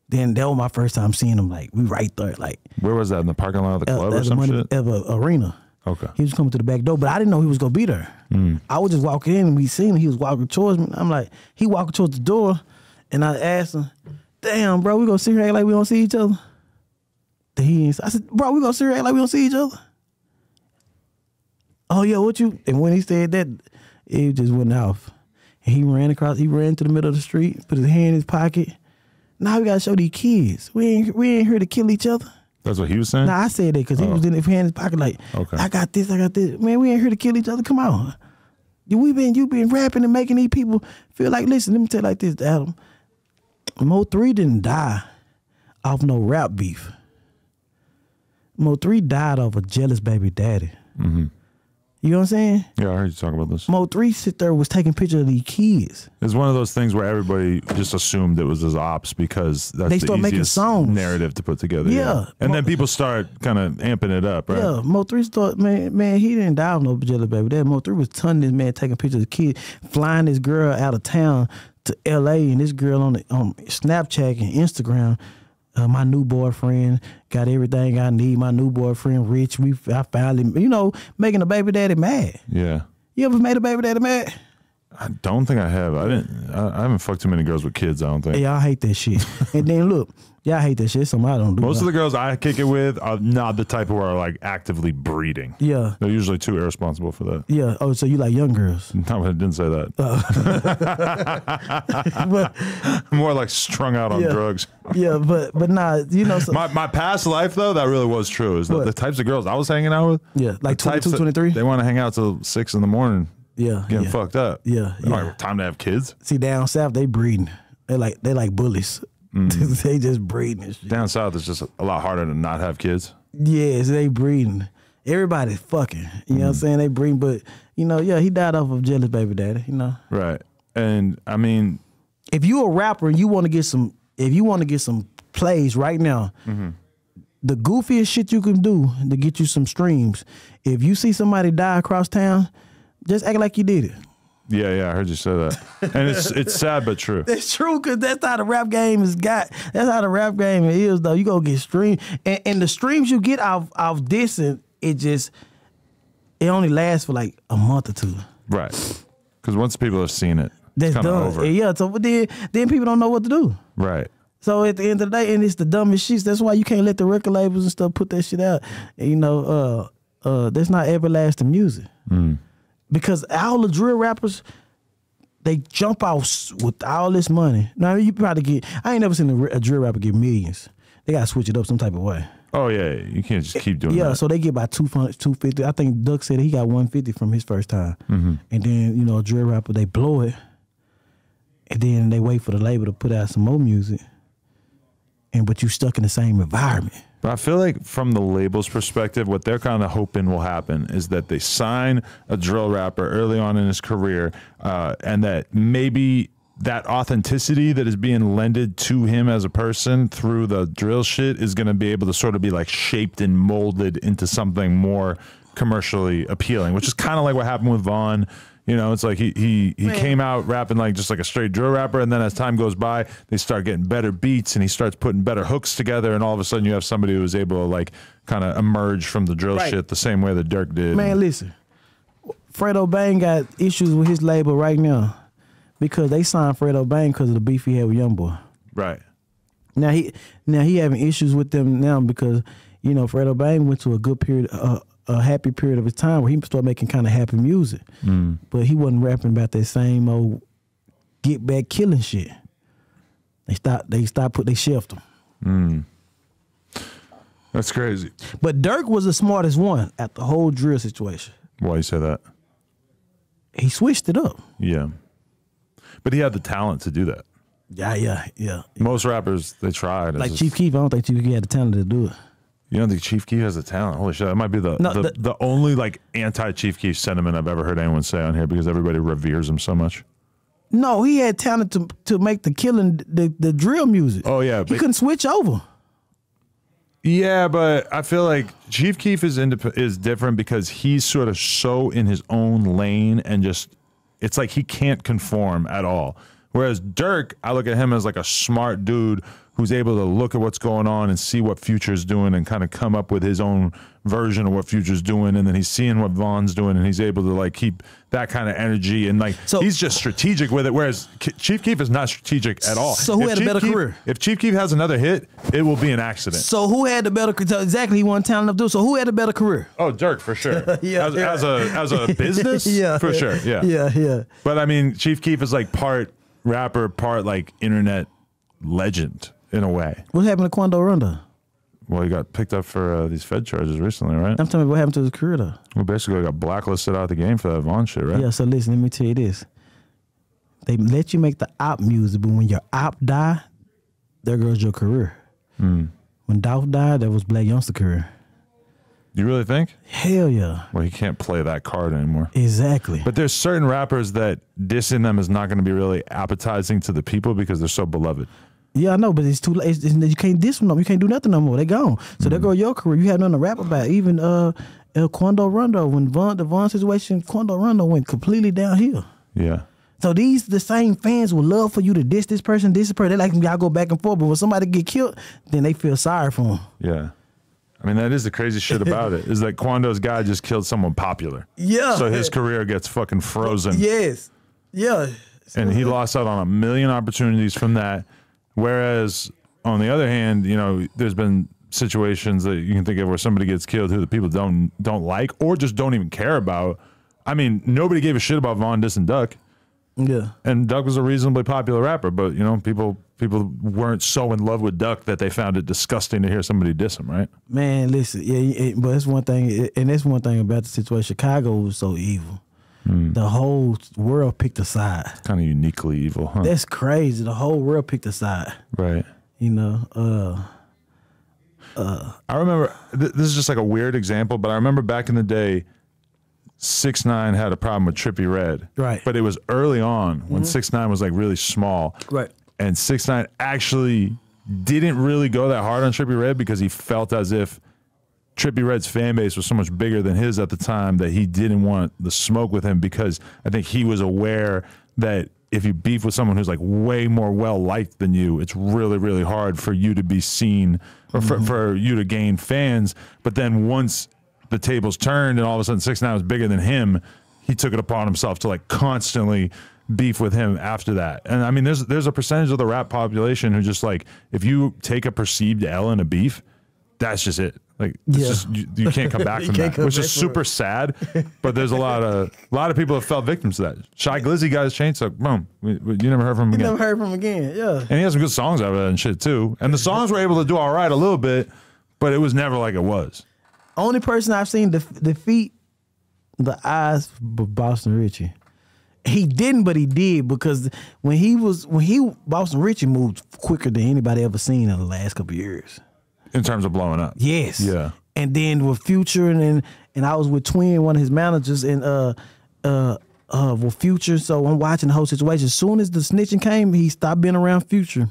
Then that was my first time seeing him. Like we right there. Like where was that, in the parking lot of the club uh, or some money, shit? At the arena. Okay. He was coming to the back door, but I didn't know he was gonna be there. Mm. I was just walking in and we seen him. He was walking towards me. I'm like, he walking towards the door, and I asked him, "Damn, bro, we gonna sit here and act like we don't see each other?" Then he I said, "Bro, we gonna sit here and act like we don't see each other?" Oh yeah, what you? And when he said that, it just went off. And he ran across. He ran to the middle of the street, put his hand in his pocket. Now we gotta show these kids we ain't we ain't here to kill each other. That's what he was saying. Nah, I said that because oh. he was in his hand in his pocket like, okay, I got this, I got this. Man, we ain't here to kill each other. Come on, we been you been rapping and making these people feel like. Listen, let me tell you like this, Adam. Mo three didn't die off no rap beef. Mo three died off a jealous baby daddy. Mm-hmm. You know what I'm saying? Yeah, I heard you talking about this. Mo three sit there was taking pictures of these kids. It's one of those things where everybody just assumed it was his ops because that's they the start making songs. Narrative to put together. Yeah, yeah. And Mo then people start kind of amping it up, right? Yeah, Mo three thought, man, man, he didn't die on no jelly baby. That Mo three was telling this man taking pictures of kids, flying this girl out of town to L A and this girl on the on Snapchat and Instagram. Uh, my new boyfriend got everything I need. My new boyfriend rich. We I finally, you know, making a baby daddy mad. Yeah. You ever made a baby daddy mad? I don't think I have. I didn't. I, I haven't fucked too many girls with kids. I don't think. Y'all hate that shit. And then look, y'all hate that shit. It's something I don't do. Most of the girls I kick it with are not the type who are like actively breeding. Yeah. They're usually too irresponsible for that. Yeah. Oh, so you like young girls? No, I didn't say that. Uh, but, more like strung out on yeah, drugs. Yeah, but but nah, you know. So, my my past life though, that really was true. Is that the types of girls I was hanging out with? Yeah, like twenty-two, twenty-three. They want to hang out till six in the morning. Yeah, getting yeah, fucked up. Yeah, yeah. Like, time to have kids. See, down south they breeding. They like they like bullies. Mm. They just breeding. And shit. Down south it's just a lot harder to not have kids. Yeah, so they breeding. Everybody's fucking. You mm. know what I'm saying? They breeding, but you know, yeah, he died off of jealous baby daddy. You know. Right, and I mean, if you a rapper and you want to get some, if you want to get some plays right now, mm-hmm. the goofiest shit you can do to get you some streams. If you see somebody die across town, just act like you did it. Yeah, yeah, I heard you say that, and it's it's sad but true. It's true because that's how the rap game is got. That's how the rap game is, though. You gonna get streamed, and, and the streams you get off off dissing, it just it only lasts for like a month or two. Right, because once people have seen it, that's it's done. Over. Yeah, so then then people don't know what to do. Right. So at the end of the day, and it's the dumbest shit. That's why you can't let the record labels and stuff put that shit out. And, you know, uh, uh, that's not everlasting music. Mm. Because all the drill rappers, they jump out with all this money. Now, you probably get, I ain't never seen a, a drill rapper get millions. They got to switch it up some type of way. Oh, yeah. You can't just keep doing yeah, that. Yeah, so they get about two fifty. I think Duck said he got one fifty from his first time. Mm-hmm. And then, you know, a drill rapper, they blow it. And then they wait for the label to put out some more music. And but you stuck in the same environment. But I feel like from the label's perspective, what they're kind of hoping will happen is that they sign a drill rapper early on in his career, uh, and that maybe that authenticity that is being lended to him as a person through the drill shit is going to be able to sort of be like shaped and molded into something more commercially appealing, which is kind of like what happened with Von. You know, it's like he he he Man. came out rapping like just like a straight drill rapper, and then as time goes by, they start getting better beats, and he starts putting better hooks together, and all of a sudden you have somebody who was able to like kind of emerge from the drill right. shit the same way that Durk did. Man, listen, Fredo Bang got issues with his label right now because they signed Fredo Bang because of the beef he had with Young Boy. Right. Now he now he having issues with them now because you know Fredo Bang went to a good period. Uh, a happy period of his time where he started making kind of happy music. Mm. But he wasn't rapping about that same old get back killing shit. They stopped, they stopped, put, they shelved him. Mm. That's crazy. But Durk was the smartest one at the whole drill situation. Why you say that? He switched it up. Yeah. But he had the talent to do that. Yeah, yeah, yeah. Most rappers, they tried. Like Chief Keef, I don't think Chief Keef had the talent to do it. You don't think Chief Keef has a talent? Holy shit! That might be the no, the, the, the only like anti-Chief Keef sentiment I've ever heard anyone say on here because everybody reveres him so much. No, he had talent to to make the killing the the drill music. Oh yeah, he but, couldn't switch over. Yeah, but I feel like Chief Keef is indep is different because he's sort of so in his own lane and just it's like he can't conform at all. Whereas Durk, I look at him as like a smart dude who's able to look at what's going on and see what Future's doing and kind of come up with his own version of what Future's doing, and then he's seeing what Von's doing, and he's able to like keep that kind of energy and like so, he's just strategic with it. Whereas Chief Keef is not strategic at all. So who if had Chief a better Keef, career? If Chief Keef has another hit, it will be an accident. So who had the better? Exactly, he wasn't talented enough to do. So who had a better career? Oh, Durk for sure. yeah, as, yeah. as a as a business, yeah, for yeah, sure. Yeah, yeah, yeah. But I mean, Chief Keef is like part rapper, part like internet legend. In a way. What happened to Quando Ronda? Well, he got picked up for uh, these Fed charges recently, right? I'm telling you what happened to his career, though. Well, basically, got blacklisted out of the game for that Von shit, right? Yeah, so listen, let me tell you this. They let you make the op music, but when your op die, there goes your career. Mm. When Dolph died, that was Black Youngster's career. You really think? Hell yeah. Well, he can't play that card anymore. Exactly. But there's certain rappers that dissing them is not going to be really appetizing to the people because they're so beloved. Yeah, I know, but it's too late. It's, it's, you can't diss them no more. You can't do nothing no more. They gone. So mm-hmm. there go your career. You have nothing to rap about. Even uh, El Quando Rondo, when Von, the Von situation, Quando Rondo went completely downhill. Yeah. So these the same fans would love for you to diss this person, diss this person. They like y'all go back and forth, but when somebody get killed, then they feel sorry for them. Yeah. I mean, that is the crazy shit about it, is that Quando's guy just killed someone popular. Yeah. So his career gets fucking frozen. Yes. Yeah. And he lost out on a million opportunities from that. Whereas, on the other hand, you know, there's been situations that you can think of where somebody gets killed who the people don't don't like or just don't even care about. I mean, nobody gave a shit about Von Diss and Duck. Yeah. And Duck was a reasonably popular rapper, but, you know, people people weren't so in love with Duck that they found it disgusting to hear somebody diss him, right? Man, listen, yeah, it, but that's one thing, and that's one thing about the situation. Chicago was so evil. Mm. The whole world picked a side. It's kind of uniquely evil, huh? That's crazy. The whole world picked a side. Right. You know, uh, uh, I remember, th this is just like a weird example, but I remember back in the day, six nine had a problem with Trippie Redd. Right. But it was early on when mm-hmm. six nine was like really small. Right. And six nine actually didn't really go that hard on Trippie Redd because he felt as if Trippie Redd's fan base was so much bigger than his at the time that he didn't want the smoke with him, because I think he was aware that if you beef with someone who's like way more well-liked than you, it's really, really hard for you to be seen or for, mm-hmm. for you to gain fans. But then once the tables turned and all of a sudden six nine was bigger than him, he took it upon himself to like constantly beef with him after that. And I mean, there's there's a percentage of the rap population who just like, if you take a perceived L in a beef, that's just it. Like it's yeah. just, you, you can't come back from that, which is super it. sad. But there's a lot of a lot of people have fell victims to that. Shy Glizzy got his chainsaw. So boom, we, we, you never heard from him again. You never heard from him again. Yeah, and he has some good songs out of that and shit too. And the songs were able to do all right a little bit, but it was never like it was. Only person I've seen def defeat the eyes, Boston Richie. He didn't, but he did, because when he was when he Boston Richie moved quicker than anybody ever seen in the last couple of years. In terms of blowing up. Yes. Yeah. And then with Future, and then, and I was with Twin, one of his managers, and uh uh uh with Future, so I'm watching the whole situation. As soon as the snitching came, he stopped being around Future.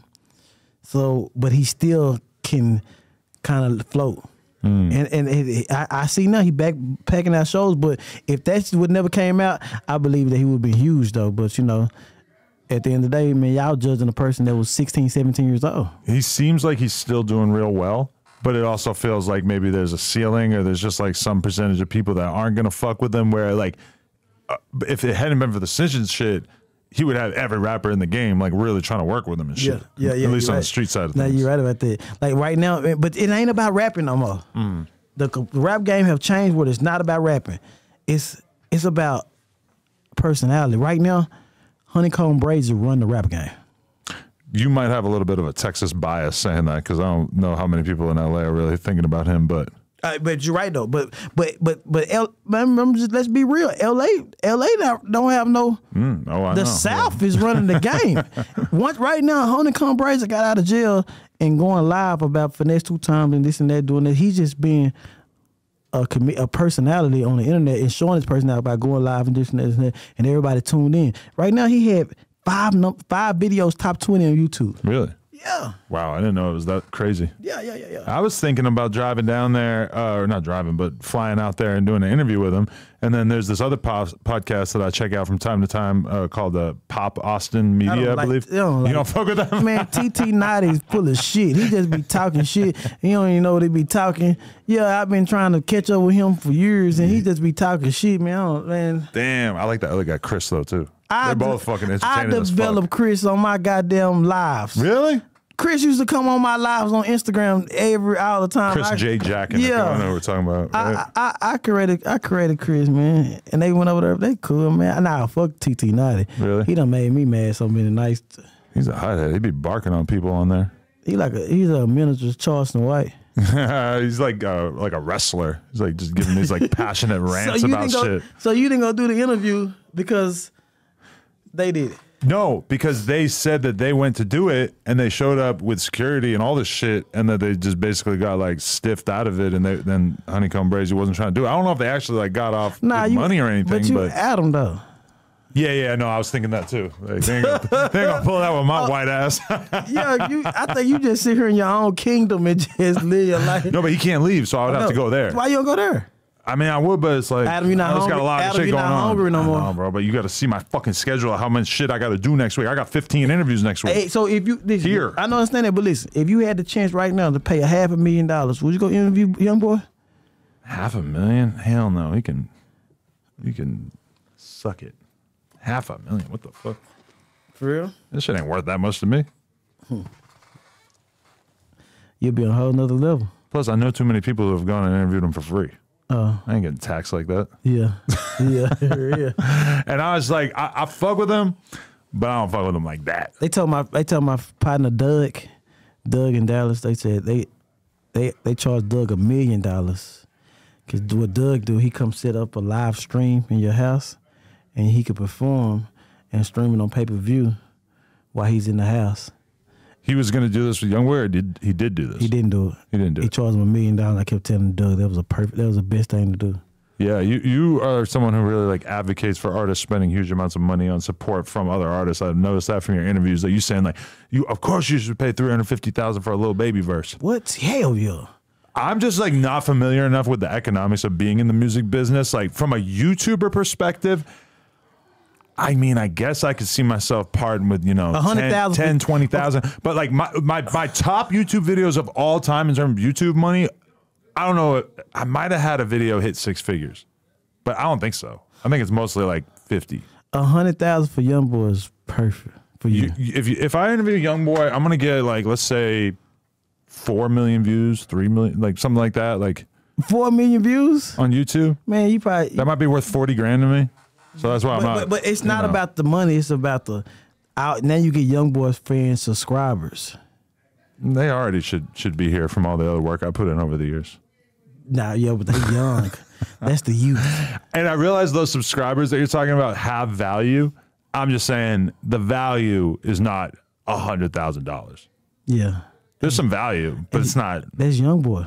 So but he still can kind of float. Mm. And and it, I, I see now he back packing out shows, but if that would never came out, I believe that he would be huge though. But you know, at the end of the day, man, y'all judging a person that was sixteen, seventeen years old. He seems like he's still doing real well, but it also feels like maybe there's a ceiling, or there's just like some percentage of people that aren't going to fuck with him, where like uh, if it hadn't been for the snitching shit, he would have every rapper in the game like really trying to work with him and shit. Yeah, yeah, yeah. At least on right. the street side of things. No, you're right about that. Like right now, but it ain't about rapping no more. Mm. The, the rap game have changed where it's not about rapping. It's, it's about personality. Right now, honeycomb braids run the rap game. You might have a little bit of a Texas bias saying that, because I don't know how many people in L A are really thinking about him. But uh, but you're right though. But but but but L, I'm, I'm just, let's be real. L A L A don't have no. Mm, oh, I the know. South yeah. is running the game. Once right now, honeycomb braids got out of jail and going live about finesse two times and this and that, doing that. He's just being A, a personality on the internet and showing his personality by going live and this and that, and that, and everybody tuned in. Right now, he had five num five videos top twenty on YouTube. Really? Yeah. Wow, I didn't know it was that crazy. Yeah, yeah, yeah, yeah. I was thinking about driving down there, uh, or not driving, but flying out there and doing an interview with him. And then there's this other po podcast that I check out from time to time uh, called the uh, Pop Austin Media, I, don't I like, believe. Don't like you don't fuck with that? Man, T T Naughty's full of shit. He just be talking shit. He don't even know what he be talking. Yeah, I've been trying to catch up with him for years, and he just be talking shit, man. I don't, man. Damn, I like that other guy, Chris, though, too. I They're both fucking entertaining I as fuck. I developed Chris on my goddamn lives. Really? Chris used to come on my lives on Instagram every all the time. Chris I, J. Jack and yeah, I know what we're talking about. Right? I, I I created I created Chris, man, and they went over there. They cool, man. Nah, fuck T T Naughty. Really? He done made me mad so many nights. He's a hothead. He be barking on people on there. He like a, he's a miniature Charleston White. He's like a, like a wrestler. He's like just giving these like passionate rants so about go, shit. So you didn't go do the interview because they did it. No, because they said that they went to do it and they showed up with security and all this shit, and that they just basically got like stiffed out of it, and they, then honeycomb brazy wasn't trying to do it. I don't know if they actually like got off nah, you, money or anything. But you but, Adam though. Yeah, yeah, no, I was thinking that too. Like, they ain't gonna, they ain't gonna pull that with my uh, white ass. Yeah, you, I think you just sit here in your own kingdom and just live your life. No, but he can't leave, so I would I have to go there. Why you don't go there? I mean, I would, but it's like Adam, you're not I just got a lot Adam, of shit you're going not on. Hungry no more, I know, bro. But you got to see my fucking schedule of how much shit I got to do next week. I got fifteen interviews next week. Hey, so if you this, here, I don't understand that, but listen, if you had the chance right now to pay a half a million dollars, would you go interview Young Boy? Half a million? Hell no. He can, he can suck it. Half a million? What the fuck? For real? This shit ain't worth that much to me. Hmm. You'd be on a whole nother level. Plus, I know too many people who have gone and interviewed him for free. Oh. I ain't getting taxed like that. Yeah. Yeah. Yeah. And I was like, I, I fuck with them, but I don't fuck with them like that. They told my they told my partner Doug, Doug in Dallas, they said they they they charged Doug a million dollars. Cause what Doug do, he come set up a live stream in your house and he could perform and stream it on pay per view while he's in the house. He was going to do this with Young Boy, or did he did do this? He didn't do it. He didn't do he it. He charged him a million dollars. I kept telling Doug that was a perfect, that was the best thing to do. Yeah, you, you are someone who really like advocates for artists spending huge amounts of money on support from other artists. I've noticed that from your interviews that you saying like, you of course you should pay three hundred fifty thousand for a Lil Baby verse. What? Hell yeah. I'm just like not familiar enough with the economics of being in the music business. Like from a YouTuber perspective, I mean, I guess I could see myself parting with, you know, ten, twenty thousand. But like my, my, my top YouTube videos of all time in terms of YouTube money, I don't know. I might have had a video hit six figures, but I don't think so. I think it's mostly like fifty. A hundred thousand for Young Boy is perfect for you. you if you, if I interview Young Boy, I'm gonna get like let's say four million views, three million, like something like that. Like four million views on YouTube. Man, you probably that might be worth forty grand to me. So that's why I'm but, not. But, but it's not know. about the money. It's about the out. Now you get Young Boy's fans subscribers. They already should should be here from all the other work I put in over the years. Nah, yeah, but they're young. That's the youth. And I realize those subscribers that you're talking about have value. I'm just saying the value is not a hundred thousand dollars. Yeah, there's some value, but and it's not. That's Young Boy.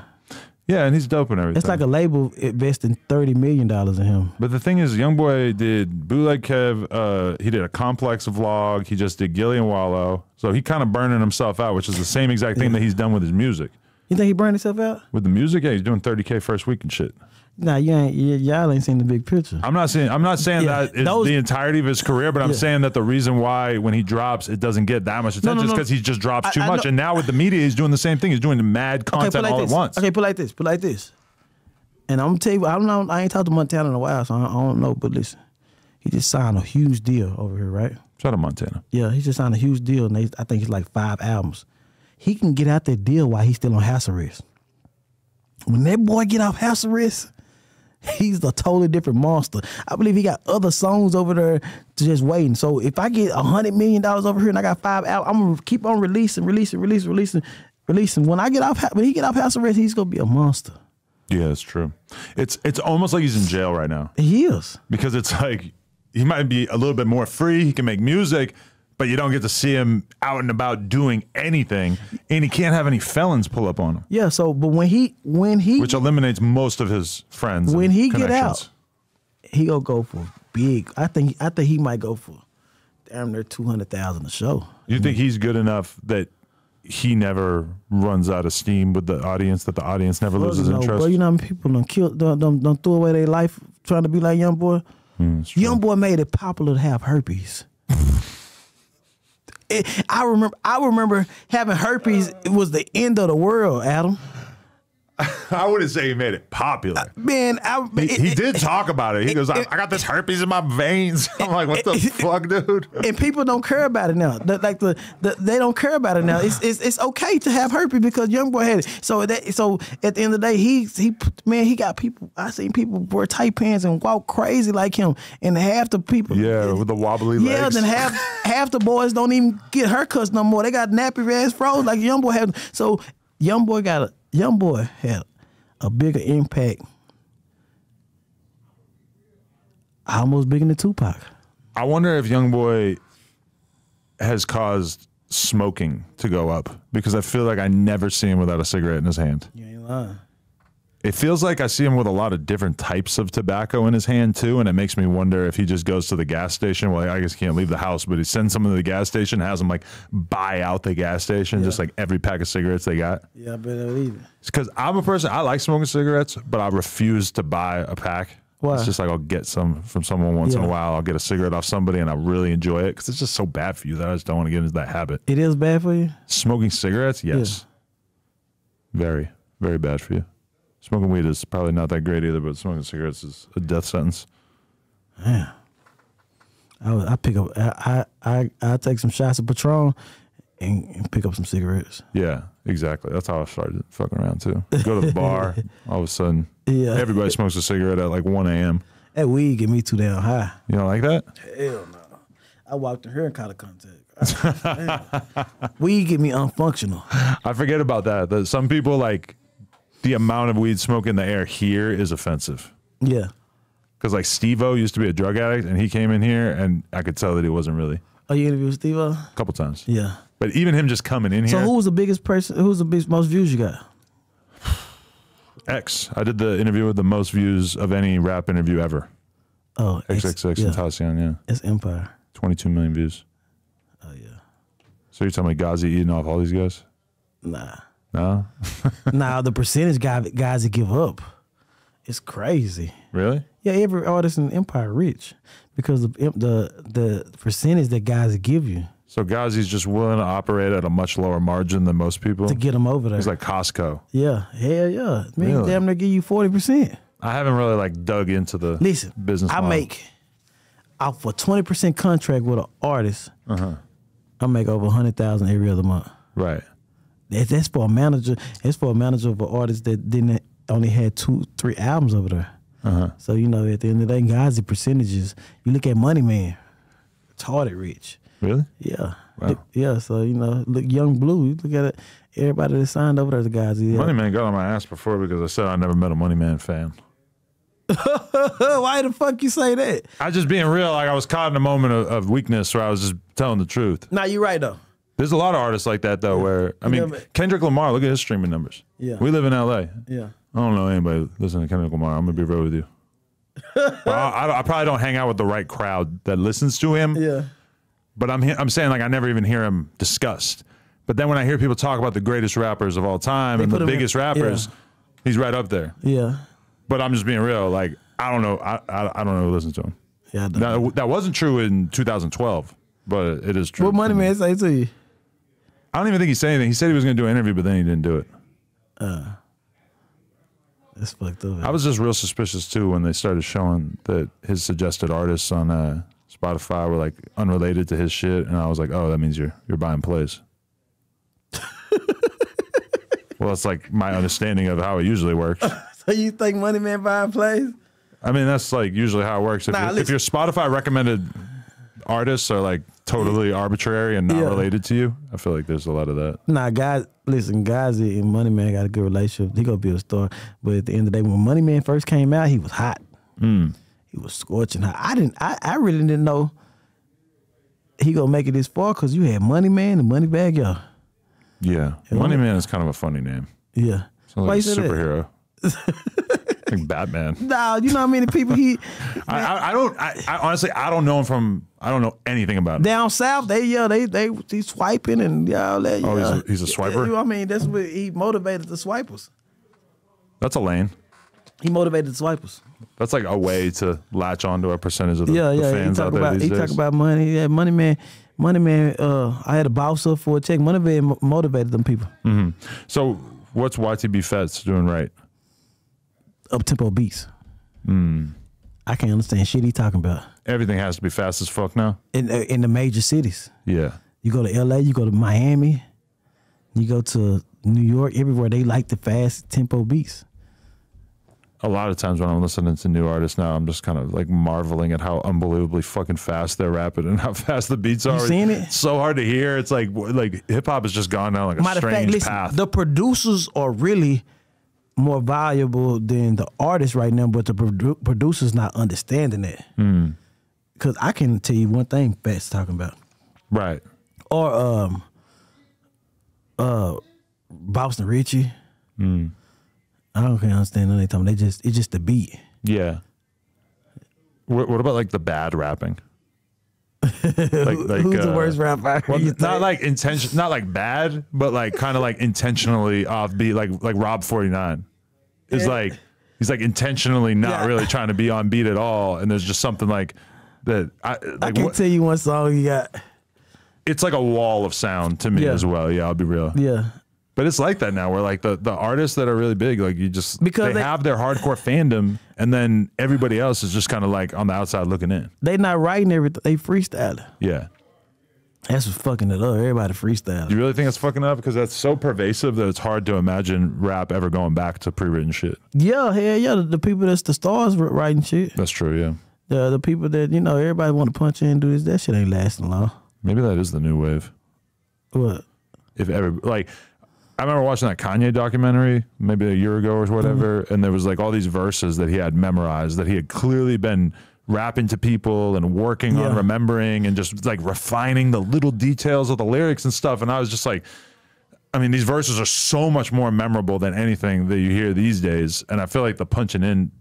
Yeah, and he's dope and everything. It's like a label investing thirty million dollars in him. But the thing is, Young Boy did Bootleg Kev. Uh, he did a Complex vlog. He just did Gilly and Wallow. So he kind of burning himself out, which is the same exact thing that he's done with his music. You think he burned himself out? With the music? Yeah, he's doing thirty K first week and shit. Nah, you ain't, y'all ain't seen the big picture. I'm not saying, I'm not saying yeah, that it's the entirety of his career, but I'm yeah. saying that the reason why when he drops, it doesn't get that much attention no, no, no. is because he just drops I, too I much. Know. And now with the media, he's doing the same thing. He's doing the mad content okay, like all this. at once. Okay, put like this, put like this. And I'm going to tell you, I, don't know, I ain't talked to Montana in a while, so I don't know, but listen, he just signed a huge deal over here, right? Shout out to Montana. Yeah, he just signed a huge deal, and they, I think it's like five albums. He can get out that deal while he's still on house arrest. When that boy get off house arrest, he's a totally different monster. I believe he got other songs over there just waiting. So if I get a hundred million dollars over here and I got five out, I'm going to keep on releasing, releasing, releasing, releasing, releasing. When I get off, when he get off house arrest, he's going to be a monster. Yeah, it's true. It's, it's almost like he's in jail right now. He is. Because it's like he might be a little bit more free. He can make music. But you don't get to see him out and about doing anything, and he can't have any felons pull up on him. Yeah. So, but when he, when he, which eliminates most of his friends. When he get out, he gonna go for big. I think. I think he might go for damn near two hundred thousand a show. You think he's good enough that he never runs out of steam with the audience? That the audience never loses interest. Well, you know how many people don't kill, don't don't, don't throw away their life trying to be like Young Boy. Mm, Young Boy made it popular to have herpes. It, I remember. I remember having herpes. It was the end of the world, Adam. I wouldn't say he made it popular. Uh, man, I, he, it, he did it, talk about it. He it, goes, I, it, "I got this herpes in my veins." I'm like, "What the it, fuck, dude?" And people don't care about it now. The, like the, the they don't care about it now. It's, it's it's okay to have herpes because Young Boy had it. So that so at the end of the day, he he man, he got people. I seen people wear tight pants and walk crazy like him, and half the people, yeah, with the wobbly yeah, legs. Yeah, then half half the boys don't even get haircuts no more. They got nappy ass froze like Young Boy had. So Young Boy got a. Young Boy had a bigger impact, almost bigger than Tupac. I wonder if Young Boy has caused smoking to go up because I feel like I never see him without a cigarette in his hand. You ain't lying. It feels like I see him with a lot of different types of tobacco in his hand too, and it makes me wonder if he just goes to the gas station. Well, I guess he can't leave the house, but he sends someone to the gas station, has them like buy out the gas station, yeah. just like every pack of cigarettes they got. Yeah, I better believe it. It's because I'm a person, I like smoking cigarettes, but I refuse to buy a pack. Why? It's just like I'll get some from someone once yeah. in a while. I'll get a cigarette off somebody, and I really enjoy it because it's just so bad for you that I just don't want to get into that habit. It is bad for you? Smoking cigarettes? Yes. Yeah. Very, very bad for you. Smoking weed is probably not that great either, but smoking cigarettes is a death sentence. Yeah, I, I pick up. I I I take some shots of Patron and, and pick up some cigarettes. Yeah, exactly. That's how I started fucking around too. Go to the bar, all of a sudden, yeah, everybody smokes a cigarette at like one A M That weed get me too damn high. You don't like that? Hell no. I walked in here and caught a contact. Weed get me unfunctional. I forget about that. That some people like. The amount of weed smoke in the air here is offensive. Yeah. Because, like, Steve-O used to be a drug addict, and he came in here, and I could tell that he wasn't really. Oh, you interviewed Steve-O? A couple times. Yeah. But even him just coming in so here. So who was the biggest person, who was the biggest, most views you got? X. I did the interview with the most views of any rap interview ever. Oh, X X X yeah. Tentacion, yeah. It's Empire. twenty-two million views. Oh, yeah. So you're telling me Gazi eating off all these guys? Nah. Nah? Nah, the percentage guy, guys that give up, it's crazy. Really? Yeah, every artist in Empire rich because the the, the percentage that guys give you. So Gazi's just willing to operate at a much lower margin than most people? To get them over there. It's like Costco. Yeah, hell yeah. Man, really? Damn, they give you forty percent. I haven't really like dug into the Listen, business model. I make, off a twenty percent contract with an artist, uh-huh. I make over one hundred thousand dollars every other month. Right. That, that's for a manager. That's for a manager of an artist that didn't only had two, three albums over there. Uh-huh. So, you know, at the end of the day, guys, the percentages, you look at Money Man, retarded rich. Really? Yeah. Wow. Yeah, so, you know, look, Young Blue, you look at it, everybody that signed over there, the guys. Yeah. Money Man got on my ass before because I said I never met a Money Man fan. Why the fuck you say that? I just being real, like I was caught in a moment of, of weakness where I was just telling the truth. Nah, you're right, though. There's a lot of artists like that, though, where, I mean, yeah, Kendrick Lamar, look at his streaming numbers. Yeah. We live in L A. Yeah. I don't know anybody listening to Kendrick Lamar. I'm going to be real with you. well, I, I probably don't hang out with the right crowd that listens to him. Yeah. But I'm, I'm saying, like, I never even hear him discussed. But then when I hear people talk about the greatest rappers of all time they and the biggest in, rappers, yeah. he's right up there. Yeah. But I'm just being real. Like, I don't know. I, I, I don't know who listens to him. Yeah, I don't now, know. That wasn't true in two thousand twelve, but it is true. What Money Man say to you? I don't even think he said anything. He said he was going to do an interview, but then he didn't do it. Uh, that's fucked up. Man. I was just real suspicious, too, when they started showing that his suggested artists on uh, Spotify were, like, unrelated to his shit. And I was like, oh, that means you're, you're buying plays. Well, it's like my understanding of how it usually works. So you think Money Man buying plays? I mean, that's like usually how it works. If, nah, if your Spotify recommended artists are like totally arbitrary and not yeah. related to you, I feel like there's a lot of that. Nah, guys, listen, guys and Money Man got a good relationship. He gonna be a star. But at the end of the day, when Money Man first came out, he was hot. Mm. He was scorching hot. I didn't. I, I really didn't know he gonna make it this far because you had Money Man and Money Bag, y'all. Yeah, and Money Man is kind of a funny name. Yeah, sounds like a superhero. Like Batman. Nah, you know how many people he. I, I, I don't. I, I honestly, I don't know him from. I don't know anything about him. Down south, they yeah, they they he's swiping and all that. Oh, he's a, he's a swiper. I mean, that's what he motivated the swipers. That's a lane. He motivated the swipers. That's like a way to latch onto a percentage of the, yeah, yeah. the fans he talk out there about, these he days. He talk about money. Yeah, Money Man. Money Man, uh, I had a bounce up for a check. Money Man motivated them people. Mm-hmm. So what's Y T B Fats doing right? Up-tempo beats. Mm. I can't understand shit he talking about. Everything has to be fast as fuck now? In, in the major cities. Yeah. You go to L A, you go to Miami, you go to New York, everywhere they like the fast tempo beats. A lot of times when I'm listening to new artists now, I'm just kind of like marveling at how unbelievably fucking fast they're rapping and how fast the beats are. You seen it? It's so hard to hear. It's like like hip-hop has just gone down like a Matter strange fact, listen, path. The producers are really more valuable than the artists right now, but the produ producer's not understanding that. Mm. Because I can tell you one thing Fat's talking about. Right. Or um, uh, Boston Richie. Mm. I don't understand any time. They just it's just the beat. Yeah. What, what about like the bad rapping? like, like, Who's uh, the worst rapper? Well, not think? like intention, not like bad, but like kind of like intentionally offbeat. Like like Rob forty-nine is yeah. like he's like intentionally not yeah. really trying to be on beat at all. And there's just something like that. I, like, I can what, tell you one song you got. It's like a wall of sound to me yeah. as well. Yeah, I'll be real. Yeah. But it's like that now where like the, the artists that are really big, like you just, because they, they have their hardcore fandom and then everybody else is just kind of like on the outside looking in. They not writing everything, they freestyling. Yeah. That's what's fucking it up. Everybody freestyling. You really think it's fucking up? Because that's so pervasive that it's hard to imagine rap ever going back to pre-written shit. Yeah, hell yeah. The, the people that's the stars writing shit. That's true, yeah. The, the people that, you know, everybody want to punch in and do this, that shit ain't lasting long. Maybe that is the new wave. What? If ever, like... I remember watching that Kanye documentary maybe a year ago or whatever, mm-hmm. and there was like all these verses that he had memorized that he had clearly been rapping to people and working yeah. on remembering and just like refining the little details of the lyrics and stuff. And I was just like, I mean, these verses are so much more memorable than anything that you hear these days. And I feel like the punching in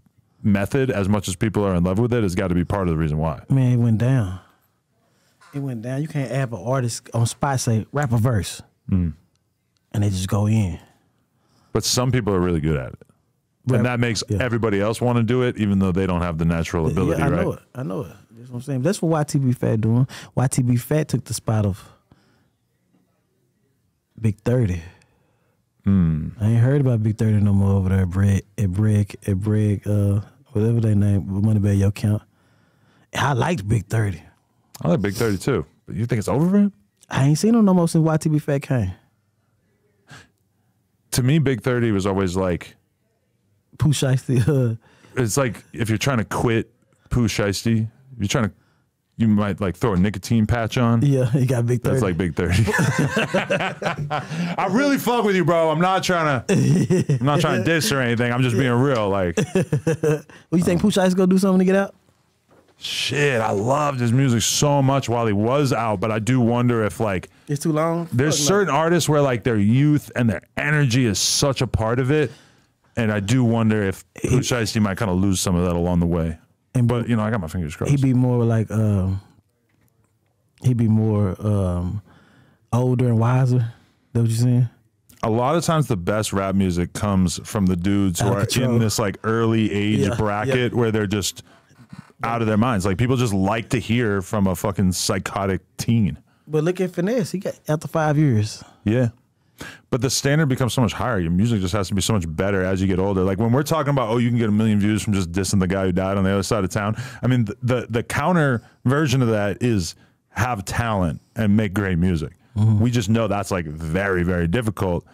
method, as much as people are in love with it, has got to be part of the reason why. Man, it went down. It went down. You can't have an artist on spot say, rap a verse. Mm. And they just go in. But some people are really good at it. Rap, and that makes yeah. everybody else want to do it, even though they don't have the natural ability, yeah, I right? I know it. I know it. That's what I'm saying. That's what Y T B Fat doing. Y T B Fat took the spot of Big thirty. Mm. I ain't heard about Big thirty no more over there at Brig, at Brig, at Brig, uh, whatever they name, Moneybag Yo Count. I liked Big thirty. I like Big thirty too. But you think it's over for him? I ain't seen him no more since Y T B Fat came. To me, Big thirty was always like Pooh Shiesty. It's like if you're trying to quit Pooh Shiesty, you're trying to, you might like throw a nicotine patch on. Yeah, you got Big thirty. That's like Big thirty. I really fuck with you, bro. I'm not trying to, I'm not trying to diss or anything. I'm just being real. Like, well, you think um, Pooh Shiesty gonna do something to get out? Shit, I loved his music so much while he was out, but I do wonder if like it's too long. There's certain long. artists where like their youth and their energy is such a part of it, and I do wonder if Pooh Shiesty might kind of lose some of that along the way. And but you know, I got my fingers crossed. He'd be more like um, he'd be more um, older and wiser. That what you saying? A lot of times the best rap music comes from the dudes who are control. in this like early age yeah, bracket yeah. where they're just out of their minds. Like people just like to hear from a fucking psychotic teen. But look at Finesse. He got after five years. Yeah. But the standard becomes so much higher. Your music just has to be so much better as you get older. Like when we're talking about, oh, you can get a million views from just dissing the guy who died on the other side of town. I mean, the the, the counter version of that is have talent and make great music. Mm-hmm. We just know that's like very, very difficult.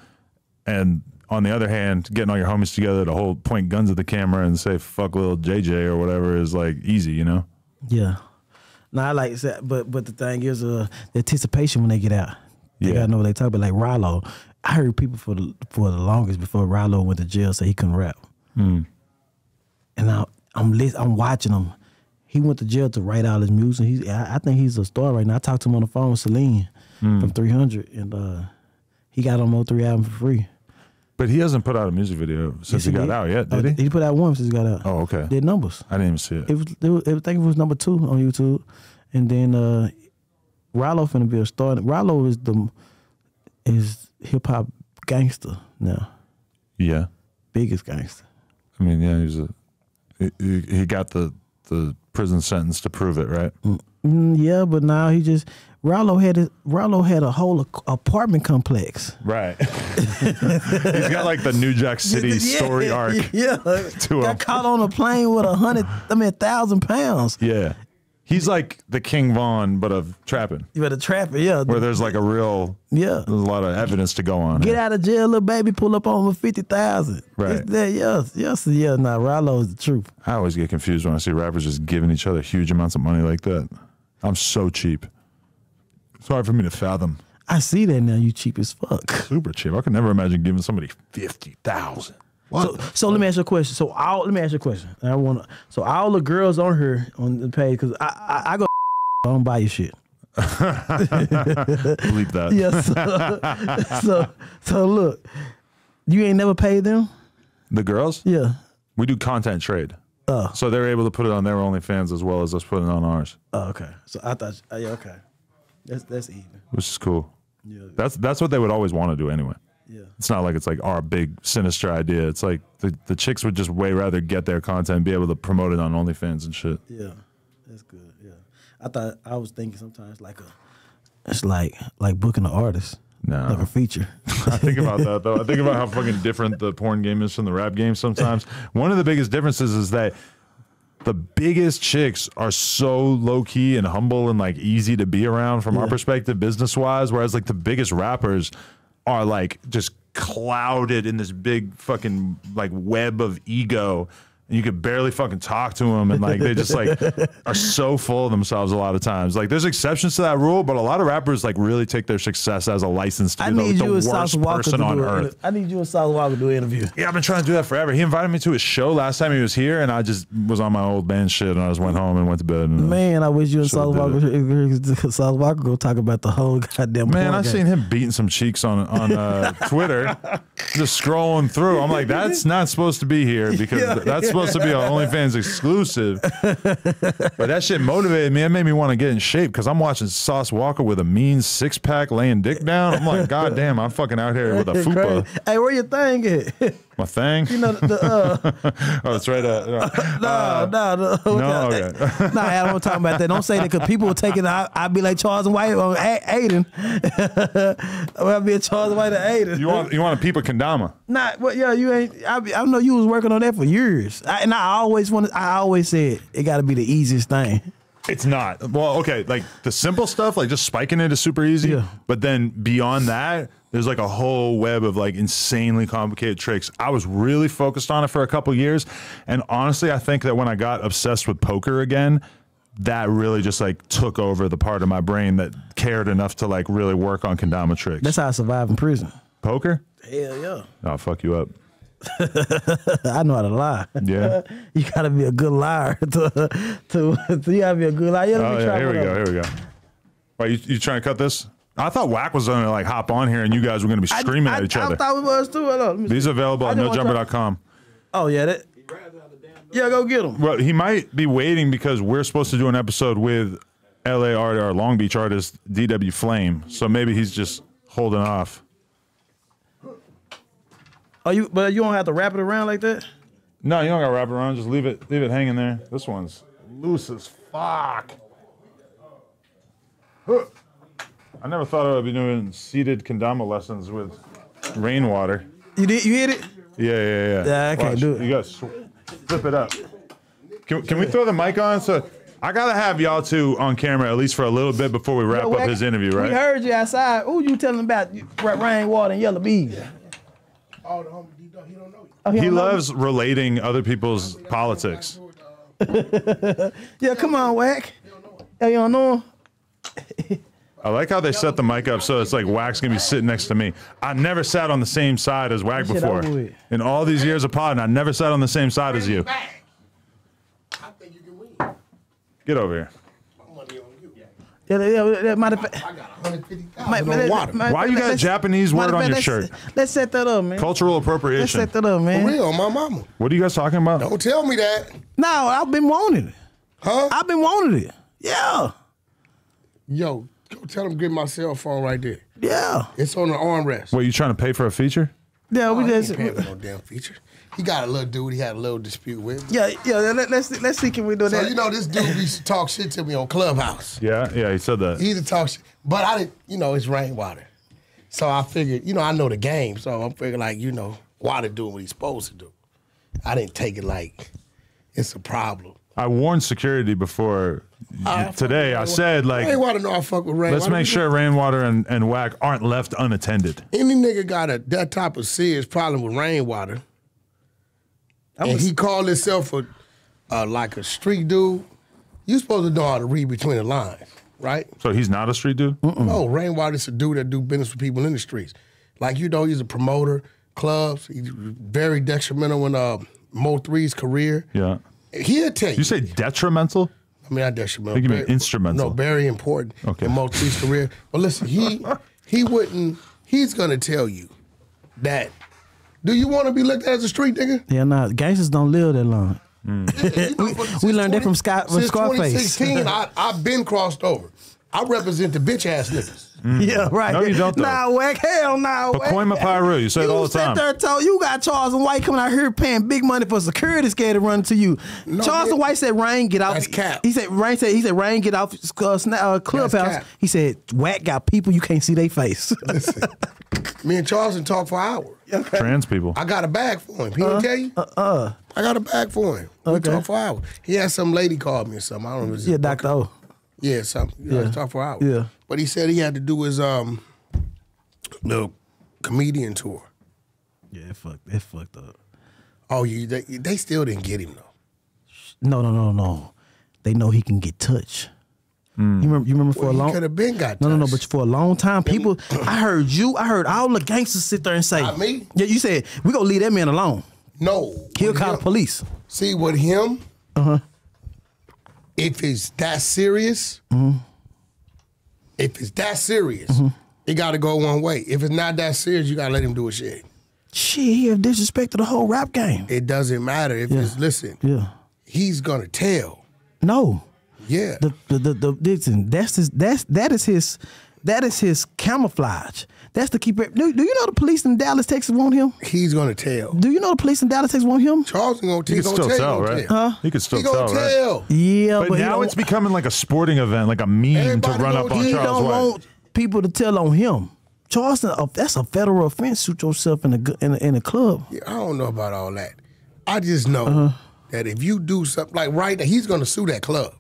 And on the other hand, getting all your homies together to hold point guns at the camera and say fuck little J J or whatever is like easy, you know? Yeah. No, I like that, but but the thing is uh, the anticipation when they get out. They yeah. gotta know what they talk about. Like Rallo, I heard people for the, for the longest before Rallo went to jail say he couldn't rap. Mm. And I, I'm I'm watching him. He went to jail to write all his music. He's I, I think he's a star right now. I talked to him on the phone with Celine mm. from three hundred, and uh, he got on Mo three album for free. But he hasn't put out a music video since yes, he, he got did. out yet, did oh, he? He put out one since he got out. Oh, okay. Did numbers. I didn't even see it. It was, it was, I think it was number two on YouTube. And then uh, Rallo finna be a star. Rallo is the is hip-hop gangster now. Yeah. Biggest gangster. I mean, yeah, he's a, he, he got the, the prison sentence to prove it, right? Mm, yeah, but now he just... Rallo had his, Rallo had a whole apartment complex. Right. He's got like the New Jack City yeah, story arc. Yeah. To got him. Caught on a plane with a hundred, I mean, a thousand pounds. Yeah. He's like the King Von, but of trapping. You better trap it, yeah. Where there's like a real, yeah. There's a lot of evidence to go on. Get here. out of jail, little baby, pull up on with fifty thousand. Right. It's that, yes, yes, yeah. Nah, Rallo is the truth. I always get confused when I see rappers just giving each other huge amounts of money like that. I'm so cheap. It's hard for me to fathom. I see that now. You cheap as fuck. Super cheap. I could never imagine giving somebody fifty thousand. So, so let me ask you a question. So all let me ask you a question. I want so all the girls on her on the page because I, I I go I don't buy your shit. Believe that. Yes. So, so so look, you ain't never paid them. The girls? Yeah. We do content trade. Uh, so they're able to put it on their OnlyFans as well as us putting it on ours. Oh, okay. So I thought. Yeah. Okay. That's that's even. Which is cool. Yeah. That's that's what they would always want to do anyway. Yeah. It's not like it's like our big sinister idea. It's like the, the chicks would just way rather get their content and be able to promote it on OnlyFans and shit. Yeah. That's good. Yeah. I thought I was thinking sometimes like a it's like like booking an artist. No. Like a feature. I think about that though. I think about how fucking different the porn game is from the rap game sometimes. One of the biggest differences is that the biggest chicks are so low-key and humble and, like, easy to be around from yeah. our perspective business-wise, whereas, like, the biggest rappers are, like, just clouded in this big fucking, like, web of ego and you could barely fucking talk to them, and like they just like are so full of themselves a lot of times. Like there's exceptions to that rule, but a lot of rappers like really take their success as a license to be the, the worst person on earth. I need you and South Walker to do an interview. Yeah, I've been trying to do that forever. He invited me to his show last time he was here, and I just was on my old band shit, and I just went home and went to bed. And, uh, man, I wish you and South Walker, South Walker go talk about the whole goddamn. Man, I've seen him beating some cheeks on on uh, Twitter, just scrolling through. I'm like, that's not supposed to be here because yeah. that's. supposed to be an OnlyFans exclusive. But that shit motivated me. It made me want to get in shape because I'm watching Sauce Walker with a mean six pack laying dick down. I'm like, God damn, I'm fucking out here with a fupa. Hey, where your thing at? My thing? You know, the. Uh, oh, it's right up. Uh, no, uh, no, no, no. No, okay. No, I don't want to talk about that. Don't say that because people will take it. I, I'd be like Charleston White or Aiden. I'd be a Charleston White or Aiden. You want, you want to peep a kendama? Nah, well, yeah, you ain't. I, I know you was working on that for years. I, and I always wanted, I always said it got to be the easiest thing. It's not. Well, okay, like the simple stuff, like just spiking it is super easy. Yeah. But then beyond that, there's like a whole web of like insanely complicated tricks. I was really focused on it for a couple years. And honestly, I think that when I got obsessed with poker again, that really just like took over the part of my brain that cared enough to like really work on kendama tricks. That's how I survived in prison. Poker? Hell yeah. I'll fuck you up. I know how to lie. Yeah, you gotta be a good liar. To, to, to you gotta be a good liar. You oh yeah, here we go, here we go. Wait, you, you trying to cut this? I thought Wack was gonna like hop on here and you guys were gonna be screaming I, I, at each I other. I thought we was too. Hold on, these are available at no jumper dot com. Oh yeah, that. Yeah, go get them. Well, he might be waiting because we're supposed to do an episode with L A art or Long Beach artist D W Flame, so maybe he's just holding off. Oh, you but you don't have to wrap it around like that? No, you don't gotta wrap it around, just leave it leave it hanging there. This one's loose as fuck. Huh. I never thought I would be doing seated kendama lessons with Rainwater. You did you hit it? Yeah, yeah, yeah. Yeah, I Watch. Can't do it. You gotta flip it up. Can can we throw the mic on? So I gotta have y'all two on camera at least for a little bit before we wrap Yo, up his interview, right? We heard you outside. Who you telling about Rainwater and Yella Beezy? Oh, the homie D Dog, he don't know you. Oh, he he don't loves know you? Relating other people's politics. Yeah, come on, Wack. Yeah, you don't know him? I like how they set the mic up so it's like Wack's gonna be sitting next to me. I never sat on the same side as Wack before. In all these years of podding, I never sat on the same side as you. I think you can win. Get over here. Yeah, yeah, that might have. I got one hundred fifty thousand on water. Why my, you got a Japanese word on your shirt? Let's set that up, man. Cultural appropriation. Let's set that up, man. For real, my mama. What are you guys talking about? Don't tell me that. No, I've been wanting it. Huh? I've been wanting it. Yeah. Yo, go tell them to get my cell phone right there. Yeah. It's on the armrest. What, you trying to pay for a feature? Yeah, oh, we just pay for no damn feature. He got a little dude he had a little dispute with. Yeah, yeah. Let, let's let's see can we do so that. So you know this dude used to talk shit to me on Clubhouse. Yeah, yeah. He said that. He used to talk shit, but I didn't. You know, it's Rainwater, so I figured. You know, I know the game, so I'm figuring like you know, Water doing what he's supposed to do. I didn't take it like it's a problem. I warned security before I today. I said like Rainwater know I fuck with Rainwater. Let's make sure Rainwater and and Wack aren't left unattended. Any nigga got a that type of serious problem with Rainwater. And was, he called himself a, uh, like a street dude. You supposed to know how to read between the lines, right? So he's not a street dude? Mm-mm. No, Rainwater's a dude that do business with people in the streets. Like, you know, he's a promoter, clubs. He's very detrimental in uh, Mo three's career. Yeah. He'll tell you. You say detrimental? I mean, not detrimental. I think you mean very, instrumental. No, very important okay. in Mo three's career. But listen, he he wouldn't, he's going to tell you that. Do you want to be looked at as a street nigga? Yeah, no. Nah, gangsters don't live that long. Mm. we, we learned twenty, that from, Scott, from Scarface. Since twenty sixteen, I, I've been crossed over. I represent the bitch-ass niggas. Mm. Yeah, right. No, you don't, though. Nah, Wack. Hell, nah, Wack. Pacoima Piru. You say you it all the time. There, told, you got Charleston White coming out here paying big money for security scared to run to you. No, Charleston White said, Rain, get out. That's cap. He said, Rain, said, he said, Rain, get out uh, Clubhouse. He said, Wack got people you can't see their face. Listen, me and Charleston talked for an hour. Okay. Trans people. I got a bag for him. He uh, didn't tell you? Uh-uh. I got a bag for him. We okay. talked for hours. He had some lady called me or something. I don't know. Yeah, Doctor O. Yeah, something. Yeah. Talked for hours. Yeah. But he said he had to do his um little comedian tour. Yeah, it fucked, it fucked up. Oh, you they, they still didn't get him though. No, no, no, no. They know he can get touched. Mm. You remember? You remember well, for a long could have been got. No, touched. no, no. But for a long time, people. I heard you. I heard all the gangsters sit there and say, Not "Me." Yeah, you said we gonna leave that man alone. No, he'll call him, the police. See with him. Uh huh. If it's that serious, mm-hmm. if it's that serious, mm-hmm. it gotta go one way. If it's not that serious, you gotta let him do his shit. Shit, he have disrespected the whole rap game. It doesn't matter if yeah. it's listen. Yeah, he's gonna tell. No. Yeah. The the the, the listen, that's his, that's that is his that is his camouflage. That's to keep it. Do, do you know the police in Dallas, Texas want him? He's gonna tell. Do you know the police in Dallas, Texas want him? Charleston gonna, he he gonna tell. He can still tell, right? Huh? He can still he tell, right? Tell. Yeah, but, but now it's becoming like a sporting event, like a meme Everybody to run up on Charles White. He don't want people to tell on him. Charleston, that's a federal offense. Shoot yourself in a in a, in a club. Yeah, I don't know about all that. I just know uh-huh. that if you do something like right now, he's gonna sue that club.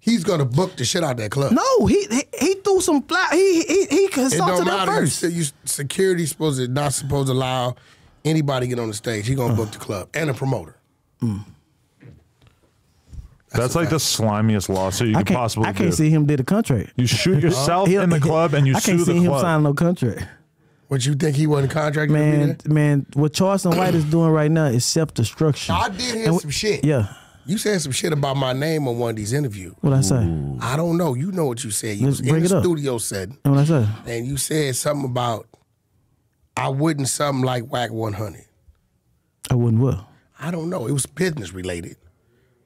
He's gonna book the shit out of that club. No, he he, he threw some fly. He he he consulted them first. You, security's supposed to not supposed to allow anybody get on the stage. He gonna uh. book the club and a promoter. Mm. That's, That's like the slimiest lawsuit you I could possibly do. I can't do. see him did a contract. You shoot yourself in the club and you I sue the club. I can't see him sign no contract. What, you think he wasn't contracted? Man, man, what Charleston White is doing right now is self-destruction. I did hear and some shit. Yeah. You said some shit about my name on one of these interviews. What I say? I don't know. You know what you said. You Let's was in the up. studio setting. What I said? And you said something about I wouldn't something like Wack one hundred. I wouldn't what? I don't know. It was business related.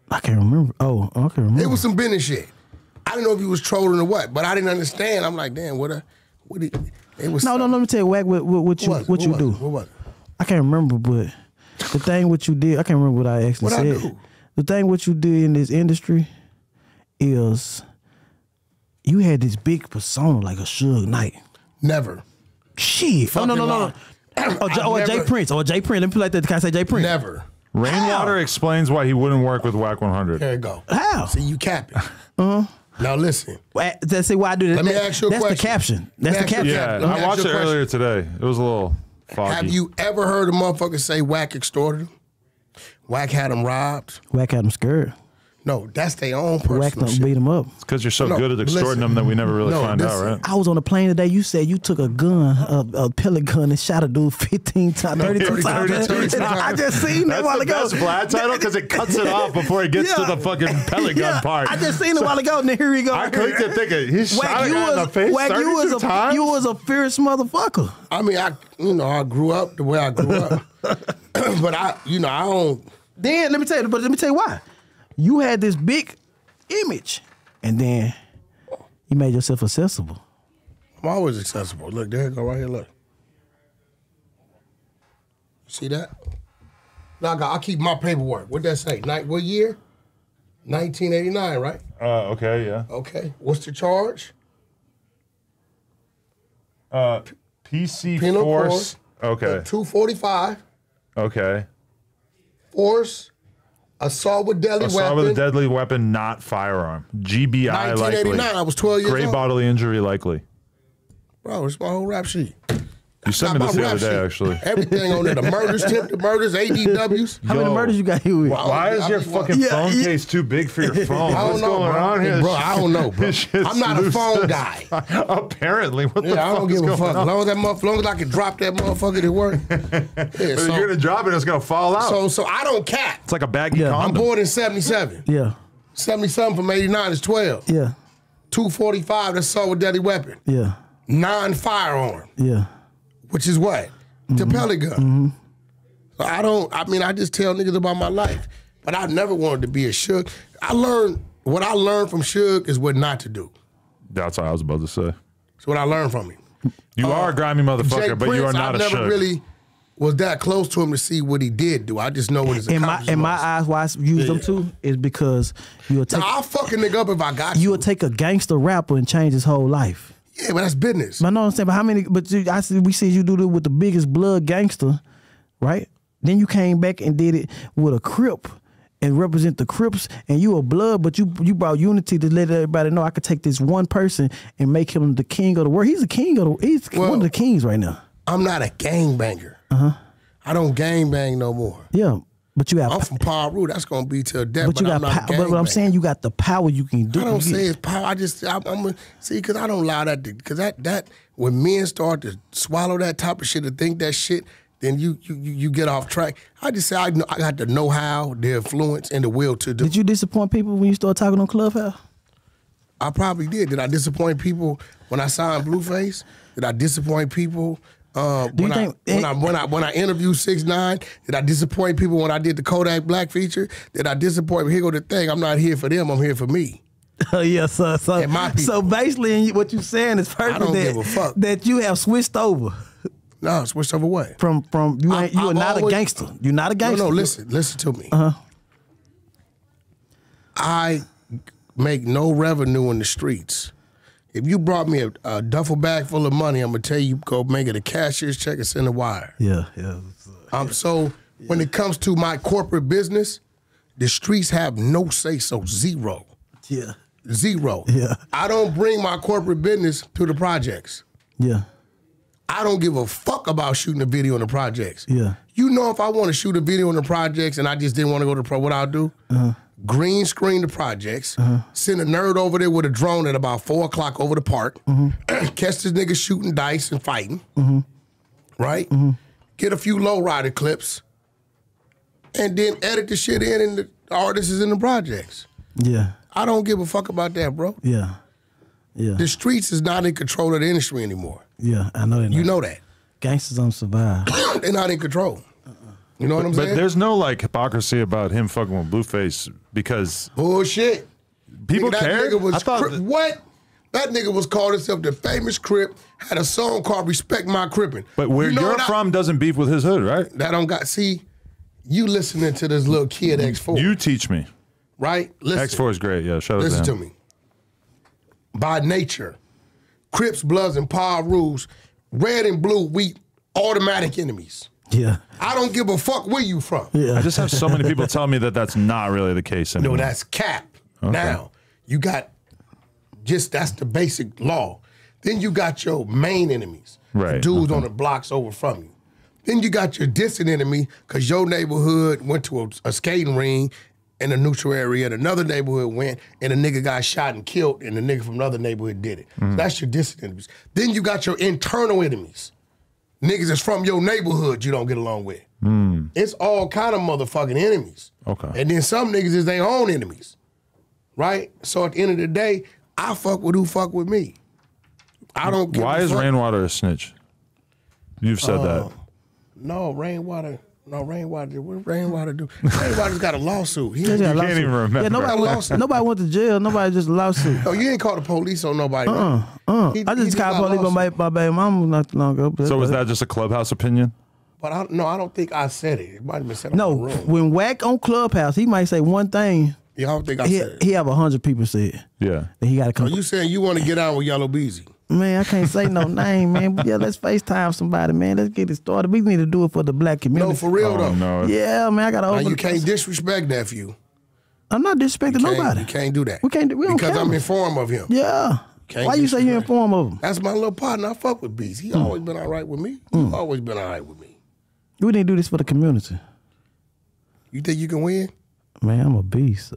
I can't remember. Oh, I can't remember. It was some business shit. I didn't know if you was trolling or what, but I didn't understand. I'm like, damn, what? A, what? It, it was. No, something. no, let me tell you, Wack. What, what, what you what, what you was, do? What was it? I can't remember, but the thing what you did, I can't remember what I actually what said. I do? The thing what you did in this industry is you had this big persona like a Suge Knight. Never. Shit. Fucking oh, no, no, no. or J, or Jay Prince. Or Jay Prince. Let me play like that. Can I say Jay Prince? Never. Rainwater How? explains why he wouldn't work with Wack one hundred. There you go. How? See, you capping. Uh-huh. Now listen. That's why I do that. Let me ask you a That's question. That's the caption. That's the caption. Yeah, I watched it earlier today. It was a little foggy. Have you ever heard a motherfucker say Wack extorted him? Wack had him robbed. Wack had him scared. No, that's their own personal Wack them, shit. beat him up. It's because you're so no, good at extorting listen, them that we never really no, find listen, out, right? I was on a plane today. You said you took a gun, a, a pellet gun, and shot a dude fifteen times, no, thirty-two times. I just seen that while ago. That's the best Vlad title because it cuts it off before it gets yeah, to the fucking pellet gun yeah, part. I just seen it so, a while ago, and then here we go. I clicked it thinking, he shot a guy in the face Wack, thirty-two you was a, times? You was a fierce motherfucker. I mean, I you know, I grew up the way I grew up. But I, you know, I don't. Then let me tell you, but let me tell you why. You had this big image, and then you made yourself accessible. I'm always accessible. Look, there you go, right here. Look, see that? Now I, got, I keep my paperwork. What'd that say? Night, what year? nineteen eighty-nine, right? Uh, okay, yeah. Okay. What's the charge? Uh, P C Penal force. force. Okay. two forty-five. Okay. Force, assault with deadly assault weapon. Assault with a deadly weapon, not firearm. G B I likely. nineteen eighty-nine, I was twelve years Great old. Great bodily injury likely. Bro, it's my whole rap sheet. You sent me this the other day, actually. Everything on there. The murders, attempted murders, A D Ws. How Yo, many murders you got here with? Why, why is your fucking yeah, phone yeah. case too big for your phone? I don't What's know, going bro. on here? Bro, I don't know, bro. I'm not a phone guy. Apparently. What yeah, the I fuck don't give a fuck. As long as, that motherf long as I can drop that motherfucker to work. Yeah, so, if you're going to drop it, it's going to fall out. So so I don't cap. It's like a baggy yeah. condom. I'm born in seventy-seven. Yeah. seventy-something from eighty-nine is twelve. Yeah. two forty-five, that's assault with deadly weapon. Yeah. Non-firearm. Yeah. Which is what? Mm-hmm. The pellet gun. Mm-hmm. So I don't, I mean, I just tell niggas about my life. But I never wanted to be a Suge. I learned, what I learned from Suge is what not to do. That's what I was about to say. That's what I learned from him. You uh, are a grimy motherfucker, Jake but Prince, you are not I a Suge. I never really was that close to him to see what he did do. I just know what his accomplishments. In my, in my eyes, why I use yeah. them too is because you'll take- now, I'll fuck a nigga up if I got you. You'll take a gangster rapper and change his whole life. Yeah, but that's business. But I know what I'm saying. But how many? But you, I see we see you do this with the biggest blood gangster, right? Then you came back and did it with a Crip and represent the Crips, and you a blood, but you you brought unity to let everybody know I could take this one person and make him the king of the world. He's the king of the. He's well, one of the kings right now. I'm not a gangbanger. Uh huh. I don't gang bang no more. Yeah, but you have. I'm from Paru. That's gonna be till death. But, but you I'm got. Not gang but what I'm saying, you got the power. You can do. I don't say it's power. I just. I, I'm see because I don't allow that. Because that that when men start to swallow that type of shit and think that shit, then you you you get off track. I just say I, know, I got the know how, the influence, and the will to do. Did you disappoint people when you started talking on Clubhouse? I probably did. Did I disappoint people when I signed Blueface? Did I disappoint people uh, when, I, it, when I when I when I interviewed six nine? Did I disappoint people when I did the Kodak Black feature? Did I disappoint? Here go the thing. I'm not here for them. I'm here for me. Oh yeah, so so and my people. So basically, what you're saying is perfect. I don't that, give a fuck. That you have switched over. No, switched over what? From from you I, you are not always, a gangster. You're not a gangster. No, no. Listen, listen to me. Uh huh. I. Make no revenue in the streets. If you brought me a, a duffel bag full of money, I'm gonna tell you go make it a cashier's check and send a wire. Yeah, yeah. Um, yeah. So yeah. When it comes to my corporate business, the streets have no say so. Zero. Yeah. Zero. Yeah. I don't bring my corporate business to the projects. Yeah. I don't give a fuck about shooting a video in the projects. Yeah. You know, if I want to shoot a video in the projects and I just didn't want to go to the pro, what I'll do? Uh -huh. Green screen the projects, uh-huh. Send a nerd over there with a drone at about four o'clock over the park, mm-hmm. Catch this nigga shooting dice and fighting, mm-hmm. Right? Mm-hmm. Get a few lowrider clips, and then edit the shit in and the artists is in the projects. Yeah. I don't give a fuck about that, bro. Yeah, yeah. The streets is not in control of the industry anymore. Yeah, I know that. You know that. Gangsters don't survive. They're not in control. You know what I'm but, saying? But there's no like hypocrisy about him fucking with Blueface because bullshit. People nigga, care. That nigga was I thought th what? That nigga was called himself the famous Crip. Had a song called "Respect My Crippin'." But where you know you're from I, doesn't beef with his hood, right? That don't got. See, you listening to this little kid X four? You teach me, right? Listen, X four is great. Yeah, shout out to him. Listen to me. By nature, Crips, Bloods, and Paw rules. Red and blue, we automatic enemies. Yeah, I don't give a fuck where you from. Yeah, I just have so many people tell me that that's not really the case anymore. No, that's cap. Okay. Now you got just that's the basic law. Then you got your main enemies, right? The dudes uh-huh. on the blocks over from you. Then you got your distant enemy because your neighborhood went to a, a skating ring in a neutral area, and another neighborhood went, and a nigga got shot and killed, and the nigga from another neighborhood did it. Mm. So that's your distant enemies. Then you got your internal enemies. Niggas that's from your neighborhood you don't get along with. Mm. It's all kind of motherfucking enemies. Okay. And then some niggas is their own enemies. Right? So at the end of the day, I fuck with who fuck with me. I don't give Why a is fuck. Rainwater a snitch? You've said uh, that. No, Rainwater. No, Rainwater. What Rainwater do? Rainwater's got a lawsuit. He yeah, got a lawsuit. Can't even remember. Yeah, nobody, lost, nobody went to jail. Nobody just lawsuit. No, you ain't called the police on nobody. Uh-uh. Uh-uh. I just called the police on my, my baby mama not too long ago. But so was that just a Clubhouse opinion? But I, no, I don't think I said it. It might have been said on No, when Wack on Clubhouse, he might say one thing. Yeah, I don't think I he, said it. He have a hundred people say it. Yeah. And he got to come. Are you saying you want to get out with Yella Beezy? Man, I can't say no name, man. But yeah, let's FaceTime somebody, man. Let's get it started. We need to do it for the black community. No, for real, oh, though. No. Yeah, man, I got to open now, you can't disrespect nephew. I'm not disrespecting nobody. You can't do that. We can't do we Because I'm informed of him. Yeah. Can't Why you say you're informed of him? That's my little partner. I fuck with Beats. He mm. always been all right with me. Mm. He always been all right with me. We didn't do this for the community. You think you can win? Man, I'm a beast.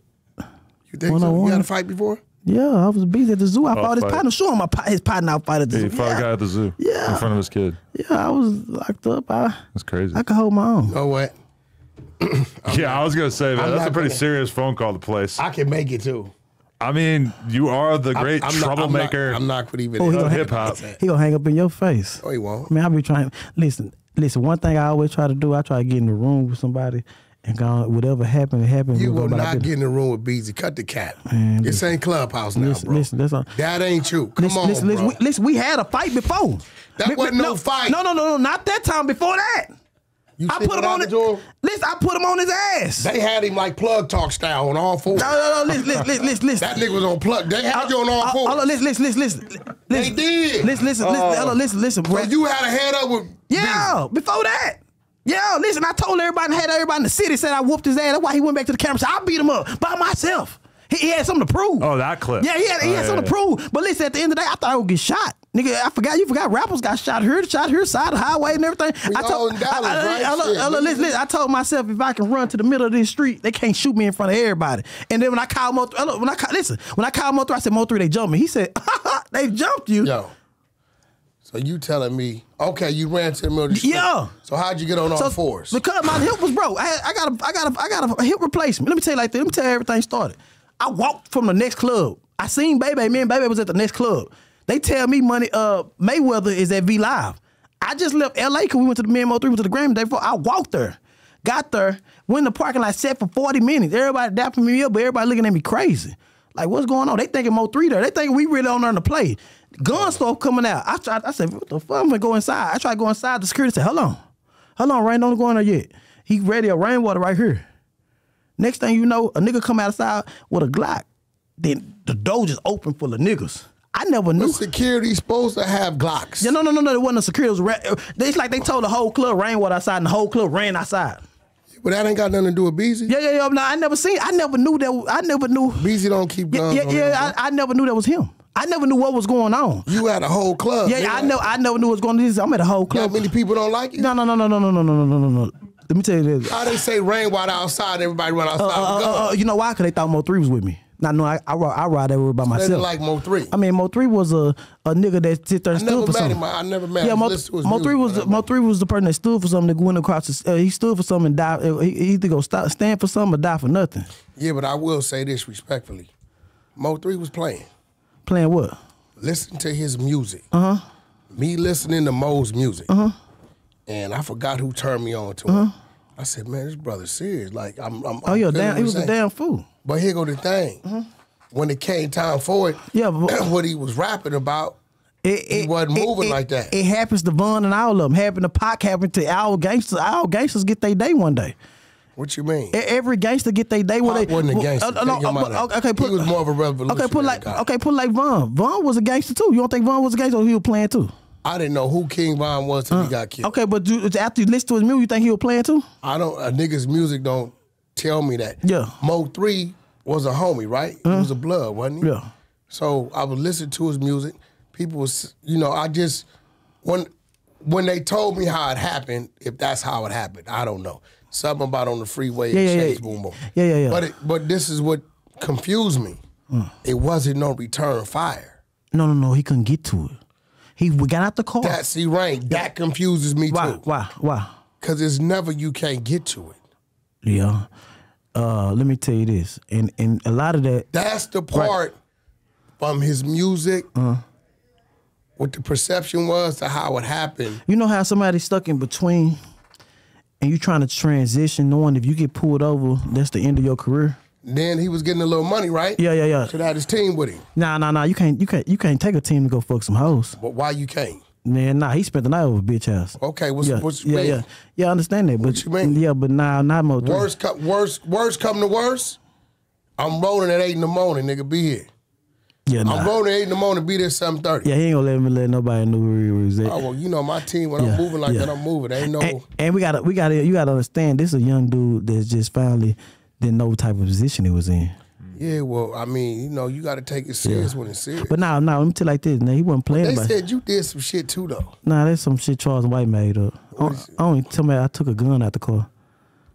You think so? You got a fight before? Yeah, I was a beast at the zoo. I oh, fought his fight. partner. Show him my his partner. I fought at the yeah, zoo. He fought yeah. a guy at the zoo. Yeah, in front of his kid. Yeah, I was locked up. I, that's crazy. I could hold my own. You know what? yeah, not, I was gonna say man, that's a pretty gonna, serious phone call to place. I can make it too. I mean, you are the great I, I'm troublemaker. Not, I'm not going even. Oh, he hip hop. He gonna hang up in your face. Oh, he won't. I mean, I be trying. Listen, listen. One thing I always try to do, I try to get in the room with somebody. And gone, whatever happened, happened. You will not get in the room with Beezy. Cut the cap. Man, this listen, ain't Clubhouse now, listen, bro. Listen, that's all. That ain't you. Come listen, on, listen, bro. We, listen, we had a fight before. That we, wasn't no, no fight. No, no, no, no, not that time. Before that, you I put him on the door. Listen, I put him on his ass. They had him like plug talk style on all fours. No, no, no. Listen, listen, listen, listen. That nigga was on plug. They had I, you on all I, fours. Hold on, listen, listen, listen, listen. They did. Listen, listen, uh, listen, hold on, listen, listen, bro. So you had a head up with yeah Beezy. Before that. Yeah, listen, I told everybody, had everybody in the city said I whooped his ass. That's why he went back to the camera and said, I beat him up by myself. He, he had something to prove. Oh, that clip. Yeah, he had, he had oh, something yeah, to prove. But listen, at the end of the day, I thought I would get shot. Nigga, I forgot you forgot rappers got shot here, shot here, side of the highway and everything. We I told Dallas, I, I, right? I, I, I, I, listen, listen, I told myself if I can run to the middle of this street, they can't shoot me in front of everybody. And then when I called Mo three, when I call, listen, when I called Mo three, I said Mo three, they jumped me. He said, they jumped you. Yo. So you telling me, okay, you ran to the middle of the street. Yeah. So how'd you get on all so, fours? Because my hip was broke. I, I got a, I got a, I got a hip replacement. Let me tell you like this. Let me tell you how everything started. I walked from the next club. I seen Baby. Me and Baby was at the next club. They tell me money. Uh, Mayweather is at V Live. I just left L A because we went to the Mo three, went to the Grammy day before. I walked there, got there, went in the parking lot, sat for forty minutes. Everybody dapping me up, but everybody looking at me crazy. Like, what's going on? They thinking Mo three there. They thinking we really on there to play. Gun stuff coming out. I tried. I said, what the fuck? I'm gonna go inside. I tried to go inside. The security said, hold on, hold on, Rain, don't go in there yet. He radio Rainwater right here. Next thing you know, a nigga come outside with a Glock. Then the door just opened full of niggas. I never knew. What security supposed to have Glocks? Yeah, no, no, no, no. It wasn't a security. It was it's like they told the whole club Rainwater outside, and the whole club ran outside. But that ain't got nothing to do with Beezy. Yeah, yeah, yeah. No, I never seen. I never knew that. I never knew. Beezy don't keep guns. Yeah, yeah. yeah I, I never knew that was him. I never knew what was going on. You had a whole club. Yeah, yeah. I know. I never knew what was going on. I'm at a whole club. Not many people don't like it. No, no, no, no, no, no, no, no, no, no. Let me tell you this. How they say Rainwater outside? Everybody run outside. Uh, with uh, guns. Uh, you know why? Because they thought Mo three was with me. Now, no, I, I, I ride everywhere by so myself. They didn't like Mo three. I mean, Mo three was a, a nigga that stood there and stood for something. Him. I never met yeah, him. Mo three was, Mo three was the person that stood for something that went across. His, uh, he stood for something and died. He, he either go stop, stand for something or die for nothing. Yeah, but I will say this respectfully. Mo three was playing. Playing what? Listen to his music. Uh-huh. Me listening to Mo's music. Uh-huh. And I forgot who turned me on to uh-huh. him. I said, man, this brother's serious. Like, I'm, I'm Oh, yeah, damn, he was saying. a damn fool. But here go the thing. Mm-hmm. When it came time for it, yeah, but what he was rapping about, it, it he wasn't it, moving it, like that. It happens to Von and all of them. Happened to Pac, happened to all gangsters. All gangsters get their day one day. What you mean? Every gangster get their day one day. Pac wasn't a gangster. Uh, no, uh, okay, put, he was more of a revolutionary okay, put like, guy. Okay, put like Von. Von was a gangster, too. You don't think Von was a gangster or he was playing, too? I didn't know who King Von was till uh, he got killed. Okay, but do, after you listen to his music, you think he was playing, too? I don't. A nigga's music don't tell me that. Yeah. Mo three was a homie, right? Uh-huh. He was a blood, wasn't he? Yeah. So I would listen to his music. People was, you know, I just, when when they told me how it happened, if that's how it happened, I don't know. Something about on the freeway yeah, and yeah, Chase yeah. Boom Boom. Yeah, yeah, yeah. But, it, but this is what confused me. Mm. It wasn't no return fire. No, no, no. He couldn't get to it. He got out the car. That's he right. That confuses me why, too. Why? Why? Because it's never you can't get to it. Yeah. Uh, let me tell you this. And and a lot of that. That's the part right. from his music, uh-huh. what the perception was to how it happened. You know how somebody's stuck in between and you trying to transition, knowing if you get pulled over, that's the end of your career. Then he was getting a little money, right? Yeah, yeah, yeah. Should have his team with him. Nah, nah, nah. You can't, you can't, you can't take a team to go fuck some hoes. But why you can't? Man, nah. He spent the night over a bitch house. Okay, what's yeah, what's yeah, mean? yeah, yeah. I understand that, what but you mean? Yeah, but nah, not more. Worst, co worst, worst come to worst. I'm rolling at eight in the morning, nigga. Be here. Yeah, nah. I'm rolling at eight in the morning. Be there seven thirty. Yeah, he ain't gonna let me let nobody know where he was at. Oh well, you know my team. When yeah, I'm moving like yeah. that, I'm moving. There ain't no. And, and we gotta, we gotta, you gotta understand. This is a young dude that's just finally. Didn't know what type of position it was in. Yeah, well, I mean, you know, you got to take it serious yeah. when it's serious. But nah, nah, let me tell you like this. Nah, he wasn't playing well, They said it. you did some shit too, though. Nah, that's some shit Charleston White made up. What I only tell me I took a gun out the car.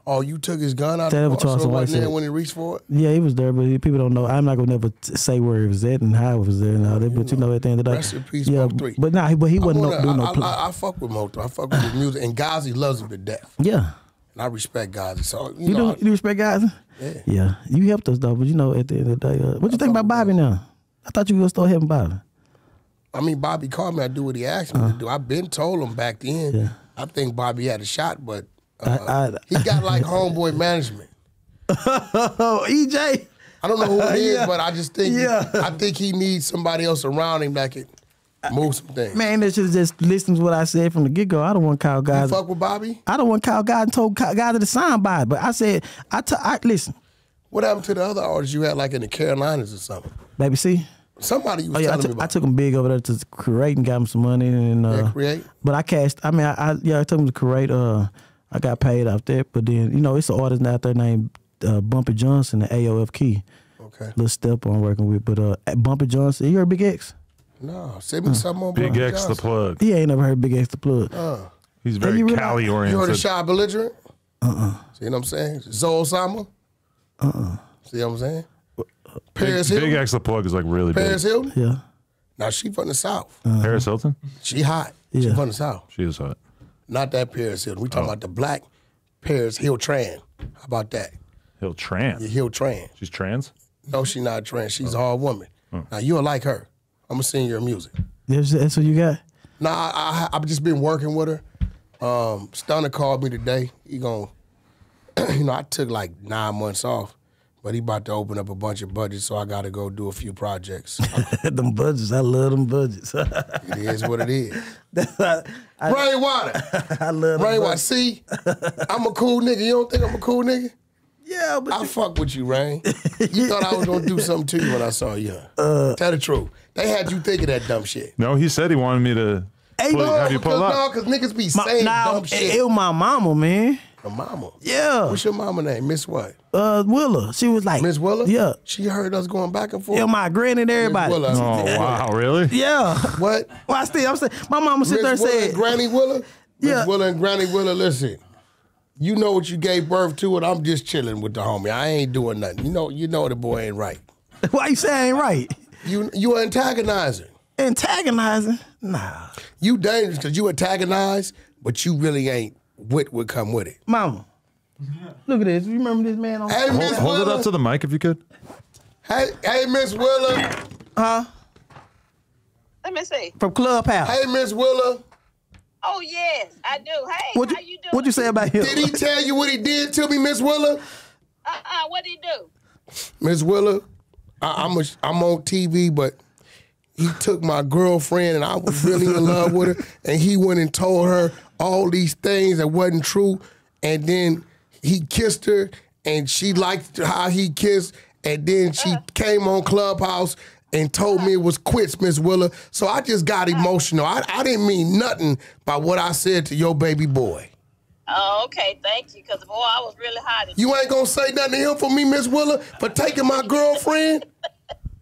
Oh, you took his gun out that the car? So wasn't there when he reached for it? Yeah, he was there, but people don't know. I'm not going to never say where he was at and how he was there and all that, but you know, at the end of the day. Rest in peace, yeah, Mo three. But nah, but he wasn't no, doing I, no play. I, I fuck with Mo three. I fuck with his music, and Gazi loves him to death. Yeah. And I respect guys. So, you you, know, do, I, you respect guys? Yeah. Yeah. You helped us, though, but you know, at the end of the day, uh, what you I think about Bobby was. now? I thought you were going to start helping Bobby. I mean, Bobby called me. I do what he asked me uh, to do. I've been told him back then. Yeah. I think Bobby had a shot, but uh, I, I, he got like homeboy management. Oh, E J. I don't know who it is, yeah. but I just think yeah. he, I think he needs somebody else around him that can move some things. Man, that should just listen to what I said from the get go. I don't want Kyle Guys. You fuck with Bobby? I don't want Kyle Guys and told Kyle Guys to sign by it. But I said, I, t I listen. What happened to the other artists you had, like in the Carolinas or something? Baby C? Somebody you was oh, yeah, telling I me about. I took him big over there to Create and got him some money. and uh, yeah, Create? But I cashed, I mean, I, I yeah, I took him to Create. Uh, I got paid off that. But then, you know, it's an artist out there named uh, Bumpy Johnson, the A O F Key. Okay. Little step I'm working with. But uh, Bumpy Johnson, you heard Big X? No, say me uh, something on Big X Johnson. The plug. He ain't never heard Big X the plug. Uh, He's very really, Cali oriented. You heard of Shy Belligerent? Uh-uh. See what I'm saying? Zoe Sama? Uh-uh. See what I'm saying? Paris Big, Hilton. Big X the plug is like really Paris big. Paris Hilton? Yeah. Now she from the South. Uh-huh. Paris Hilton? She hot. Yeah. She from the South. She is hot. Not that Paris Hilton. We talking oh. about the black Paris Hill Tran. How about that? Hill Tran? Yeah, Hill Tran. She's trans? No, she's not trans. She's oh. a hard woman. Oh. Now, you don't like her. I'm going to sing your music. That's what you got? Nah, I, I, I've just been working with her. Um, Stunner called me today. He gonna, you know, I took like nine months off, but he about to open up a bunch of budgets, so I got to go do a few projects. Them budgets, I love them budgets. It is what it is. That's not, I, Rainwater. I love them Rainwater. See, I'm a cool nigga. You don't think I'm a cool nigga? Yeah, but I you... fuck with you, Rain. You thought I was gonna do something to you when I saw you. Uh, Tell the truth. They had you thinking that dumb shit. No, he said he wanted me to. Hey, pull, no, you pull up? Because niggas be my, saying nah, dumb shit. It was my mama, man. Your mama? Yeah. What's your mama name? Miss what? Uh, Willa. She was like Miss Willa. Yeah. She heard us going back and forth. Yeah, my granny and everybody. Willa. Oh wow, really? Yeah. What? Well, I still, I'm saying, my mama sits there and said, Granny Willa. Yeah. Miss Willa and Granny Willa. Listen, you know what you gave birth to, and I'm just chilling with the homie. I ain't doing nothing. You know, you know the boy ain't right. Why you say I ain't right? You you antagonizing. Antagonizing? Nah. You dangerous because you antagonize, but you really ain't what would come with it. Mama, look at this. You remember this man on hey, hold, hold it up to the mic if you could. Hey, hey, Miss Willa. Huh? Let me see. From Clubhouse. Hey, Miss Willa. Oh, yes, I do. Hey, what how you, you doing? What'd you say about him? Did he tell you what he did to me, Miss Willa? Uh-uh, what'd he do? Miss Willa, I, I'm, a, I'm on T V, but... he took my girlfriend, and I was really in love with her, and he went and told her all these things that wasn't true, and then he kissed her, and she liked how he kissed, and then she uh. came on Clubhouse and told me it was quits, Miss Willa. So I just got emotional. I, I didn't mean nothing by what I said to your baby boy. Oh, okay, thank you, because, boy, I was really hot. You ain't going to say nothing to him for me, Miss Willa, for taking my girlfriend?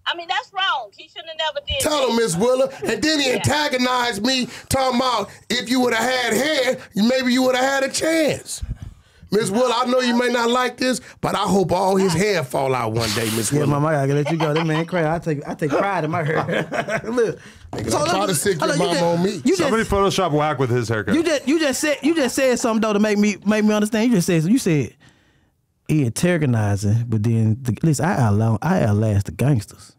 I mean, that's wrong. He shouldn't have never did Tell that. Tell him, Miss Willa. And then he yeah. antagonized me, talking about if you would have had hair, maybe you would have had a chance. Miss Willa, I know you may not like this, but I hope all his hair fall out one day, Miss Willa. Yeah, Mama, I gotta let you go. That man crazy. I take I take pride in my hair. Look. So try to sick your mom on me. You Somebody just, Photoshop Wack with his haircut. You just you just said you just said something though to make me make me understand. You just said you said he antagonizing, but then the, listen, I allow, I outlast the gangsters.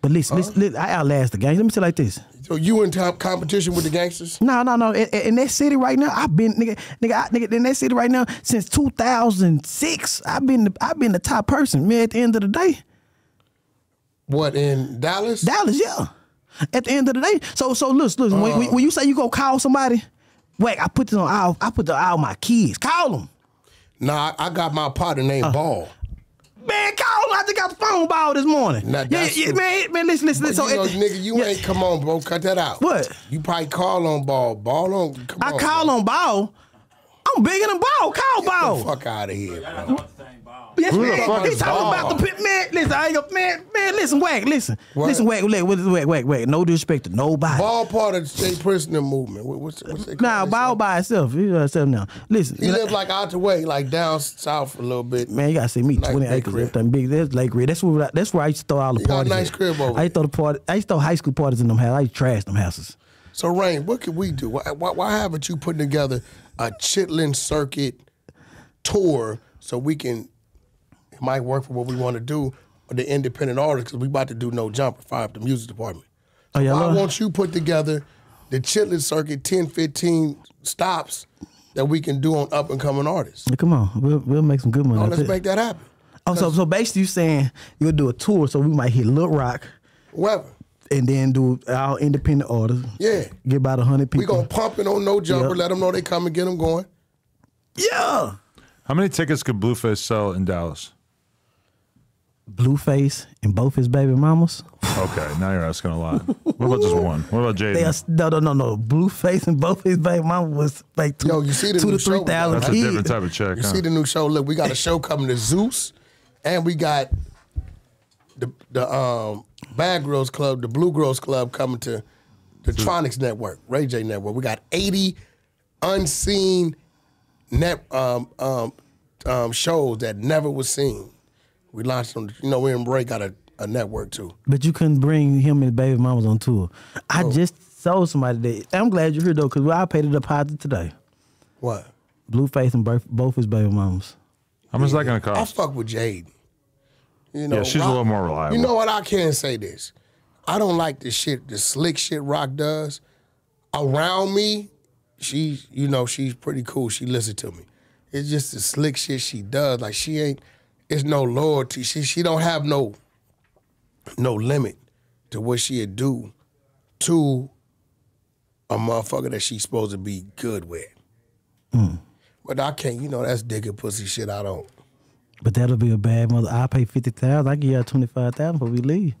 But listen, huh? listen, listen, I outlast the gangsters. Let me say it like this. So you in top competition with the gangsters? No, no, no. In, in that city right now, I've been nigga, nigga, I, nigga. In that city right now since two thousand six, I've been, the, I've been the top person. Man, at the end of the day, what in Dallas? Dallas, yeah. At the end of the day, so, so listen, listen. Uh, when, when you say you go call somebody, wait, I put this on. All, I put the all my kids. Call them. Nah, I got my partner named uh, Ball. Man, call! I just got the phone Ball this morning. Now, yeah, yeah, man, man, listen, listen. listen. So you know, it, nigga, you yeah. ain't come on, bro. Cut that out. What? You probably call on Ball. Ball on. Come I on, call bro. on Ball. I'm bigger than Ball. Call Get Ball. The fuck out of here, bro. Yes, Who man. The fuck He's talking ball? About the pit, man. Listen, I ain't gonna, man, man. Listen, Wack. Listen, what? listen, Wack, Wack, Wack, Wack, Wack. No disrespect to nobody. Ball part of the state prisoner movement. What's, what's they nah, Ball song? By itself. He's by himself now. Listen, he lived like out the way, like down south a little bit. Man, you gotta see me. Like Twenty acres, everything big. That's Lake Red. That's where. I, that's where I used to throw all the you parties. Got a nice crib over I used to throw the party. I used to throw high school parties in them houses. I used to trash them houses. So Rain, what can we do? Why, why, why haven't you put together a Chitlin Circuit tour so we can? It might work for what we want to do for the independent artists because we about to do No Jumper, fire up the music department. So oh, yeah, why won't you put together the Chitlin Circuit ten, fifteen stops that we can do on up-and-coming artists? Yeah, come on. We'll, we'll make some good money. Oh, let's it. make that happen. Oh, so, so basically you're saying you'll do a tour so we might hit Lil Rock. Whatever. And then do our independent artists. Yeah. Get about one hundred people. We're going to pump it on No Jumper, yep. let them know they come and get them going. Yeah. How many tickets could Blueface sell in Dallas? Blueface and both his baby mamas. Okay, now you're asking a lot. What about just one? What about Jaden? No, no, no, no. Blueface and both his baby mamas was like two, Yo, you see the two new to three show, thousand. That's kids. A different type of check. You huh? see the new show? Look, we got a show coming to Zeus, and we got the the um, Bad Girls Club, the Blue Girls Club coming to the mm. Tronics Network, Ray J Network. We got eighty unseen net um, um, um, shows that never was seen. We launched them. You know, we and Ray got a, a network too. But you couldn't bring him and Baby Mamas on tour. I oh. just sold somebody that. I'm glad you're here though, because I paid a deposit today. What? Blueface and both his Baby Mamas. How much yeah. is that gonna cost? I fuck with Jade. You know, yeah, she's Rock, a little more reliable. You know what? I can say this. I don't like the shit, the slick shit Rock does. Around me, she's, you know, she's pretty cool. She listens to me. It's just the slick shit she does. Like, she ain't, it's no loyalty. She she don't have no, no limit to what she'll do to a motherfucker that she's supposed to be good with. Mm. But I can't, you know, that's dick and pussy shit I don't. But that'll be a bad mother. I pay fifty thousand dollars. I give y'all twenty-five thousand dollars before we leave.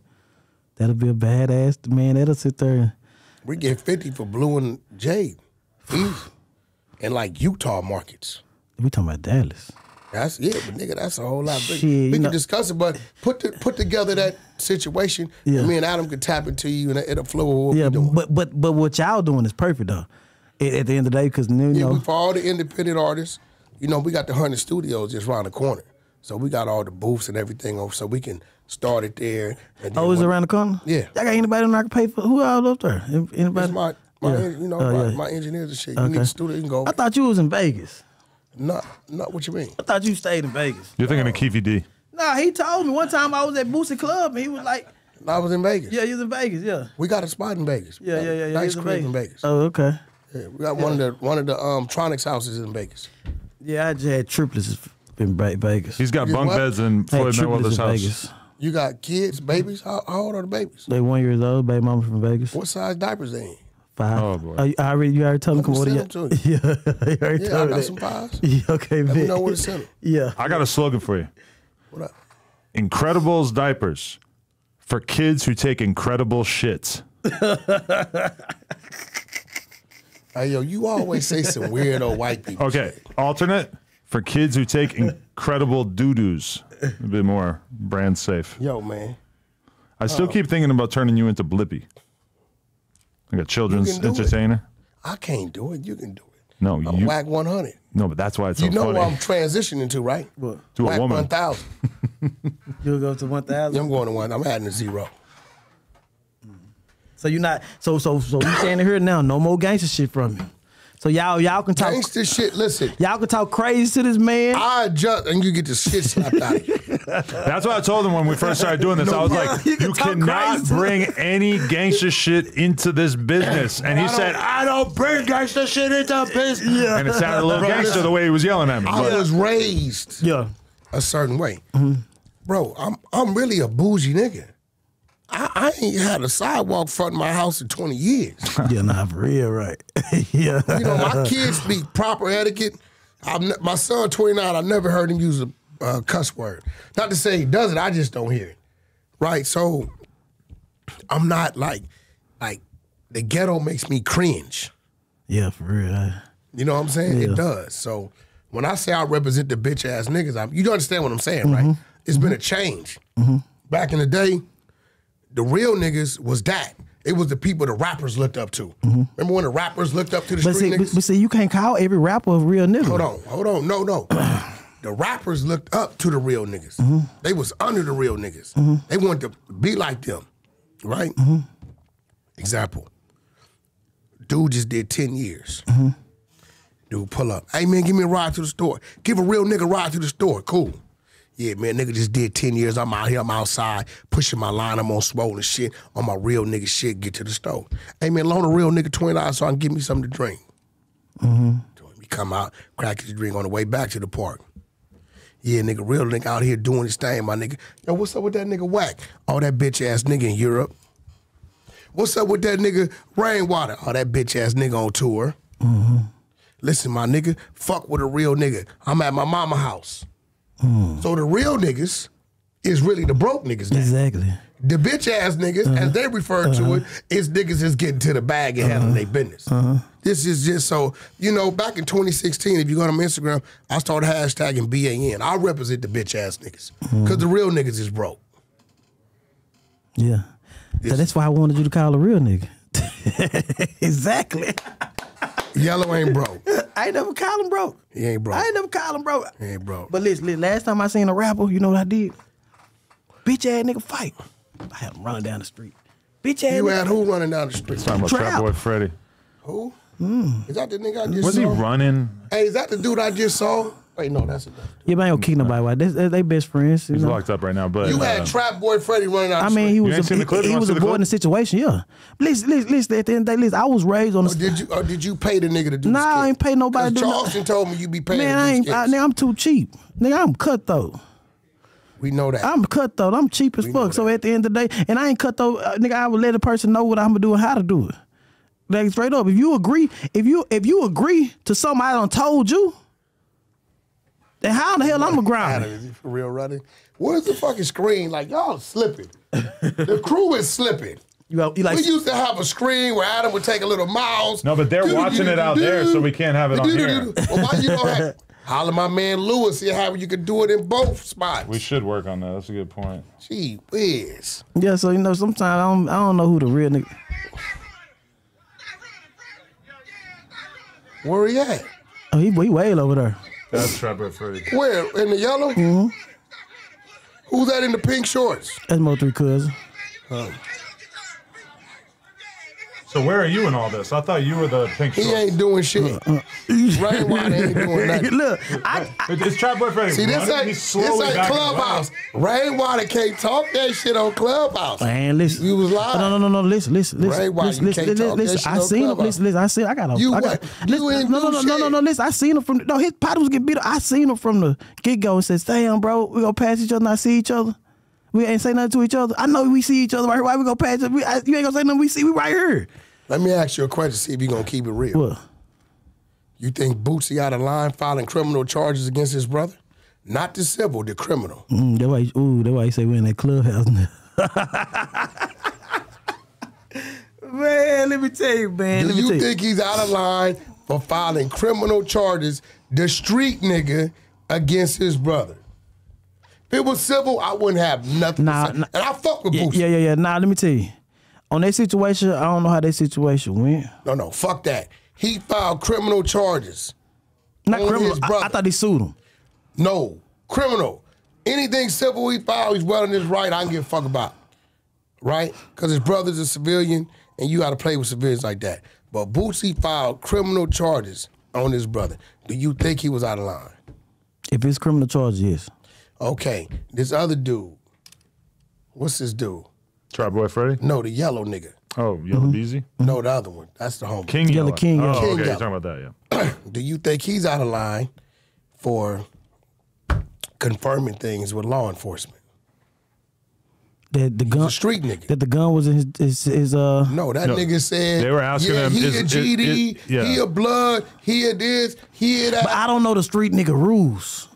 That'll be a badass man. That'll sit there. We get fifty for Blue and Jade. And like Utah markets. We talking about Dallas. That's yeah, but nigga, that's a whole lot. Shit, we can know. discuss it, but put the, put together that situation. Yeah. And me and Adam could tap into you, and it'll flow what yeah, we doing. But but but what y'all doing is perfect though. At, at the end of the day, because you know, yeah, for all the independent artists, you know, we got the Hunter Studios just around the corner. So we got all the booths and everything over, so we can start it there. Oh, is it around the corner? Yeah. Y'all got anybody that I can pay for? Who all up there? Anybody? My, my, yeah. you know, oh, my, yeah. my engineers and shit. Okay. You need a studio, you can go. I thought you was in Vegas. Not, not what you mean. I thought you stayed in Vegas. You're thinking uh, of Keefy D. Nah, he told me one time I was at Boosie Club and he was like. I was in Vegas. Yeah, he was in Vegas, yeah. We got a spot in Vegas. Yeah, yeah, yeah. yeah nice crib in, in Vegas. Oh, okay. Yeah, we got yeah. one of the, one of the um, Tronics houses in Vegas. Yeah, I just had triplets in Vegas. He's got bunk what? beds in Floyd Mayweather's house. Vegas. You got kids, babies? How, how old are the babies? They one years old. Baby mama from Vegas. What size diapers they in? Five. Oh boy. Are you, I already, you already told them. What them to you. Yeah, you already yeah, told I got that. some fives. Yeah, okay, Let man. me know where to send them. Yeah. I got a slogan for you. What up? Incredibles diapers for kids who take incredible shits. Hey, yo, you always say some weirdo white people. Okay, shit. Alternate. For kids who take incredible doo-doos. A bit more brand safe. Yo, man. I still uh, keep thinking about turning you into Blippi. Like a children's entertainer. It. I can't do it. You can do it. No, I'm you. Wack one hundred. No, but that's why it's you so funny. You know what I'm transitioning to, right? What? To Wack a woman. one thousand. You'll go to one thousand? I'm going to one. I'm adding a zero. So you're not, so, so, so you're standing here now. No more gangster shit from me. So y'all, y'all can talk gangster shit. Listen, y'all can talk crazy to this man. I just and you get the shit slapped out of you. That's what I told them when we first started doing this. No, I was bro, like, you, can you cannot bring any gangster shit into this business. And he I said, I don't bring gangster shit into business. Yeah. And it sounded a little bro, gangster the way he was yelling at me. I but. was raised, yeah, a certain way, mm-hmm. bro. I'm I'm really a bougie nigga. I, I ain't had a sidewalk front of my house in twenty years. Yeah, nah, for real, right? Yeah. You know, my kids speak proper etiquette. I'm, my son, twenty-nine, I never heard him use a uh, cuss word. Not to say he doesn't, I just don't hear it. Right? So I'm not like, like, the ghetto makes me cringe. Yeah, for real. I, you know what I'm saying? Yeah. It does. So when I say I represent the bitch ass niggas, I, you understand what I'm saying, mm-hmm. right? It's mm-hmm. been a change. Mm-hmm. Back in the day, the real niggas was that. It was the people the rappers looked up to. Mm-hmm. Remember when the rappers looked up to the but street see, niggas? But see, you can't call every rapper a real nigga. Hold on, hold on, no, no. The rappers looked up to the real niggas. Mm-hmm. They was under the real niggas. Mm-hmm. They wanted to be like them, right? Mm-hmm. Example, dude just did ten years. Mm-hmm. Dude pull up, hey man, give me a ride to the store. Give a real nigga a ride to the store, cool. Yeah, man, nigga just did ten years. I'm out here, I'm outside, pushing my line, I'm on swollen shit, on my real nigga shit, get to the store. Hey, man, loan a real nigga twenty dollars so I can get me something to drink. Mm-hmm. So we come out, crack his drink on the way back to the park. Yeah, nigga, real nigga out here doing his thing, my nigga. Yo, what's up with that nigga Wack? All that bitch-ass nigga in Europe. What's up with that nigga Rainwater? All that bitch-ass nigga on tour. Mm-hmm. Listen, my nigga, fuck with a real nigga. I'm at my mama house. Mm. So the real niggas is really the broke niggas now. Exactly. The bitch ass niggas, uh-huh. as they refer uh-huh. to it, is niggas is getting to the bag and uh-huh. handling their business. Uh-huh. This is just so, you know, back in twenty sixteen, if you go to my Instagram, I started hashtagging B A N. I represent the bitch ass niggas because mm. the real niggas is broke. Yeah. It's, so that's why I wanted you to call a real nigga. Exactly. Yellow ain't broke. I ain't never call him broke. He ain't broke. I ain't never call him broke. He ain't broke. But listen, listen, last time I seen a rapper, you know what I did? Bitch ass nigga fight. I had him running down the street. Bitch ass. You nigga had who running down the street? Talking about Trap Boy Freddie. Who? Mm. Is that the nigga I just was saw? Was he running? Hey, is that the dude I just saw? Wait, no, that's enough. Yeah, but I ain't gonna kick nobody. Right. They, they best friends. He's know? locked up right now. But you uh, had Trap Boy Freddie running out. I mean, he was a, he, he was avoiding the situation. Yeah, listen, listen, listen. At the end of the day, listen, I was raised on. The oh, did you? Or did you pay the nigga to do? Nah, this I ain't pay nobody. To do Charleston no. told me you be paying. Man, I ain't. I, now I'm too cheap. Nigga, I'm cutthroat. We know that. I'm cutthroat. I'm cheap as we fuck. So at the end of the day, and I ain't cutthroat. Uh, nigga, I would let a person know what I'm gonna do and how to do it. Like straight up, if you agree, if you if you agree to something I done told you. Then how the hell I'm a grinder? Is he for real running? Where's the fucking screen? Like, y'all slipping. The crew is slipping. You know, you like, we used to have a screen where Adam would take a little miles. No, but they're do, watching do, do, it out do, there, so we can't have it do, on do, here. Do, do. Well, why you don't have, holler my man Lewis, see how you can do it in both spots. We should work on that. That's a good point. Gee whiz. Yeah, so, you know, sometimes I don't, I don't know who the real nigga. Where he at? Oh, he, he way over there. That's Trap Boy Freddie. Where? In the yellow? Mm-hmm. Who's that in the pink shorts? That's Mo three cousin. Oh. So where are you in all this? I thought you were the pink shorts. He ain't doing shit. Uh, uh, Rainwater ain't doing nothing. Look, I, I, it's Trap Boy Freddie. See, this ain't, this ain't Clubhouse. Rainwater can't talk that shit on Clubhouse. Man, listen. You was lying. No, no, no, no. Listen, listen, listen. Rainwater, listen, listen, listen, listen, listen. I seen him. Listen, listen. I seen. I got him. You what? You ain't no, no, no, no, no, no. Listen, I seen him from. No, his pot was getting beat up. I seen him from the get go and says, "Damn, bro, we gonna pass each other and not see each other. We ain't say nothing to each other. I know we see each other right here. Why we gonna pass? We, I, you ain't gonna say nothing. We see. We right here." Let me ask you a question, see if you're going to keep it real. What? You think Bootsy out of line filing criminal charges against his brother? Not the civil, the criminal. Mm, that's why, ooh, that's why you say we're in that clubhouse now. Man, let me tell you, man. Do you think you. he's out of line for filing criminal charges, the street nigga, against his brother? If it was civil, I wouldn't have nothing nah, to say. Nah, and I fuck with yeah, Bootsy. Yeah, yeah, yeah. Nah, let me tell you. On that situation, I don't know how that situation went. No, no, fuck that. He filed criminal charges. Not criminal. I, I thought he sued him. No, criminal. Anything civil he filed, he's well in his right. I can give a fuck about, right? Because his brother's a civilian, and you got to play with civilians like that. But Bootsy filed criminal charges on his brother. Do you think he was out of line? If it's criminal charges, yes. Okay, this other dude. What's this dude? Trap Boy Freddie? No, the yellow nigga. Oh, Yella Beezy? Mm-hmm. No, the other one. That's the homie. King Yella. King Yella. Oh, King okay, Yella. You're talking about that, yeah. Do you think he's out of line for confirming things with law enforcement? That the gun, he's a street nigga. That the gun was in his, his, his uh... No, that no, nigga said, they were asking yeah, him, he is, a G D, it, it, yeah. he a blood, he a this, he a that. But I don't know the street nigga rules.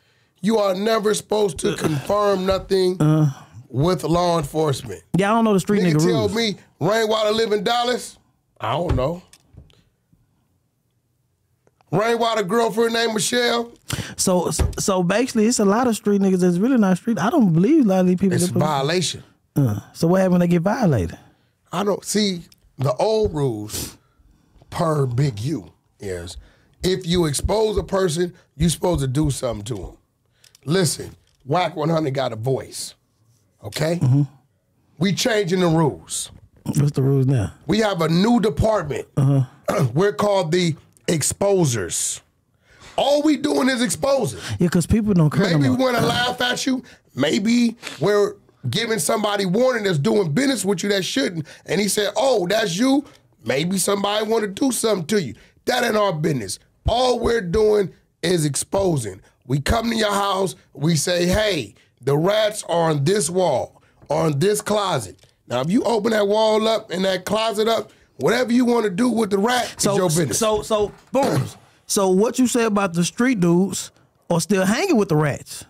You are never supposed to confirm nothing. Uh... With law enforcement. Yeah, I don't know the street nigga, nigga rules. Tell me, Rainwater live in Dallas? I don't know. Rainwater girlfriend named Michelle? So so basically, it's a lot of street niggas that's really not street. I don't believe a lot of these people. It's a violation. Uh, so what happens when they get violated? I don't, see, the old rules per Big U is if you expose a person, you're supposed to do something to them. Listen, Wack one hundred got a voice. Okay? Mm-hmm. We changing the rules. What's the rules now? We have a new department. Uh-huh. We're called the exposers. All we doing is exposing. Yeah, because people don't care. Maybe no we want to laugh at you. Maybe we're giving somebody warning that's doing business with you that shouldn't. And he said, oh, that's you? Maybe somebody want to do something to you. That ain't our business. All we're doing is exposing. We come to your house. We say, hey, the rats are on this wall, on this closet. Now, if you open that wall up and that closet up, whatever you want to do with the rat so, is your business. So, so, boom. So, what you say about the street dudes are still hanging with the rats?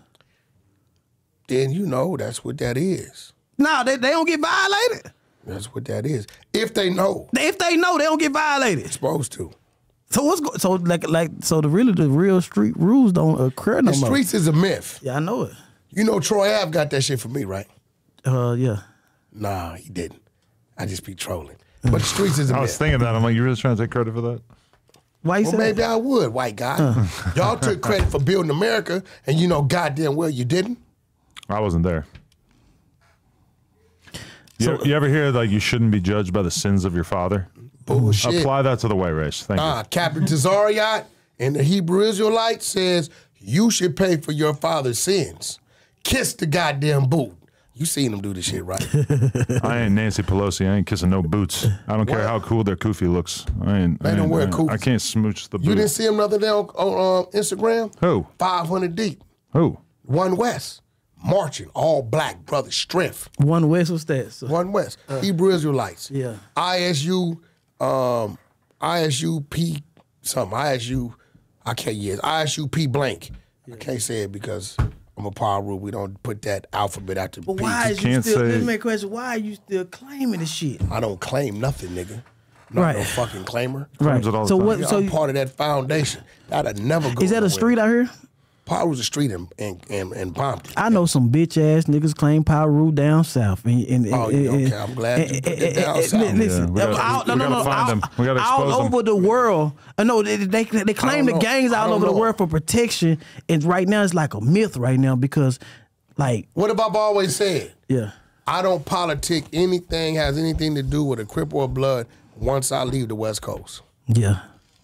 Then you know that's what that is. No, they, they don't get violated. That's what that is. If they know. If they know, they don't get violated. They're supposed to. So what's go so like like so the really the real street rules don't occur no more. The streets is a myth. Yeah, I know it. You know Troy Ave got that shit for me, right? Uh, yeah. Nah, he didn't. I just be trolling. But the streets is a I was bit. thinking that. I'm like, you really trying to take credit for that? Why you well, maybe that? I would, white guy. Huh. Y'all took credit for building America, and you know goddamn well you didn't. I wasn't there. You, so, you ever hear like you shouldn't be judged by the sins of your father? Bullshit. Apply that to the white race. Thank nah, you. Captain Tazariot in the Hebrew Israelite says you should pay for your father's sins. Kiss the goddamn boot. You seen them do this shit, right? I ain't Nancy Pelosi. I ain't kissing no boots. I don't what? care how cool their kufi looks. I ain't. They I ain't, don't wear kufi. I can't smooch the boot. You didn't see him the other day on, on uh, Instagram? Who? five hundred deep. Who? One West. Marching, all black, brother, strength. One West, what's that? So, One West, uh, Hebrew Israelites. Yeah. I S U, um, I S U P something, I S U, I can't use, I S U P blank. Yeah. I can't say it because I'm a power rule. We don't put that alphabet after but P. But why you is can't you still, say... let me make a question, why are you still claiming this shit? I don't claim nothing, nigga. Not right. no fucking claimer. Right. All so what, so I'm you... part of that foundation. That'd never go Is that nowhere. a street out here? Pyro's a street and and and, and Bompton. I know some bitch ass niggas claim Pyro down south. And, and, and, oh, yeah, okay. I'm glad and, you put that down south. Yeah, listen, we gotta, all, no, we no, no, find all, them. We gotta expose all over them. the world. I know they they, they claim the gangs all over know. the world for protection, and right now it's like a myth right now because, like, what have I always said? Yeah, I don't politic anything has anything to do with a Crip or a Blood once I leave the West Coast. Yeah,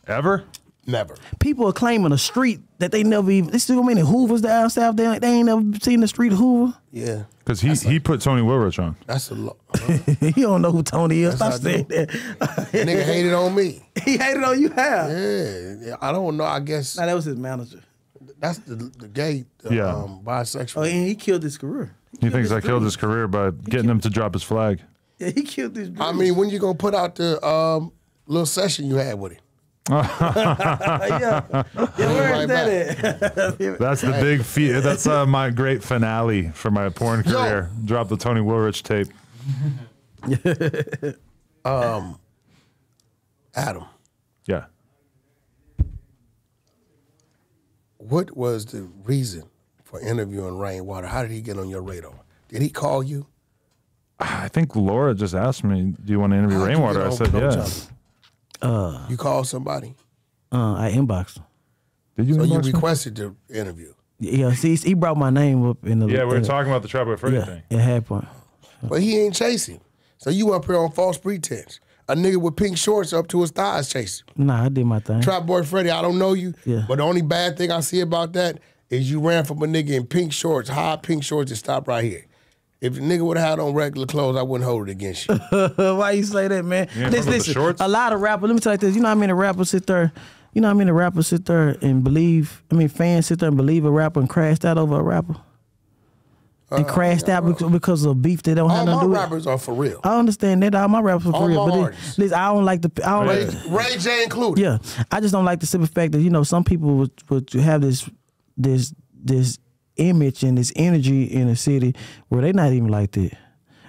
ever. Never. People are claiming a street that they never even. There's too many Hoovers down south. They, they ain't never seen the street of Hoover. Yeah. Because he, he put Tony Wilrich on. That's a lot. Uh, you don't know who Tony is. Stop saying that. Nigga hated on me. He hated on you, how? Yeah. yeah. I don't know. I guess. Nah, that was his manager. That's the, the gay, uh, yeah. um, bisexual. Oh, and he killed his career. He, he thinks I killed his career by he getting him to drop his flag. Yeah, he killed his. I mean, when you going to put out the um, little session you had with him? yeah. yeah, where right is that at? That's the big feat. That's uh, my great finale for my porn career. Yo. Drop the Tony Wilrich tape. um, Adam. Yeah. What was the reason for interviewing Rainwater? How did he get on your radar? Did he call you? I think Laura just asked me, "Do you want to interview How'd Rainwater?" I said, "Yes." Uh, you called somebody? Uh, I inboxed him. Did you so you requested him? the interview? Yeah, see, he brought my name up in the... Yeah, we were uh, talking about the Trap Boy Freddie yeah, thing. Yeah, half point. But he ain't chasing. So you up here on false pretense. A nigga with pink shorts up to his thighs chasing. Nah, I did my thing. Trap Boy Freddie, I don't know you, yeah. but the only bad thing I see about that is you ran from a nigga in pink shorts, high pink shorts, and stopped right here. If a nigga would have had on regular clothes, I wouldn't hold it against you. Why you say that, man? Yeah, listen, listen a lot of rappers, let me tell you this, you know how many rappers sit there, you know how many rappers sit there and believe, I mean, fans sit there and believe a rapper and crashed out over a rapper? And uh, crashed yeah, out because, because of beef they don't all have nothing to do with. All my rappers are for real. I understand that. All my rappers are for all real. But it, listen, I don't like the... I don't Ray, like, Ray J included. Yeah. I just don't like the simple fact that, you know, some people would, would have this, this, this, image and this energy in a city where they not even like that.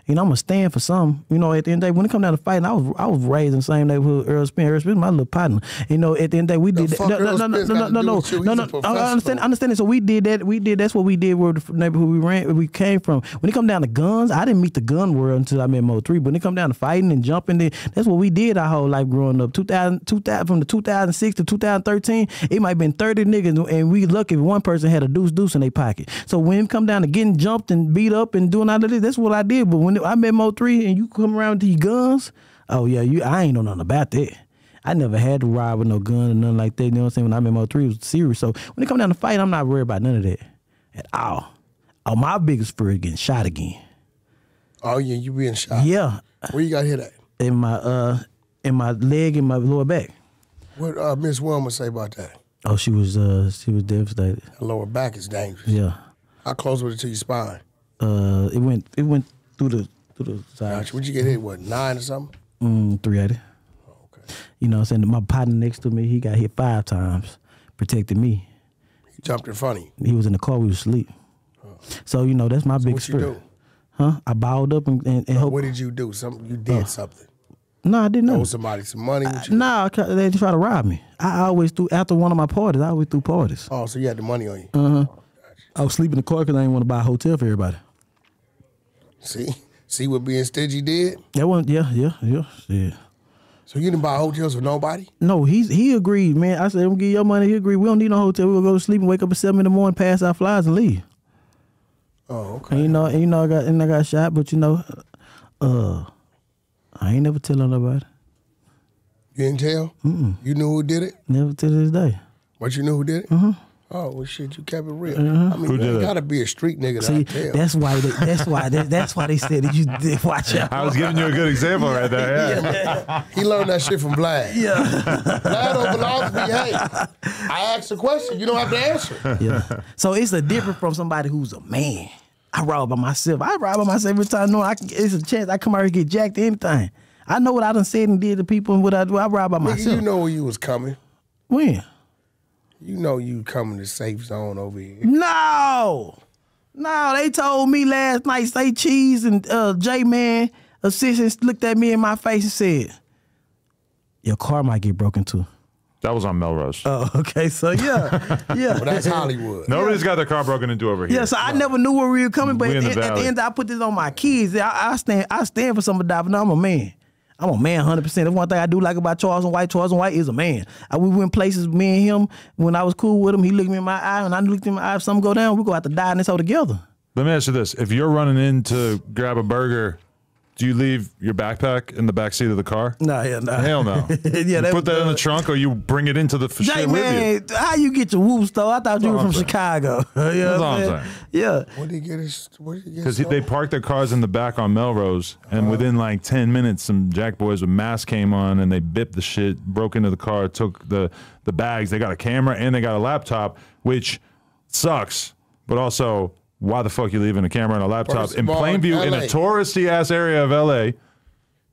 You know, I'm gonna stand for something. You know, at the end of the day, when it come down to fighting, I was I was raised in the same neighborhood. Earl Spence, Earl Spence, my little partner. You know, at the end of the day, we did that. No, no, no, no, no, no, no, no, no. I understand, I understand it. So we did that. We did that's what we did. Where the neighborhood we ran, we came from. When it come down to guns, I didn't meet the gun world until I met Mo three. But when it come down to fighting and jumping, then that's what we did our whole life growing up. two thousand, two thousand from the two thousand six to two thousand thirteen, it might have been thirty niggas, and we lucky if one person had a deuce deuce in their pocket. So when it come down to getting jumped and beat up and doing all of this, that's what I did. But when I met Mo three and you come around with these guns, oh yeah, you I ain't know nothing about that. I never had to ride with no gun or nothing like that. You know what I'm saying? When I met Mo three, it was serious. So when it come down to fight, I'm not worried about none of that at all. Oh, my biggest fear is getting shot again. Oh yeah, you being shot. Yeah. Where you got hit at? In my uh, in my leg and my lower back. What uh, Miss Wilma say about that? Oh, she was uh, she was devastated. Her lower back is dangerous. Yeah. How close was it to your spine? Uh, it went it went. Through the through the side. Gotcha. What'd you get hit? What, nine or something? Mm, three eighty. Oh, okay. You know what I'm saying? My partner next to me, he got hit five times, protected me. He jumped in front of you. He was in the car, we was asleep. Oh. So, you know, that's my so big fear. What you do? Huh? I balled up and, and, and so what did you do? Something you did uh, something. No, I didn't know. Owe somebody some money? I, no, nah, they tried to rob me. I always threw after one of my parties, I always threw parties. Oh, so you had the money on you? Uh-huh. Oh, gotcha. I was sleeping in the car because I didn't want to buy a hotel for everybody. See, See what being stingy did? That one, yeah, yeah, yeah, yeah. So you didn't buy hotels for nobody? No, he he agreed, man. I said, I'm gonna give your money. He agreed. We don't need no hotel. We're gonna go to sleep and wake up at seven in the morning, pass our flies, and leave. Oh, okay. And you know, and you know, I got and I got shot, but you know, uh, I ain't never telling nobody. You didn't tell? Mm-mm. You knew who did it? Never to this day. But you knew who did it? Mm-hmm. Oh well, shit! You kept it real. Uh-huh. I mean, you gotta be a street nigga. See, to tell. That's why. They, that's why. That, that's why they said that you did watch out. I was giving you a good example right there. Yeah. Yeah. He learned that shit from Vlad. Yeah, Vlad don't belong to me. Hey, I asked a question. You don't have to answer. Yeah. So it's a different from somebody who's a man. I ride by myself. I ride by myself every time. No, I can, it's a chance. I come out here and get jacked. Anything. I know what I done said and did to people and what I do. I ride by myself. You know when you was coming. When. You know you coming to safe zone over here. No. No, they told me last night, say Cheese and uh, J-Man assistants looked at me in my face and said, your car might get broken too. That was on Melrose. Oh, okay. So, yeah. Yeah. Well, that's Hollywood. Nobody's got their car broken into over here. Yeah, so I no. never knew where we were coming, but we at, the at the end, I put this on my kids. I, I stand I stand for something, but no, I'm a man. I'm a man one hundred percent. That's one thing I do like about Charleston White. Charleston White is a man. I, we went places, me and him, when I was cool with him, he looked me in my eye, and I looked in my eye. If something go down, we go out to die in this hole together. Let me ask you this. If you're running in to grab a burger, do you leave your backpack in the backseat of the car? Nah, yeah, nah. Hell no. Yeah, you put that uh, in the trunk, or you bring it into the Jay, shit man, with you? How you get your whoops, though? I thought you were from saying. Chicago. You know what I'm saying? Yeah. What did he get his Because they parked their cars in the back on Melrose, and uh, within like ten minutes, some jack boys with masks came on, and they bipped the shit, broke into the car, took the, the bags. They got a camera, and they got a laptop, which sucks, but also... Why the fuck you leaving a camera and a laptop in plain view in a touristy-ass area of L A?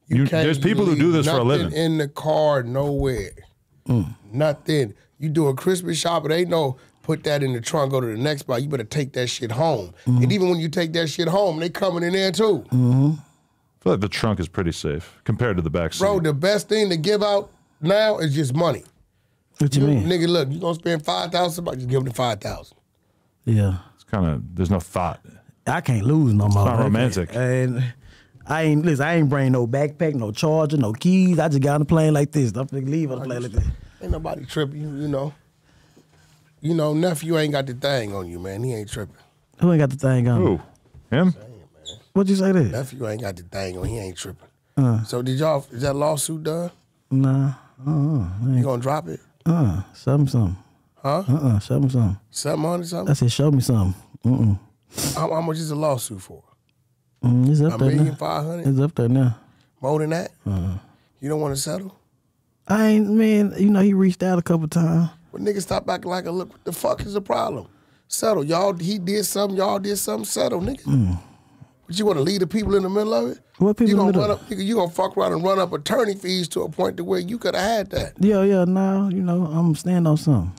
You, there's people who do this for a living. In the car, nowhere. Mm. Nothing. You do a Christmas shop, it ain't no put that in the trunk, go to the next spot. You better take that shit home. Mm-hmm. And even when you take that shit home, they coming in there too. Mm-hmm. I feel like the trunk is pretty safe compared to the back seat. Bro, the best thing to give out now is just money. What you, you mean? Nigga, look, you gonna spend five thousand dollars, just give them five thousand dollars. Yeah. Kind of, there's no thought. I can't lose no more. It's not romantic. And I ain't listen. I ain't bring no backpack, no charger, no keys. I just got on the plane like this. I'm gonna leave on the plane like this. Ain't nobody tripping. You, you know. You know, nephew ain't got the thing on you, man. He ain't tripping. Who ain't got the thing on? Who? Him? What'd you say? This nephew ain't got the thing on. He ain't tripping. Uh, so did y'all? Is that lawsuit done? Nah. Uh, you gonna drop it? Uh, something, something. Huh? Uh-uh, show me something. Something on it, something? I said, show me something. Mm-mm. How, how much is a lawsuit for? Mm, it's up a there million now. five hundred? It's up there now. More than that? Uh-huh. You don't want to settle? I ain't, man, you know, he reached out a couple times. Well, niggas stop acting like a look. What the fuck is the problem? Settle. Y'all, he did something, y'all did something, settle, nigga. Mm. But you want to lead the people in the middle of it? What people you gonna run up, nigga, you gonna fuck around and run up attorney fees to a point to where you could have had that. Yeah, yeah, now, you know, I'm standing on something.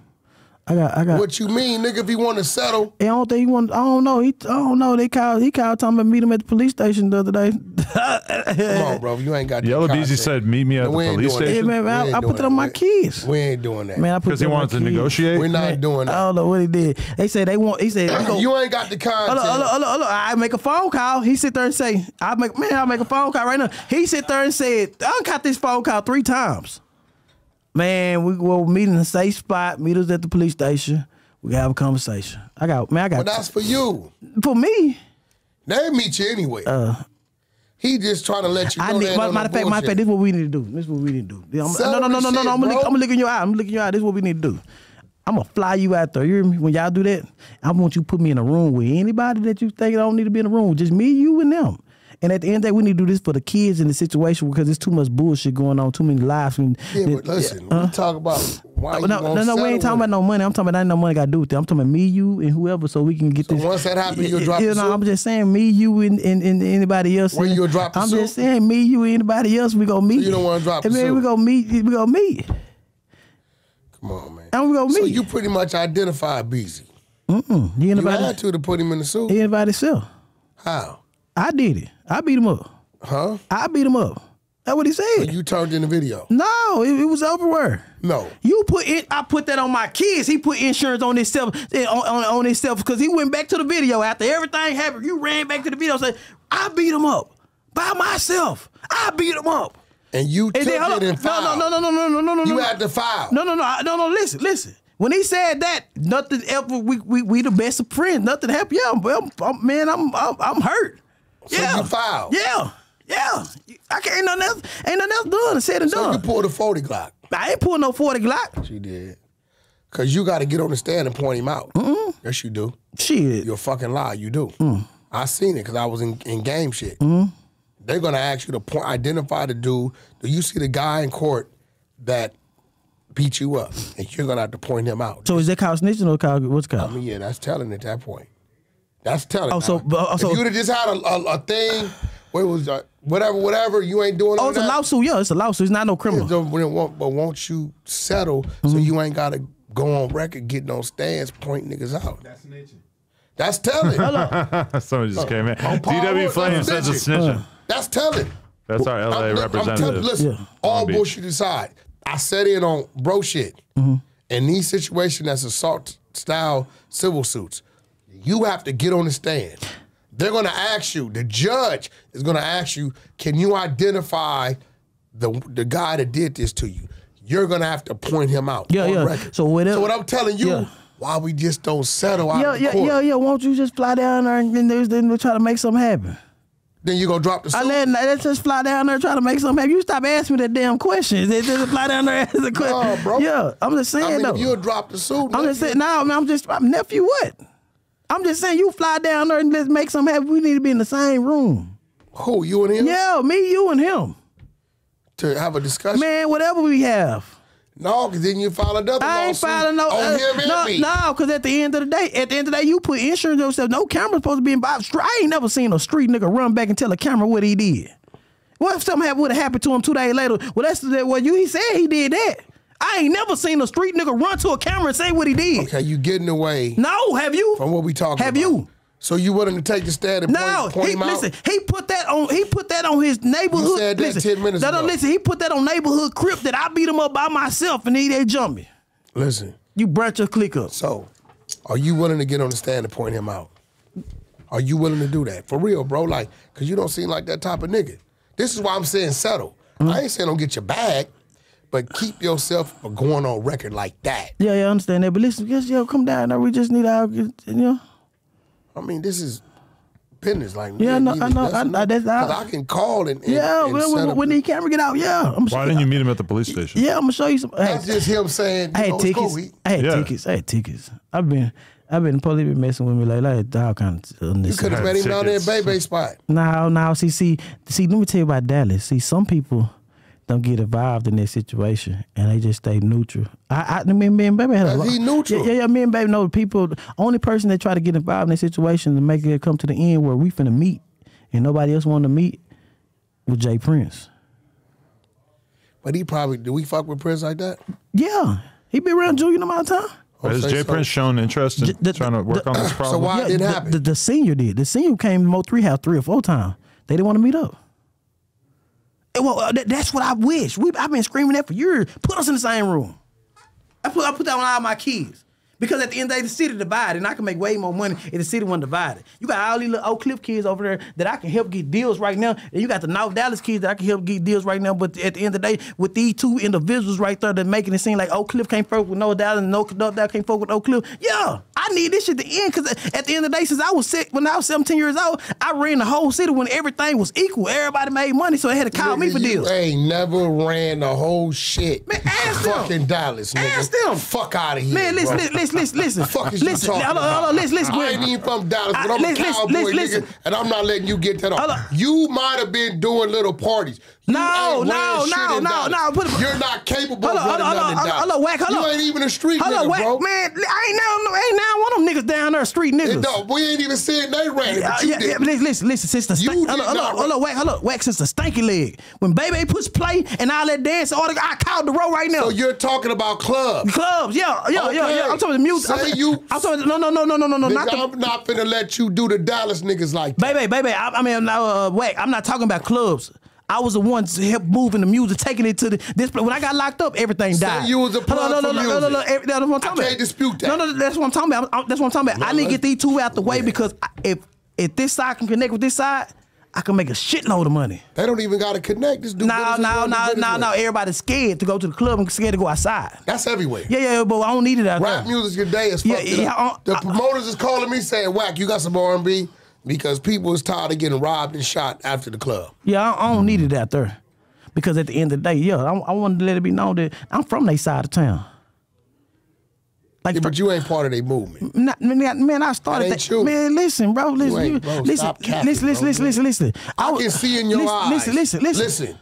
I got, I got. What you mean, nigga? If he want to settle, I don't think he want. I don't know. He, I don't know. They called. He called talking about meet him at the police station the other day. Come on, bro. You ain't got. Yella Beezy said, "Meet me at no, the police station." Yeah, man, I, I put it on my kids. We ain't doing that, man. Because he wanted to kids. negotiate. We're not man, doing that. I don't know what he did. They said they want. He said go, you ain't got the content. Look, look, look, look. I make a phone call. He sit there and say, "I make man, I make a phone call right now." He sit there and said, "I got this phone call three times." Man, we will meet in a safe spot. Meet us at the police station. We can have a conversation. I got, man, I got. But that's for you. For me. They meet you anyway. Uh, he just trying to let you know. I need, that matter of fact, matter of fact, this is what we need to do. This is what we need to do. I'm, no, no, no, no, no, no. I'm gonna, look, I'm gonna look in your eye. I'm looking your eye. This is what we need to do. I'm gonna fly you out there. You hear me? When y'all do that, I want you to put me in a room with anybody that you think I don't need to be in a room. Just me, you, and them. And at the end of the day, we need to do this for the kids in the situation because there's too much bullshit going on, too many lives. Yeah, that, but listen, uh, we talk about why you no, no, no, we ain't talking about no money. I'm talking about ain't no money got to do with it. I'm talking about me, you, and whoever, so we can get so this. So once that happens, you'll drop you the know, suit? I'm just saying me, you, and, and, and anybody else. When you'll drop the I'm suit? just saying me, you, and anybody else, we gonna meet. So you don't want to drop and the man, suit? we gonna meet. we gonna meet. Come on, man. And we gonna meet. So you pretty much identify Beezy. Mm-mm. You, you had to to put him in the suit? He invited himself. How? I did it. I beat him up. Huh? I beat him up. That's what he said. But you turned in the video. No, it, it was everywhere. No. You put it. I put that on my kids. He put insurance on himself on, on, on himself because he went back to the video after everything happened. You ran back to the video and said, I beat him up. by myself. I beat him up. And you and took then, it and filed. No, no, no, no, no, no, no, no. You no, had to file. No, no, no, I, no, no. Listen, listen. When he said that, nothing ever. We we, we the best of friends. Nothing happened. Yeah, I'm, I'm, I'm, man, I'm, I'm I'm hurt. So yeah. You filed. Yeah, yeah. I can't ain't nothing else. Ain't nothing else done. Said and so done. So you pulled a forty Glock. I ain't pulled no forty Glock. She did. Cause you got to get on the stand and point him out. Mm-mm. Yes, you do. Shit. You're a fucking liar. You do. Mm. I seen it cause I was in, in game shit. Mm. They're gonna ask you to point, identify the dude. Do you see the guy in court that beat you up? And you're gonna have to point him out. So is that called snitching or called, what's called? I mean, yeah, that's telling at that point. That's telling. Oh, so, uh, if so, you'd have just had a, a, a thing where it was uh, whatever, whatever, you ain't doing. Oh, it's that. A lawsuit. Yeah, it's a lawsuit. It's not no criminal. Yeah, but won't you settle mm-hmm. so you ain't gotta go on record, getting on stands, point niggas out? That's snitching. That's telling. Someone just uh, came in. D W Flame says it's snitching. Uh, That's telling. That's our L A I'm, representative. I'm tell, listen, yeah. all Long bullshit Beach. Aside, I set in on bro shit. Mm-hmm. In these situations, that's assault style civil suits. You have to get on the stand. They're going to ask you, the judge is going to ask you, can you identify the the guy that did this to you? You're going to have to point him out. Yeah, yeah. Record. So, whatever, so what I'm telling you, yeah. why we just don't settle out yeah, in yeah, court. Yeah, yeah, won't you just fly down there and then try to make something happen? Then you gonna drop the suit. I let, let's just fly down there and try to make something happen. You stop asking me that damn question. Just fly down there and ask a question. No, bro. Yeah, I'm just saying I mean, though. If you'll drop the suit. I'm nephew. Just saying, no, man, I'm just, I'm nephew what? I'm just saying you fly down there and let's make something happen. We need to be in the same room. Who, you and him? Yeah, me, you, and him. To have a discussion? Man, whatever we have. No, because then you file another lawsuit. I ain't filing no. Uh, him and no, me. No, because at the end of the day, at the end of the day, you put insurance on yourself. No camera's supposed to be involved. I ain't never seen a street nigga run back and tell a camera what he did. What if something would have happened to him two days later? Well, that's well, you he said he did that. I ain't never seen a street nigga run to a camera and say what he did. Okay, you getting away? No, have you? From what we talking? Have about. You? So you willing to take the stand and no, point, point he, him listen, out? No, listen. He put that on. He put that on his neighborhood. You said that listen, ten minutes no, ago. No, listen. He put that on neighborhood Crip that I beat him up by myself and he didn't jump me. Listen. You brought your clique up. So, are you willing to get on the stand and point him out? Are you willing to do that for real, bro? Like, cause you don't seem like that type of nigga. This is why I'm saying settle. Mm-hmm. I ain't saying don't get your bag, but keep yourself from going on record like that. Yeah, yeah, I understand that. But listen, just yo, come down. Now we just need our, you know. I mean, this is business. Like, yeah, no, I know. I know. I, that's how I can call and, and yeah, and when, when the camera get out, yeah. I'm Why didn't you, you meet him at the police station? Yeah, I'm gonna show you some. That's hey, just him saying. I had know, tickets. Cool, I had yeah. tickets. I had tickets. I've been, I've been. Police been messing with me like, like all kinds of. You could have met him down there, Bay Bay spot. No, no. See, see, see. Let me tell you about Dallas. See, some people don't get involved in that situation, and they just stay neutral. I, I mean, me and Baby had a lot. He neutral. Yeah, yeah, me and Baby know people, only person that try to get involved in that situation to make it come to the end where we finna meet, and nobody else wanted to meet, with Jay Prince. But he probably, do we fuck with Prince like that? Yeah. He been around Julian amount of time. Has Jay so. Prince shown interest in the, trying to work the, on this problem? So why yeah, did it happen? The, the, the senior did. The senior came to Mo three house three or four times. They didn't want to meet up. Well, that's what I wish. We, I've been screaming that for years. Put us in the same room. I put I put that on all my kids. Because at the end of the day, the city divided, and I can make way more money if the city wasn't divided. You got all these little Oak Cliff kids over there that I can help get deals right now, and you got the North Dallas kids that I can help get deals right now, but at the end of the day, with these two individuals right there that making it seem like Oak Cliff can't fuck with North Dallas and North Dallas can't fuck with Oak Cliff, yeah, I need this shit to end, because at the end of the day, since I was sick, when I was seventeen years old, I ran the whole city when everything was equal. Everybody made money, so they had to call nigga, me for you deals. Ain't never ran the whole shit. Man, ask them. Fucking Dallas, nigga. Ask them. Fuck out of here, man, listen, bro. listen. Listen, listen, listen. Fuck is listen, you talking about? Listen, listen, listen. I ain't even from Dallas, but I'm I, listen, a cowboy listen, listen. nigga, and I'm not letting you get that off. You might have been doing little parties. You no, no, no, no, no. Put a, You're not capable of running nothing down. Hold up, Wack, hold up. You ain't even a street nigga, Wack, bro. Man, I ain't now one of them niggas down there, street niggas. No, we ain't even saying they ran it, but you uh, yeah, did. Listen, listen, sister. Hold up, hold up, Wack, hold up, Wack, sister, Stanky Leg. When Baby puts play and all that dance, all the, I called the roll right now. So you're talking about clubs. Clubs, yeah, yeah, yeah, yeah. I'm talking about music. Say I'm talking, you. I'm talking, no, no, no, no, no, no, no. Not the, I'm not finna let you do the Dallas niggas like that. Baby, baby, I, I mean, uh, Wack, I'm not talking about clubs. I was the one to help moving the music, taking it to the this place. When I got locked up, everything died. So you was a plug no, no, no, for no, no, no, no, no, that's what I'm talking about. I can't dispute that. No, no, that's what I'm talking about. I'm, that's what I'm talking about. No, I need to get these two out the way, because I, if if this side can connect with this side, I can make a shitload of money. They don't even gotta connect. This dude. No, no, no, no, no. Everybody's scared to go to the club and scared to go outside. That's everywhere. Yeah, yeah, but I don't need it out there. Rap music today is fucked yeah, yeah, up. The I, promoters I, is calling me saying, Wack, you got some R and B? Because people is tired of getting robbed and shot after the club. Yeah, I, I don't need it out there. Because at the end of the day, yeah, I, I want to let it be known that I'm from their side of town. Like yeah, but you ain't part of their movement. Not, man, I started that. that. Man, listen, bro, listen, you bro, listen, stop capping, listen, bro. listen, listen, listen, listen. I, I was, can see in your listen, eyes. Listen, listen, listen, listen.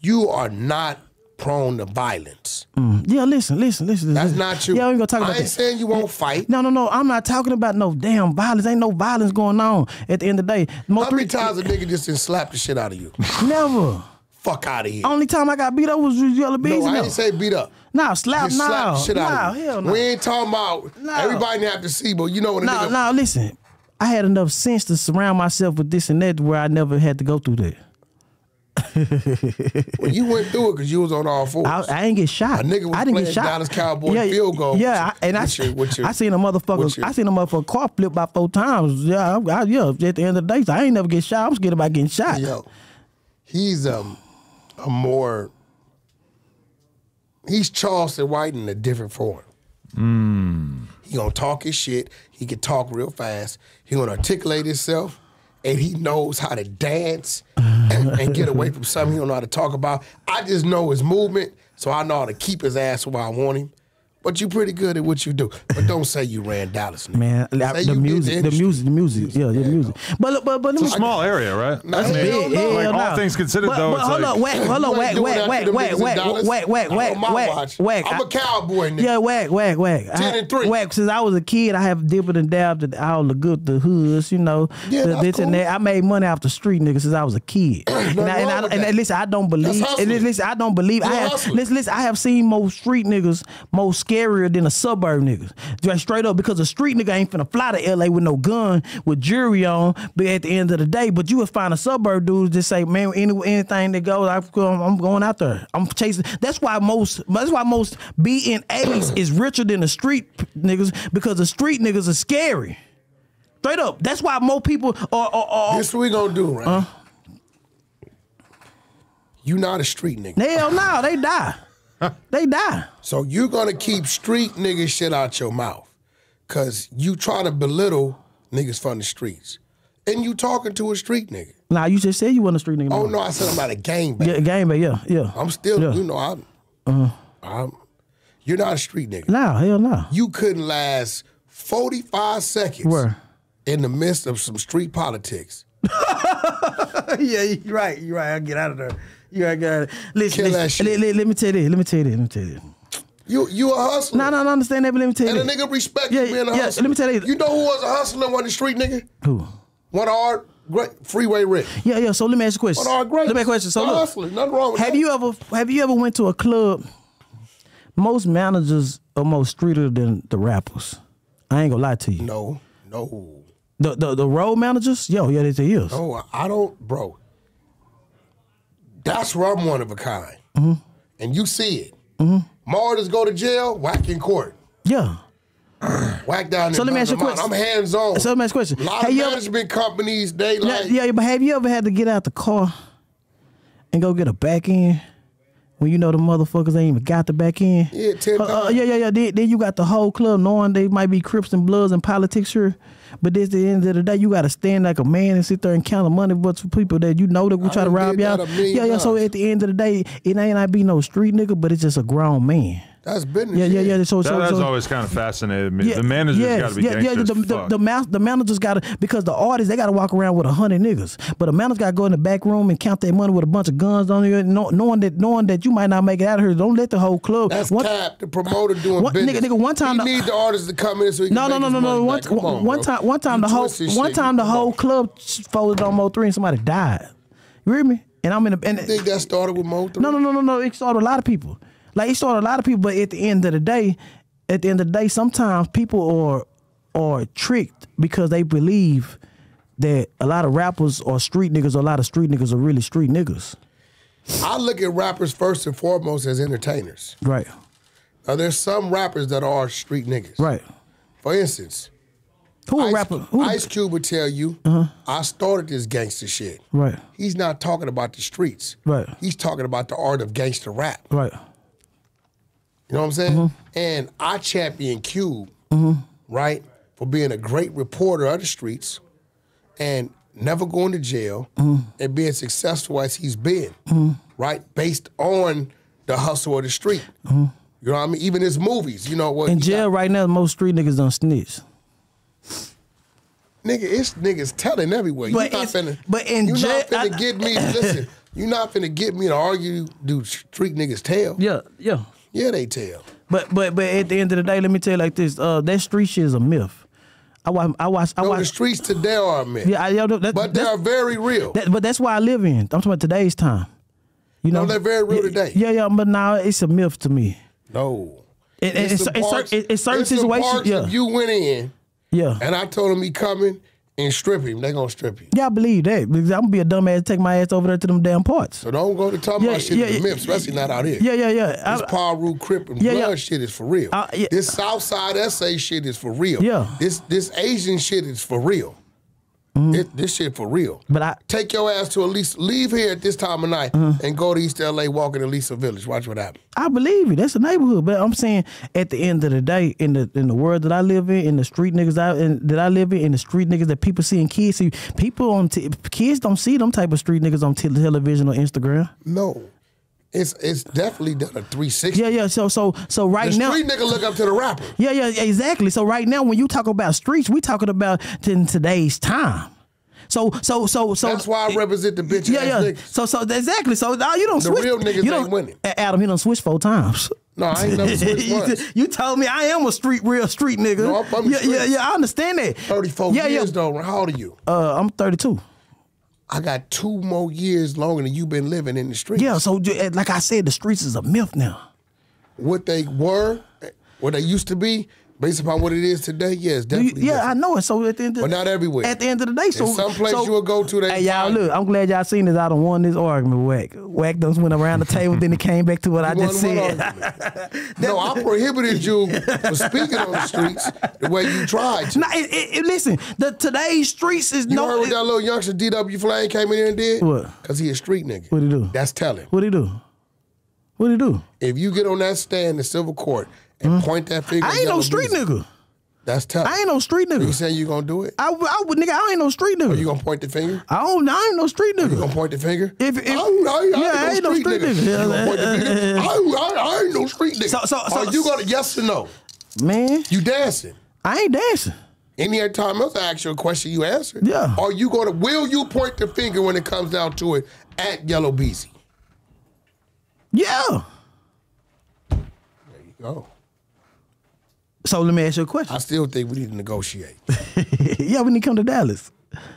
You are not prone to violence. Mm. Yeah, listen, listen, listen. That's listen. not you. Yeah, we ain't gonna talk about that. I ain't saying you won't fight. No, no, no. I'm not talking about no damn violence. Ain't no violence going on. At the end of the day, Mo how many times a nigga just didn't slap the shit out of you? Never. Fuck out of here. Only time I got beat up was with Yella Beezy. No, I didn't say beat up. Nah, slap, nah. Slap the shit nah, out of hell nah. We ain't talking about nah. everybody have to see, but you know what I mean. Nah, nah, listen. I had enough sense to surround myself with this and that where I never had to go through that. Well, you went through it because you was on all fours. I, I ain't get shot. A nigga was I didn't playing get shot. Dallas Cowboy yeah, field goal. Yeah, with I, and with I, your, with your, I seen a motherfucker. Your, I seen a motherfucker car flip by four times. Yeah, I, I, yeah. At the end of the day, so I ain't never get shot. I'm scared about getting shot. Yo, he's um. A more, he's Charleston White in a different form. Mm. He gonna talk his shit. He can talk real fast. He gonna articulate himself, and he knows how to dance and, and get away from something he don't know how to talk about. I just know his movement, so I know how to keep his ass where I want him. But you pretty good at what you do. But don't say you ran Dallas, nigga. Man. Say the music, the, the music, the music, yeah, the yeah, music. No. But but but it's a small I, area, right? Nah, that's big. Like, like, all no. things considered, but, though. But it's hold like, on, Wack, hold on, Wack, Wack, Wack, Wack, Wack, Wack, Wack, Wack. I'm a cowboy, nigga. Yeah, Wack, Wack, Wack. Ten and three. Wack. Since I was a kid, I have dibbled and dabbed at all the good, the hoods, you know, the this and that. I made money off the street, nigga, since I was a kid. And and listen, I don't believe. Listen, I don't believe. Listen, listen, I have seen most street niggas, most scared. Scarier than a suburb nigga. Just straight up, because a street nigga ain't finna fly to L A with no gun, with jewelry on, but at the end of the day, but you would find a suburb dude just say, man, any, anything that goes, I'm going out there. I'm chasing. That's why most, that's why most B N As is richer than the street niggas, because the street niggas are scary. Straight up. That's why more people are. are, are this what we gonna do, right? Uh, you not a street nigga. Hell no, they die. Huh. They die. So you're gonna keep street nigga shit out your mouth, cause you try to belittle niggas from the streets, and you talking to a street nigga. Nah, you just said you wasn't a street nigga. Oh no, I said I'm not a gangbang. Yeah, gangbang. Yeah, yeah. I'm still, yeah. you know, I'm. Uh, I'm. You're not a street nigga. Nah, hell no. Nah. You couldn't last forty-five seconds Where? in the midst of some street politics. Yeah, you're right. You're right. I'll get out of there. Yeah, I got it. Listen, Kill listen let, let, let me tell you this. Let me tell you this. Let me tell you this. You, you a hustler. No, no, no, I understand that, but let me tell you and this. And a nigga respect yeah, you being a yeah, hustler. Let me tell you this. You know who was a hustler and wasn't a street nigga? Who? One hard, great, freeway Rick. Yeah, yeah, so let me ask you a question. One hard, great. Let me ask you a question. So look, hustler. Nothing wrong with have that. You ever, have you ever went to a club? Most managers are more streeter than the rappers. I ain't gonna lie to you. No, no. The, the, the road managers? Yo, yeah, they say yes. No, I don't, bro. That's where I'm one of a kind. Mm-hmm. And you see it. Mm-hmm. Martyrs go to jail, Wack in court. Yeah. Wack down there. So let me ask you a question. I'm hands on. So let me ask you a question. A lot have of management ever, companies, they like. Yeah, but have you ever had to get out the car and go get a back end when you know the motherfuckers ain't even got the back end? Yeah, ten uh, uh, Yeah, yeah, yeah. Then, then you got the whole club knowing they might be Crips and Bloods and politics here. But this, the end of the day, you got to stand like a man and sit there and count the money but for people that you know that will try to rob y'all. Yeah, yeah, so at the end of the day, it ain't I be no street nigga, but it's just a grown man. That's business. Yeah, yeah, yeah. So, that, so, that's so, always kind of fascinated me. Yeah, the manager's yes, got to be yeah, gangster yeah, the, as fuck. The, the, the manager's got to, because the artists, they got to walk around with a hundred niggas. But the manager's got to go in the back room and count that money with a bunch of guns on you, knowing that knowing that you might not make it out of here. Don't let the whole club. That's one, cap, the promoter doing one, business. Nigga, nigga, one time. You need the artists to come in so you can no, make no, no, no, no. One, t on, one time, one time you the whole, one time the whole club folded on Mo three and somebody died. You hear me? And I'm in the. And you think that started with Mo three? No, no, no, no, no. It started a lot of people. Like, it started a lot of people, but at the end of the day, at the end of the day, sometimes people are are tricked because they believe that a lot of rappers are street niggas, or a lot of street niggas are really street niggas. I look at rappers first and foremost as entertainers. Right. Now, there's some rappers that are street niggas. Right. For instance, Who a Ice, rapper? Who Ice Cube would tell you, uh-huh. I started this gangster shit. Right. He's not talking about the streets. Right. He's talking about the art of gangster rap. Right. You know what I'm saying? Uh-huh. And I champion Cube, uh-huh. right, for being a great reporter of the streets and never going to jail uh-huh. and being successful as he's been, uh-huh. right, based on the hustle of the street. Uh-huh. You know what I mean? Even his movies, you know what? In jail right now, most street niggas don't snitch. Nigga, it's niggas telling everywhere. But you're not finna, but in you're not finna I, get me, listen, you're not finna get me to argue, do street niggas tell. Yeah, yeah. Yeah, they tell. But but but at the end of the day, let me tell you like this, uh, that street shit is a myth. I watch, I watch, I watch. No, the streets today are a myth. Yeah, I, yo, that, but they are very real. That, but that's why I live in. I'm talking about today's time. You know, no, they're very real today. Yeah, yeah, but now it's a myth to me. No. It, it's, it's, the parts, it's, it's certain it's situations. The yeah. You went in. Yeah. And I told him he coming and strip him. They gonna strip you. Yeah, I believe that. Because I'm gonna be a dumbass take my ass over there to them damn parts. So don't go to talk yeah, about shit yeah, to the yeah, Mips, especially yeah, not out here. Yeah, yeah, yeah. This Paul Root Crip and yeah, blood yeah. shit is for real. Uh, yeah. This Southside S A shit is for real. Yeah. This this Asian shit is for real. Mm. It, this shit for real. But I take your ass to at least leave here at this time of night uh-huh. and go to East L A, walk in Elisa Village. Watch what happens. I believe you. That's a neighborhood. But I'm saying at the end of the day, in the in the world that I live in, in the street niggas I, in, that I live in, in the street niggas that people see in kids see, people on t kids don't see them type of street niggas on t television or Instagram. No. It's it's definitely done a three sixty. Yeah, yeah. So so so right now, the street nigga look up to the rapper. Yeah, yeah, exactly. So right now, when you talk about streets, we talking about in today's time. So so so so that's why I represent the bitch. Yeah, yeah. Niggas. So so exactly. So no, you don't. The switch. Real niggas you ain't winning. Adam, he done switched four times. No, I ain't never switched once. You told me I am a street real street nigga. No, I'm from the streets. Yeah, yeah. I understand that. Thirty-four yeah, years yeah. though. How old are you? Uh, I'm thirty-two. I got two more years longer than you've been living in the streets. Yeah, so like I said, the streets is a myth now. What they were, what they used to be, based upon what it is today, yes, yeah, definitely. You, yeah, different. I know it. So at the end, of, but not everywhere. At the end of the day, so in some place so, you will go to. That hey, y'all, look, I'm glad y'all seen this. I done won this argument. Wack, Wack done went around the table, then it came back to what you I just said. No, I prohibited you from speaking on the streets the way you tried to. No, it, it, it, listen, the today's streets is you no. You heard what it, that little youngster D W Flame came in here and did? What? Because he a street nigga. What he do? That's telling. What he do? What he do? If you get on that stand in civil court. And mm-hmm. point that finger. I ain't no street music. Nigga. That's tough. I ain't no street nigga. You saying you gonna do it? I, I would, nigga. I ain't no street nigga. Are you gonna point the finger? I don't. I ain't no street nigga. Are you gonna point the finger? If, if I, I, I, yeah, I ain't no street, street nigga. nigga. You gonna point the finger? I, I, I ain't no street nigga. So, so, so, Are you gonna yes or no? Man, you dancing? I ain't dancing. Any other time else I ask you a question, you answer. Yeah. Are you gonna? Will you point the finger when it comes down to it at Yella Beezy? Yeah. There you go. So let me ask you a question. I still think we need to negotiate. Yeah, we need to come to Dallas.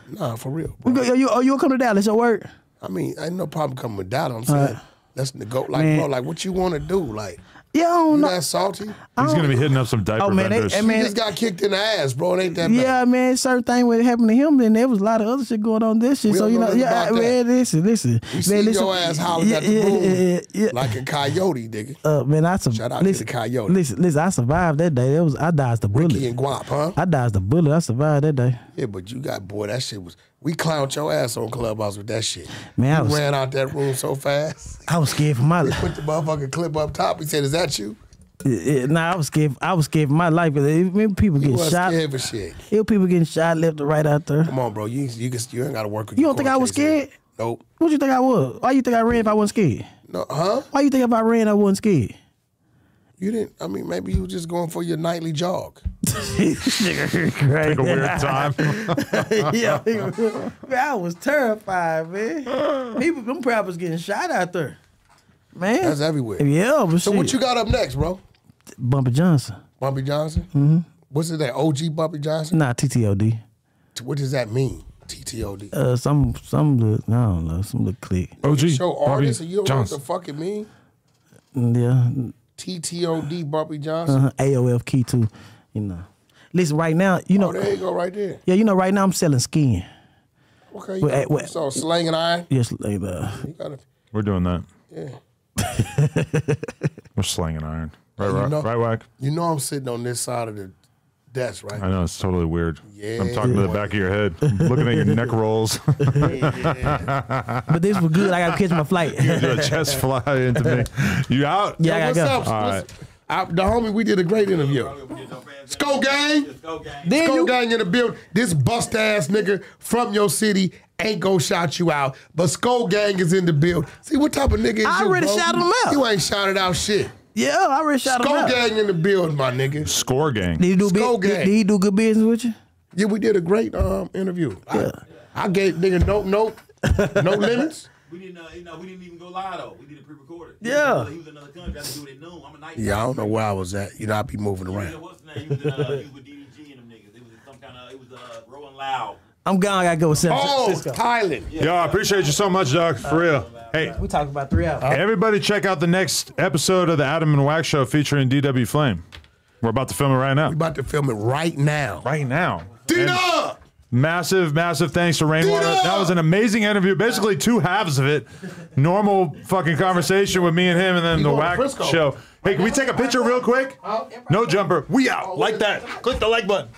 Nah, for real. Bro. Are you, are you come to Dallas, your word? I mean, I ain't no problem coming to Dallas. I'm saying, right. Let's negotiate. Like, bro, like, what you want to do? Like, yeah, I don't you know. That salty? He's going to be hitting up some diaper oh, man, vendors. They, man, he just got kicked in the ass, bro. It ain't that yeah, bad. Yeah, man, certain thing would happen to him, then there was a lot of other shit going on this shit. We so, you know, yeah, man, listen, listen. You see listen, your ass hollering yeah, at the yeah, room yeah, yeah. like a coyote, nigga. Uh, man, I Shout out listen, to the coyote. Listen, listen, I survived that day. It was I dodged the bullet. Ricky and Guap, huh? I dodged the bullet. I survived that day. Yeah, but you got, boy, that shit was... We clowned your ass on Clubhouse with that shit. Man, I was, ran out that room so fast. I was scared for my life. Put the motherfucking clip up top. He said, "Is that you?" It, it, nah, I was scared. I was scared for my life. Remember people getting shot. Scared for shit. It, people getting shot left and right out there. Come on, bro. You you, you, you ain't got to work with. You don't think I was scared? Nope. What you think I was? Why you think I ran if I wasn't scared? No, huh? Why you think if I ran I wasn't scared? You didn't, I mean, maybe you were just going for your nightly jog. Take a weird time. Yeah, man, I was terrified, man. People, them rappers getting shot out there, man. That's everywhere. Yeah, but so shit. What you got up next, bro? Bumpy Johnson. Bumpy Johnson? Mm-hmm. What's it that, O G Bumpy Johnson? Nah, T T O D. What does that mean, T T O D? Uh, some, some look, I don't know, some look click. O G show artists and you don't Johnson. Know what the fuck it mean? Yeah. T T O D, Bumpy Johnson. Uh-huh. A O F Key too, you know. Listen, right now, you know. Oh, there you go, right there. Yeah, you know, right now I'm selling skin. Okay, you well, well, so slang and iron? Yes, uh, gotta... We're doing that. Yeah. We're slanging iron. Right, right, you know, right, Wack? You know I'm sitting on this side of the That's right. I know, it's totally weird. Yeah, I'm talking to the back of your head, looking at your neck rolls. Yeah. But this was good. I got to catch my flight. Your chest fly into me. You out? Yeah, Yo, I got go. All right. I, the homie, we did a great interview. Sko Gang. Sko Gang in the build. This bust ass nigga from your city ain't gonna shout you out, but Sko Gang is in the build. See, what type of nigga is I you, I already bro? shouted him out. You ain't shouted out shit. Yeah, I already shouted Sko him out. Sko Gang in the build, my nigga. Score Gang. Did he do, Sko Gang. Did, did he do good business with you? Yeah, we did a great um, interview. Yeah. I, I gave nigga no, no, no limits. We didn't, uh, you know, we didn't even go live though. We did it pre-recorded. Yeah. He was in another country. I had to do it at noon. I'm a night. Yeah, I don't know where I was at. You know, I be moving around. You know, what's the name? He was, in, uh, he was with D D G and them niggas. It was some kind of, it was uh, Rolling Loud. I'm gone. I gotta go with San Francisco. Oh, Thailand. Yeah, yo, I appreciate you so much, Doc. For real. Hey, we talking about three hours. Hey, everybody, check out the next episode of the Adam and Wack Show featuring D W Flame. We're about to film it right now. We're about to film it right now. Right now. D-Dub! Massive, massive thanks to Rainwater. That was an amazing interview. Basically two halves of it. Normal fucking conversation with me and him, and then the Wack Show. Hey, can we take a picture real quick? No Jumper. We out. Like that. Click the like button.